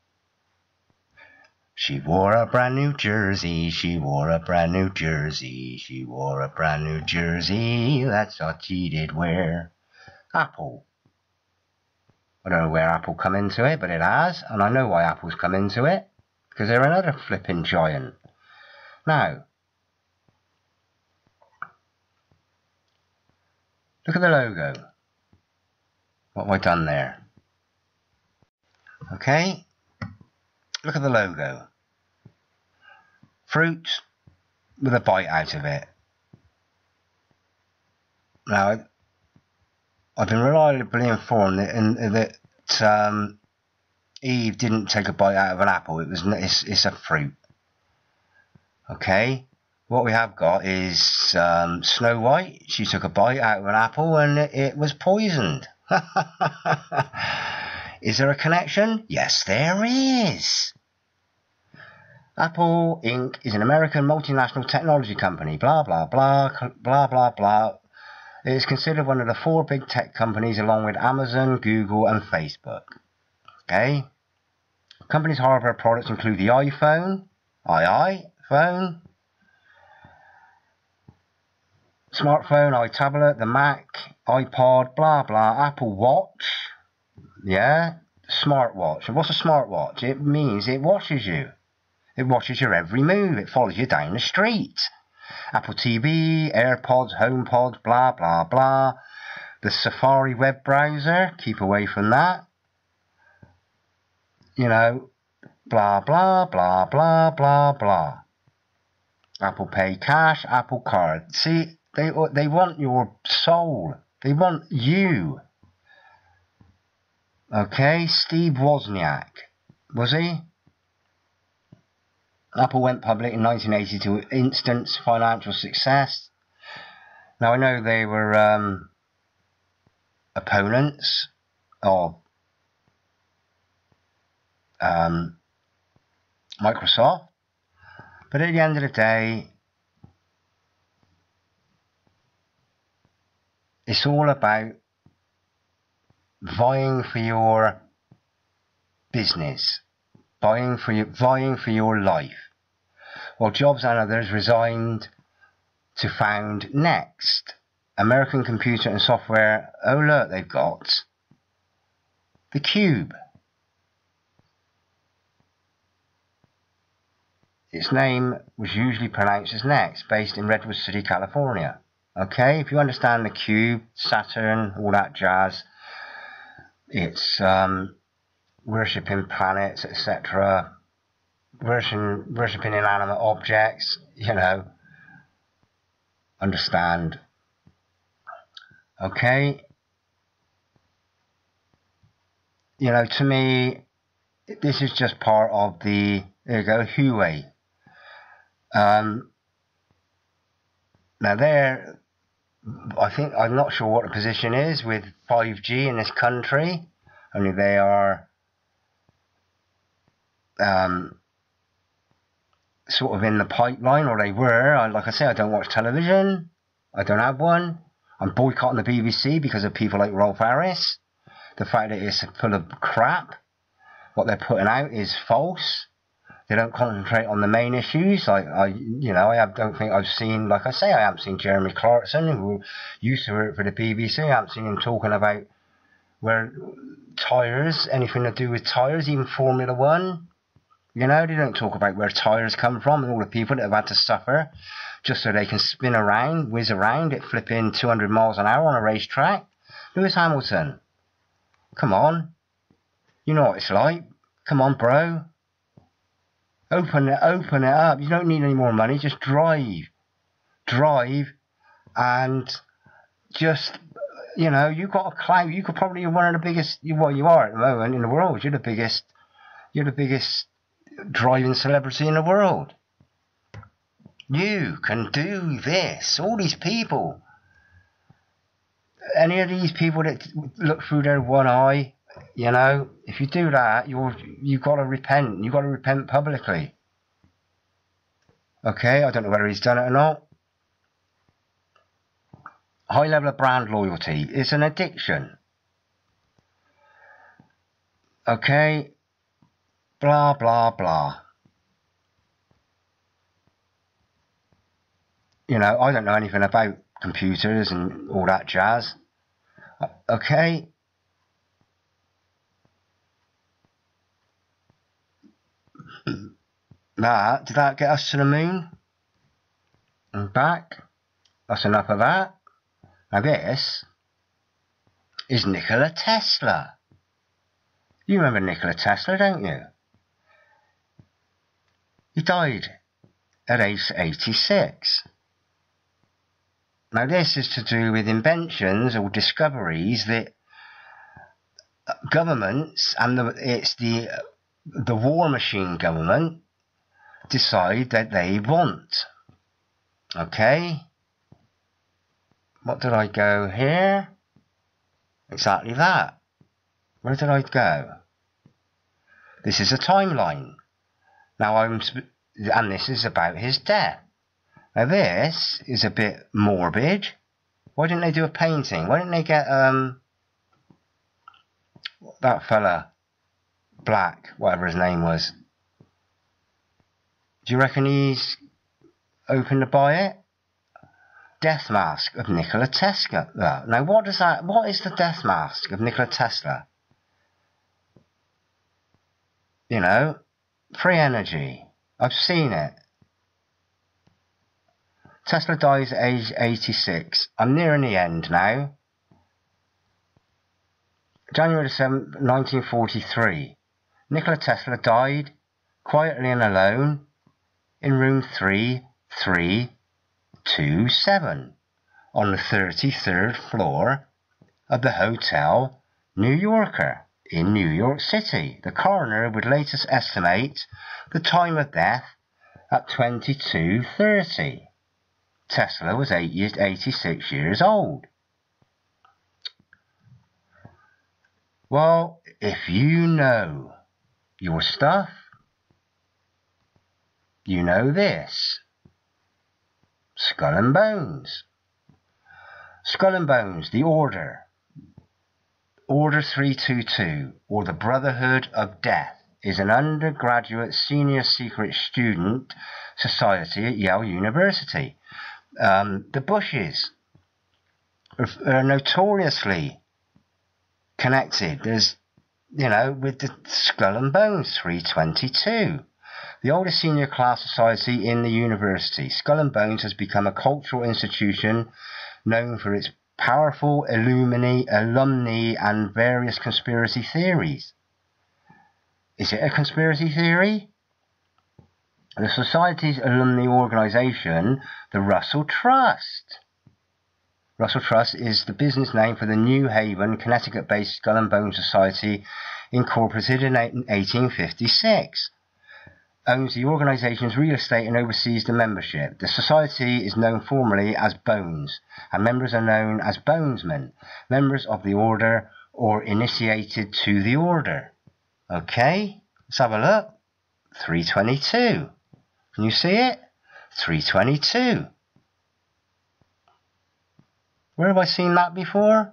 She wore a brand new jersey, she wore a brand new jersey, she wore a brand new jersey, that's what she did wear. Apple. I don't know where Apple come into it, but it has, and I know why Apple's come into it, because they're another flipping giant. Now, look at the logo. What have I done there? Okay, look at the logo. Fruit with a bite out of it. Now, I've been reliably informed that, in, that um, Eve didn't take a bite out of an apple. It was it's, it's a fruit. Okay, what we have got is um, Snow White. She took a bite out of an apple and it, it was poisoned. Is there a connection? Yes, there is. Apple Incorporated is an American multinational technology company. Blah blah blah blah blah blah. It is considered one of the four big tech companies along with Amazon, Google and Facebook. Okay. Company's hardware products include the iPhone, two phone, smartphone, iTablet, the Mac, iPod, blah blah, Apple Watch, yeah, smartwatch. And what's a smartwatch? It means it watches you. It watches your every move. It follows you down the street. Apple T V, AirPods, HomePod, blah, blah, blah. The Safari web browser, keep away from that. You know, blah, blah, blah, blah, blah, blah. Apple Pay Cash, Apple Card. See, they, they want your soul. They want you. Okay, Steve Wozniak, was he? Apple went public in nineteen eighty to instant financial success. Now, I know they were um, opponents of um, Microsoft, but at the end of the day, it's all about vying for your business, vying for your, vying for your life. Well, Jobs and others resigned to found Next, American computer and software. Oh look, they've got the cube. Its name was usually pronounced as Next, based in Redwood City, California. Okay, if you understand the cube, Saturn, all that jazz, it's um, worshipping planets, et cetera. Worshiping, worshipping inanimate objects, you know, understand. Okay, you know, to me, this is just part of the, there you go, Huawei. Um, now there, I think, I'm not sure what the position is with five G in this country, only they are um sort of in the pipeline, or they were. I, like I say, I don't watch television, I don't have one. I'm boycotting the B B C because of people like Rolf Harris. The fact that it's full of crap, what they're putting out is false. They don't concentrate on the main issues. Like, I, you know, I don't think I've seen, like I say, I haven't seen Jeremy Clarkson, who used to work for the B B C. I haven't seen him talking about where tyres, anything to do with tyres, even Formula One. You know, they don't talk about where tyres come from and all the people that have had to suffer just so they can spin around, whiz around at flipping two hundred miles an hour on a racetrack. Lewis Hamilton, come on. You know what it's like. Come on, bro. Open it, open it up. You don't need any more money. Just drive. Drive and just, you know, you've got a clout. You could probably be one of the biggest, well, you are at the moment in the world. You're the biggest, you're the biggest driving celebrity in the world. You can do this. All these people, any of these people that look through their one eye, you know, if you do that, you're you've got to repent. You've got to repent publicly. Okay, I don't know whether he's done it or not. high level of brand loyalty. It's an addiction. Okay, blah, blah, blah. You know, I don't know anything about computers and all that jazz. Okay. That, did that get us to the moon? And back? That's enough of that. Now this is Nikola Tesla. You remember Nikola Tesla, don't you? He died at age eighty-six. Now this is to do with inventions or discoveries that governments, and the, it's the, the war machine government, decide that they want. Okay. What did I go here? Exactly that. Where did I go? This is a timeline. Now I'm, and this is about his death. Now this is a bit morbid. Why didn't they do a painting? Why didn't they get um that fella, Black, whatever his name was? Do you reckon he's open to buy it? Death mask of Nikola Tesla. Now what does that, what is the death mask of Nikola Tesla? You know, free energy. I've seen it. Tesla dies at age eighty-six. I'm nearing the end now. January seventh, nineteen forty-three. Nikola Tesla died quietly and alone in room three three two seven on the thirty-third floor of the Hotel New Yorker in New York City. The coroner would later estimate the time of death at twenty-two thirty. Tesla was eight years, eighty-six years old. Well, if you know your stuff, you know this. Skull and Bones. Skull and Bones, the Order. Order three two two, or the Brotherhood of Death, is an undergraduate senior secret student society at Yale University. Um, the Bushes are notoriously connected, there's, you know, with the Skull and Bones three twenty-two, the oldest senior class society in the university. Skull and Bones has become a cultural institution known for its powerful alumni, alumni and various conspiracy theories. Is it a conspiracy theory? The society's alumni organisation, the Russell Trust. Russell Trust is the business name for the New Haven, Connecticut-based Skull and Bones Society, incorporated in eighteen fifty-six. Owns the organisation's real estate and oversees the membership. The society is known formally as Bones, and members are known as Bonesmen, members of the order or initiated to the order. Okay, let's have a look. three twenty-two. Can you see it? three twenty-two. Where have I seen that before?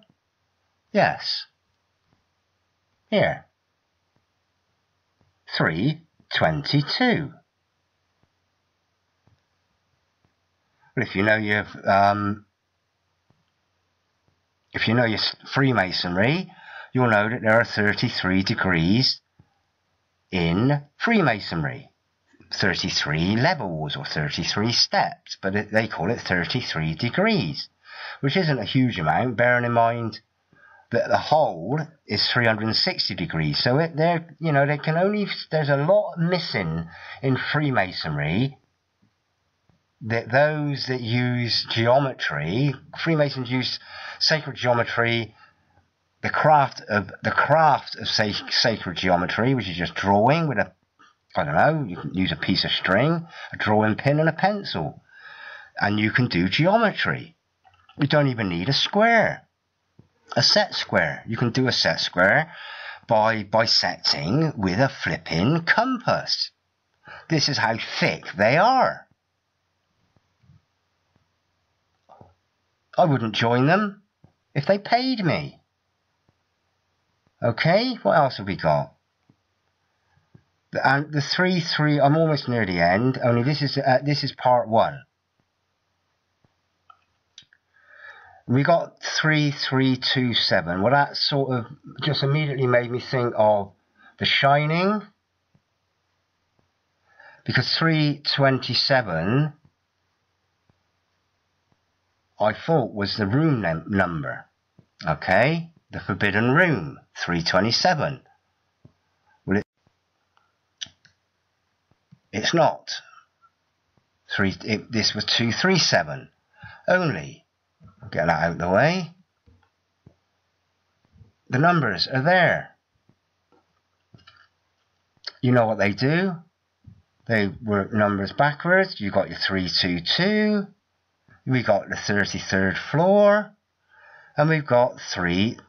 Yes. Here. three twenty-two. Well, if you know your um, if you know your Freemasonry, you'll know that there are thirty-three degrees in Freemasonry. thirty-three levels or thirty-three steps, but it, they call it thirty-three degrees, which isn't a huge amount, bearing in mind that the whole is three hundred sixty degrees. So it, there, you know, there can only, there's a lot missing in Freemasonry. That those that use geometry, Freemasons use sacred geometry, the craft of the craft of sacred geometry, which is just drawing with a, I don't know, you can use a piece of string, a drawing pin and a pencil, and you can do geometry. You don't even need a square, a set square. You can do a set square by bisecting with a flipping compass. This is how thick they are. I wouldn't join them if they paid me. Okay, what else have we got? The, and the three three. I'm almost near the end. Only this is uh, this is part one. We got three three two seven. Well, that sort of just immediately made me think of The Shining, because three twenty-seven I thought was the room number. Okay, the forbidden room, three twenty-seven. Well, it, it's not. Three. It, this was two three seven only. Get that out of the way. The numbers are there. You know what they do. They work numbers backwards. You got your three two two. We got the thirty-third floor. And we've got three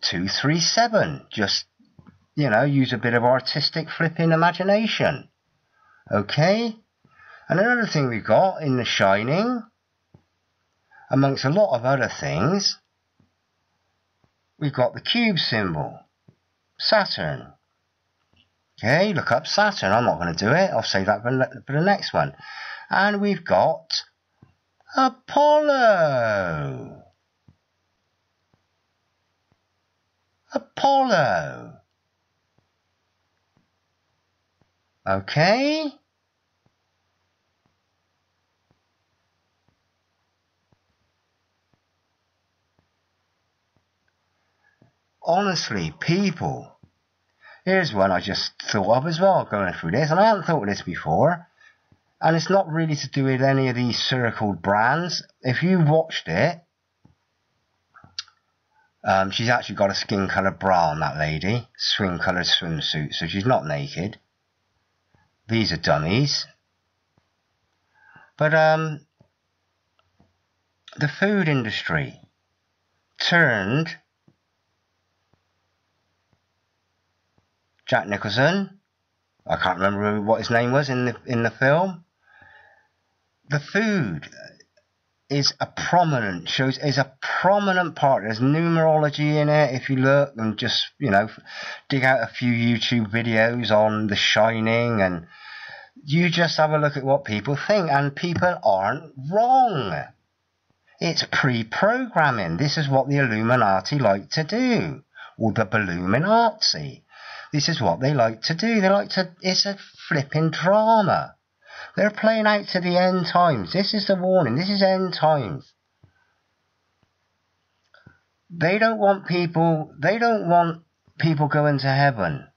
two three seven. Just, you know, use a bit of artistic flipping imagination. Okay. And another thing we've got in The Shining, amongst a lot of other things, we've got the cube symbol, Saturn. Okay, look up Saturn. I'm not going to do it. I'll save that for the next one. And we've got Apollo. Apollo. Okay. Honestly, people, here's one I just thought of as well going through this, and I hadn't thought of this before, and it's not really to do with any of these circled brands. If you watched it, um, she's actually got a skin coloured bra on, that lady, skin coloured swimsuit, so she's not naked. These are dummies. But um, the food industry turned Jack Nicholson, I can't remember what his name was in the in the film. The food is a prominent shows is a prominent part. There's numerology in it. If you look and just, you know, dig out a few YouTube videos on The Shining, and you just have a look at what people think, and people aren't wrong. It's pre-programming. This is what the Illuminati like to do, or the Balluminati. This is what they like to do. They like to, it's a flipping drama. They're playing out to the end times. This is the warning. This is end times. They don't want people, they don't want people going to heaven.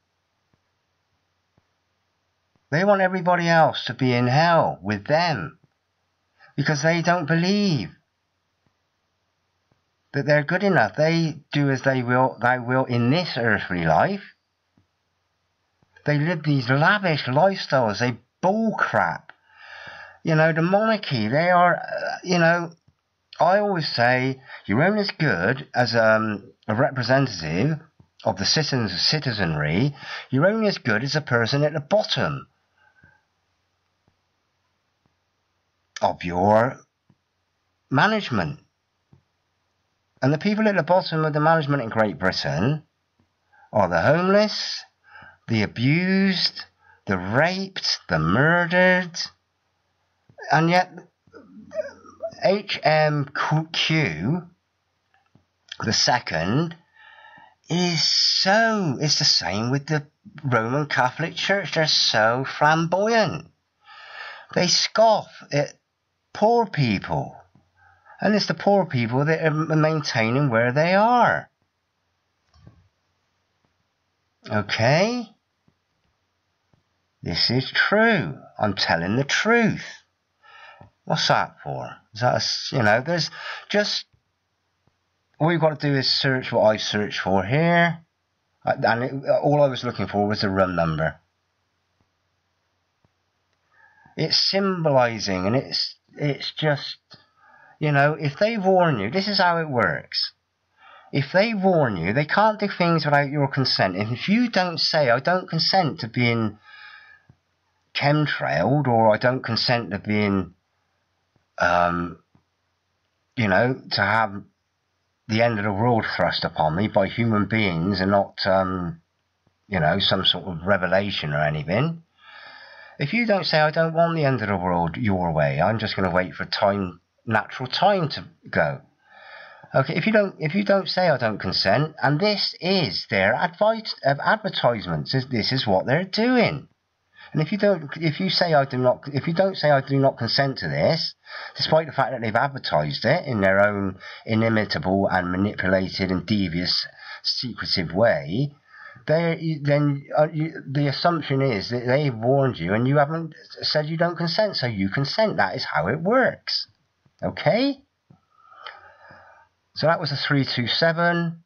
They want everybody else to be in hell with them, because they don't believe that they're good enough. They do as they will, they will in this earthly life. They live these lavish lifestyles. They bull crap. You know, the monarchy, they are, you know, I always say you're only as good as um, a representative of the citizens, citizenry. You're only as good as the person at the bottom of your management. And the people at the bottom of the management in Great Britain are the homeless, the abused, the raped, the murdered, and yet H M Q the second is so, it's the same with the Roman Catholic Church. They're so flamboyant. They scoff at poor people, and it's the poor people that are maintaining where they are. Okay? This is true. I'm telling the truth. What's that for? Is that a, you know, there's just, all you've got to do is search what I searched for here. And it, all I was looking for was the room number. It's symbolizing, and it's, it's just, you know, if they warn you, this is how it works. If they warn you, they can't do things without your consent. And if you don't say, I don't consent to being chemtrailed, or I don't consent to being um, you know, to have the end of the world thrust upon me by human beings and not, um, you know, some sort of revelation or anything. If you don't say, I don't want the end of the world your way, I'm just going to wait for time, natural time to go. Okay, if you don't, if you don't say, I don't consent, and this is their advice of advertisements. This is what they're doing. And if you don't, if you say I do not, if you don't say I do not consent to this, despite the fact that they've advertised it in their own inimitable and manipulated and devious, secretive way, they then uh, you, the assumption is that they've warned you and you haven't said you don't consent, so you consent. That is how it works. Okay. So that was a three two seven.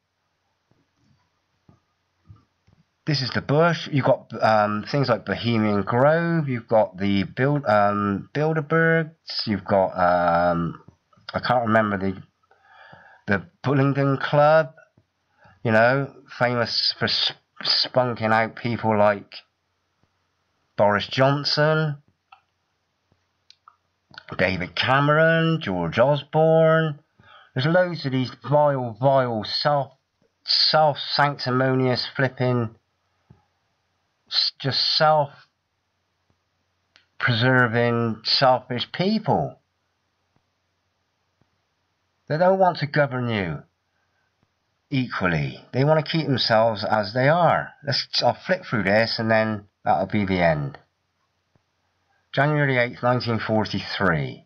This is the bush. You've got um, things like Bohemian Grove. You've got the Bild, um, Bilderbergs. You've got, um, I can't remember the, the Bullingdon Club, you know, famous for sp spunking out people like Boris Johnson, David Cameron, George Osborne. There's loads of these vile, vile, self, self-sanctimonious, flipping, just self-preserving, selfish people. They don't want to govern you equally. They want to keep themselves as they are. Let's, I'll flip through this and then that'll be the end. January eighth, nineteen forty-three.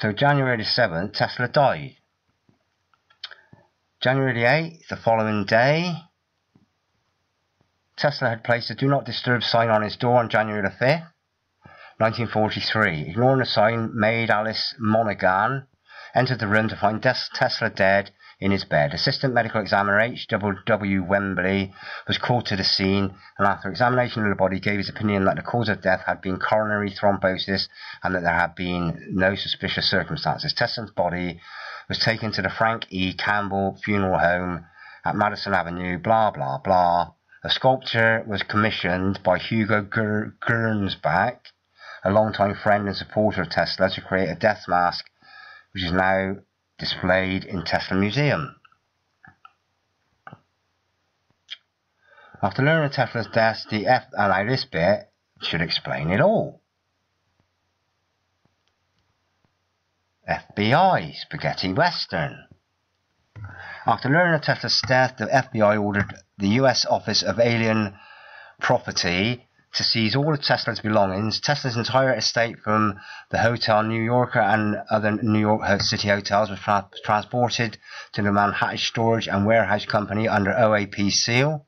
So January the seventh, Tesla died. January the eighth, the following day, Tesla had placed a do not disturb sign on his door on January the fifth, nineteen forty-three. Ignoring the sign, maid Alice Monaghan entered the room to find Tesla dead in his bed. Assistant medical examiner H W W Wembley was called to the scene and after examination of the body gave his opinion that the cause of death had been coronary thrombosis and that there had been no suspicious circumstances. Tesla's body was taken to the Frank E. Campbell Funeral Home at Madison Avenue, blah, blah, blah. A sculpture was commissioned by Hugo Gernsback, a longtime friend and supporter of Tesla, to create a death mask, which is now displayed in Tesla Museum. After learning of Tesla's death, the F and I this bit should explain it all. F B I, Spaghetti Western. After learning of Tesla's death, the F B I ordered the U S Office of Alien Property to seize all of Tesla's belongings, Tesla's entire estate from the Hotel New Yorker and other New York City hotels was tra transported to the Manhattan Storage and Warehouse Company under O A P seal,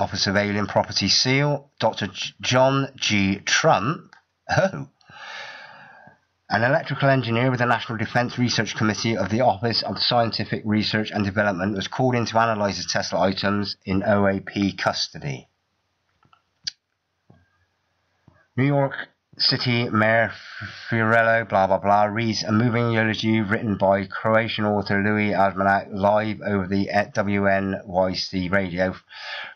Office of Alien Property seal. Doctor John G. Trump, oh, an electrical engineer with the National Defense Research Committee of the Office of Scientific Research and Development, was called in to analyze the Tesla items in O A P custody. New York City Mayor Fiorello, blah, blah, blah, reads a moving eulogy written by Croatian author Louis Admanac live over the W N Y C radio.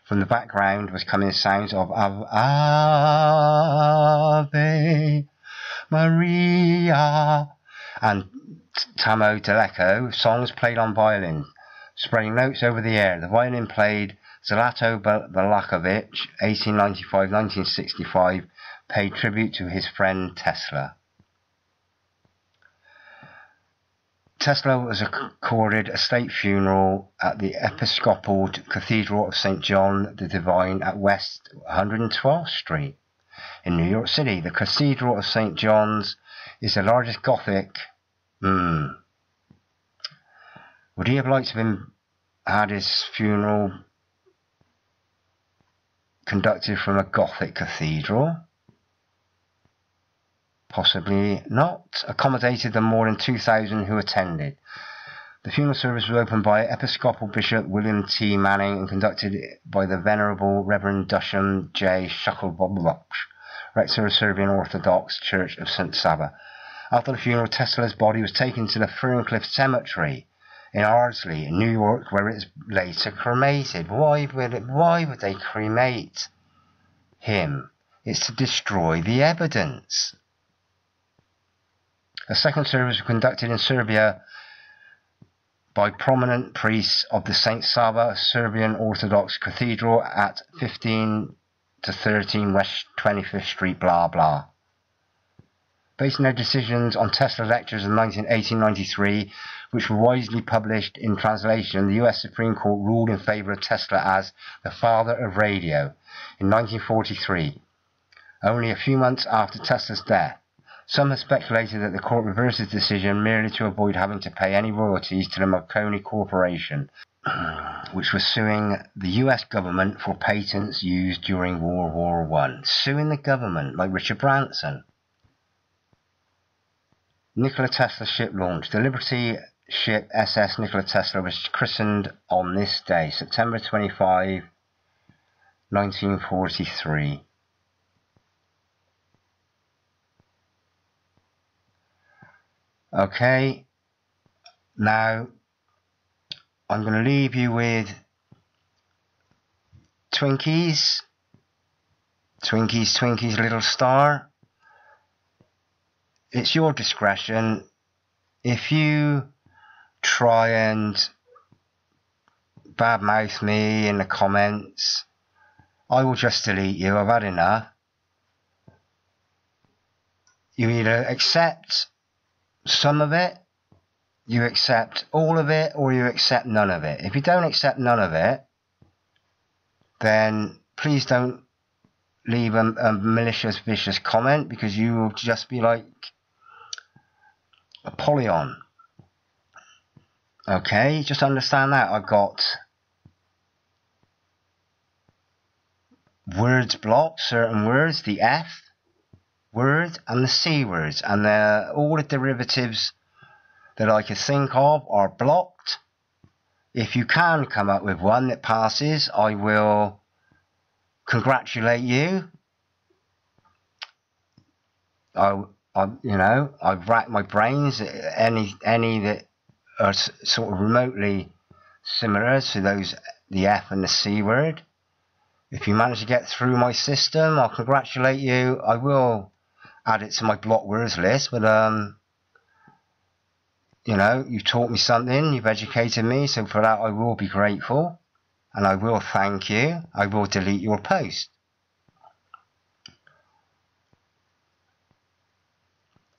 From the background was coming sounds of Ave Maria and Tamo Deleco, songs played on violin, spraying notes over the air. The violin played Zlato Milošević, eighteen ninety-five to nineteen sixty-five, paid tribute to his friend Tesla. Tesla was accorded a state funeral at the Episcopal Cathedral of Saint John the Divine at West one hundred twelfth Street in New York City. The Cathedral of Saint John's is the largest Gothic. Mm. Would he have liked to have had his funeral conducted from a Gothic cathedral? Possibly not. Accommodated the more than two thousand who attended. The funeral service was opened by Episcopal Bishop William T. Manning and conducted by the Venerable Reverend Dusham J. Shucklebob, rector of Serbian Orthodox Church of Saint Sava. After the funeral, Tesla's body was taken to the Ferncliff Cemetery in Ardsley, in New York, where it was later cremated. Why would it, why would they cremate him? It's to destroy the evidence. The second service was conducted in Serbia by prominent priests of the Saint Sava Serbian Orthodox Cathedral at fifteen to thirteen West twenty-fifth Street, blah blah. Basing their decisions on Tesla lectures in nineteen eighty to ninety-three, which were wisely published in translation, the U S Supreme Court ruled in favour of Tesla as the father of radio in nineteen forty-three, only a few months after Tesla's death. Some have speculated that the court reversed its decision merely to avoid having to pay any royalties to the Marconi Corporation, which was suing the U S government for patents used during World War One. Suing the government, like Richard Branson. Nikola Tesla ship launch. The Liberty ship S S Nikola Tesla was christened on this day, September twenty-fifth, nineteen forty-three. Okay, now I'm going to leave you with Twinkies, Twinkies, Twinkies, Little Star. It's your discretion. If you try and badmouth me in the comments, I will just delete you. I've had enough. You either accept some of it, you accept all of it, or you accept none of it. If you don't accept none of it, then please don't leave a, a malicious, vicious comment, because you will just be like Apollyon. Okay, just understand that. I've got words blocked, certain words, the F word and the C words, and the, all the derivatives that I can think of are blocked. If you can come up with one that passes, I will congratulate you. I, I you know, I've racked my brains. Any any that are sort of remotely similar to those, the F and the C word. If you manage to get through my system, I'll congratulate you. I will add it to my block words list, but um you know, you've taught me something, you've educated me, so for that I will be grateful, and I will thank you. I will delete your post.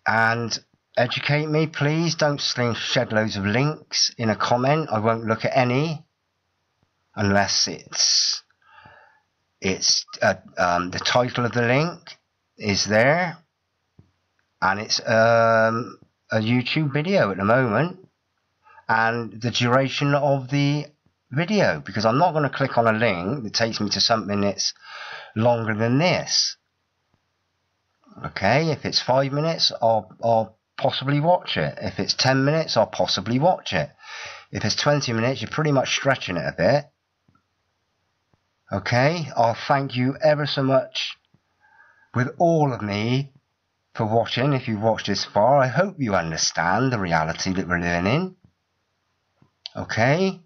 And educate me, please. Don't sling shed loads of links in a comment. I won't look at any unless it's it's uh, um, the title of the link is there, and it's um, a YouTube video at the moment, and the duration of the video, because I'm not going to click on a link that takes me to something that's longer than this. Okay, if it's five minutes, I'll, I'll possibly watch it. If it's ten minutes, I'll possibly watch it. If it's twenty minutes, you're pretty much stretching it a bit. Okay, I'll thank you ever so much with all of me for watching. If you've watched this far, I hope you understand the reality that we're living in. Okay?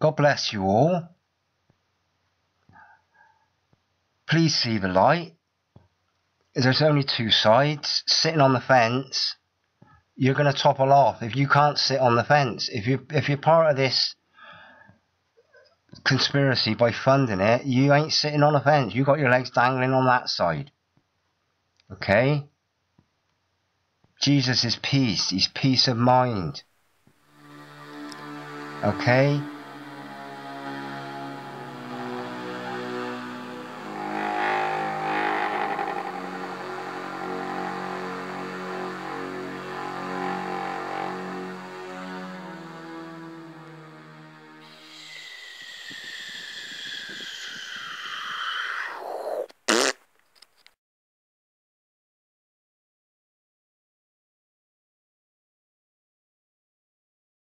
God bless you all. Please see the light. There's only two sides. Sitting on the fence, you're going to topple off if you can't sit on the fence. If you if you're part of this conspiracy by funding it, you ain't sitting on a fence. You got your legs dangling on that side. Okay? Jesus is peace. He's peace of mind. Okay?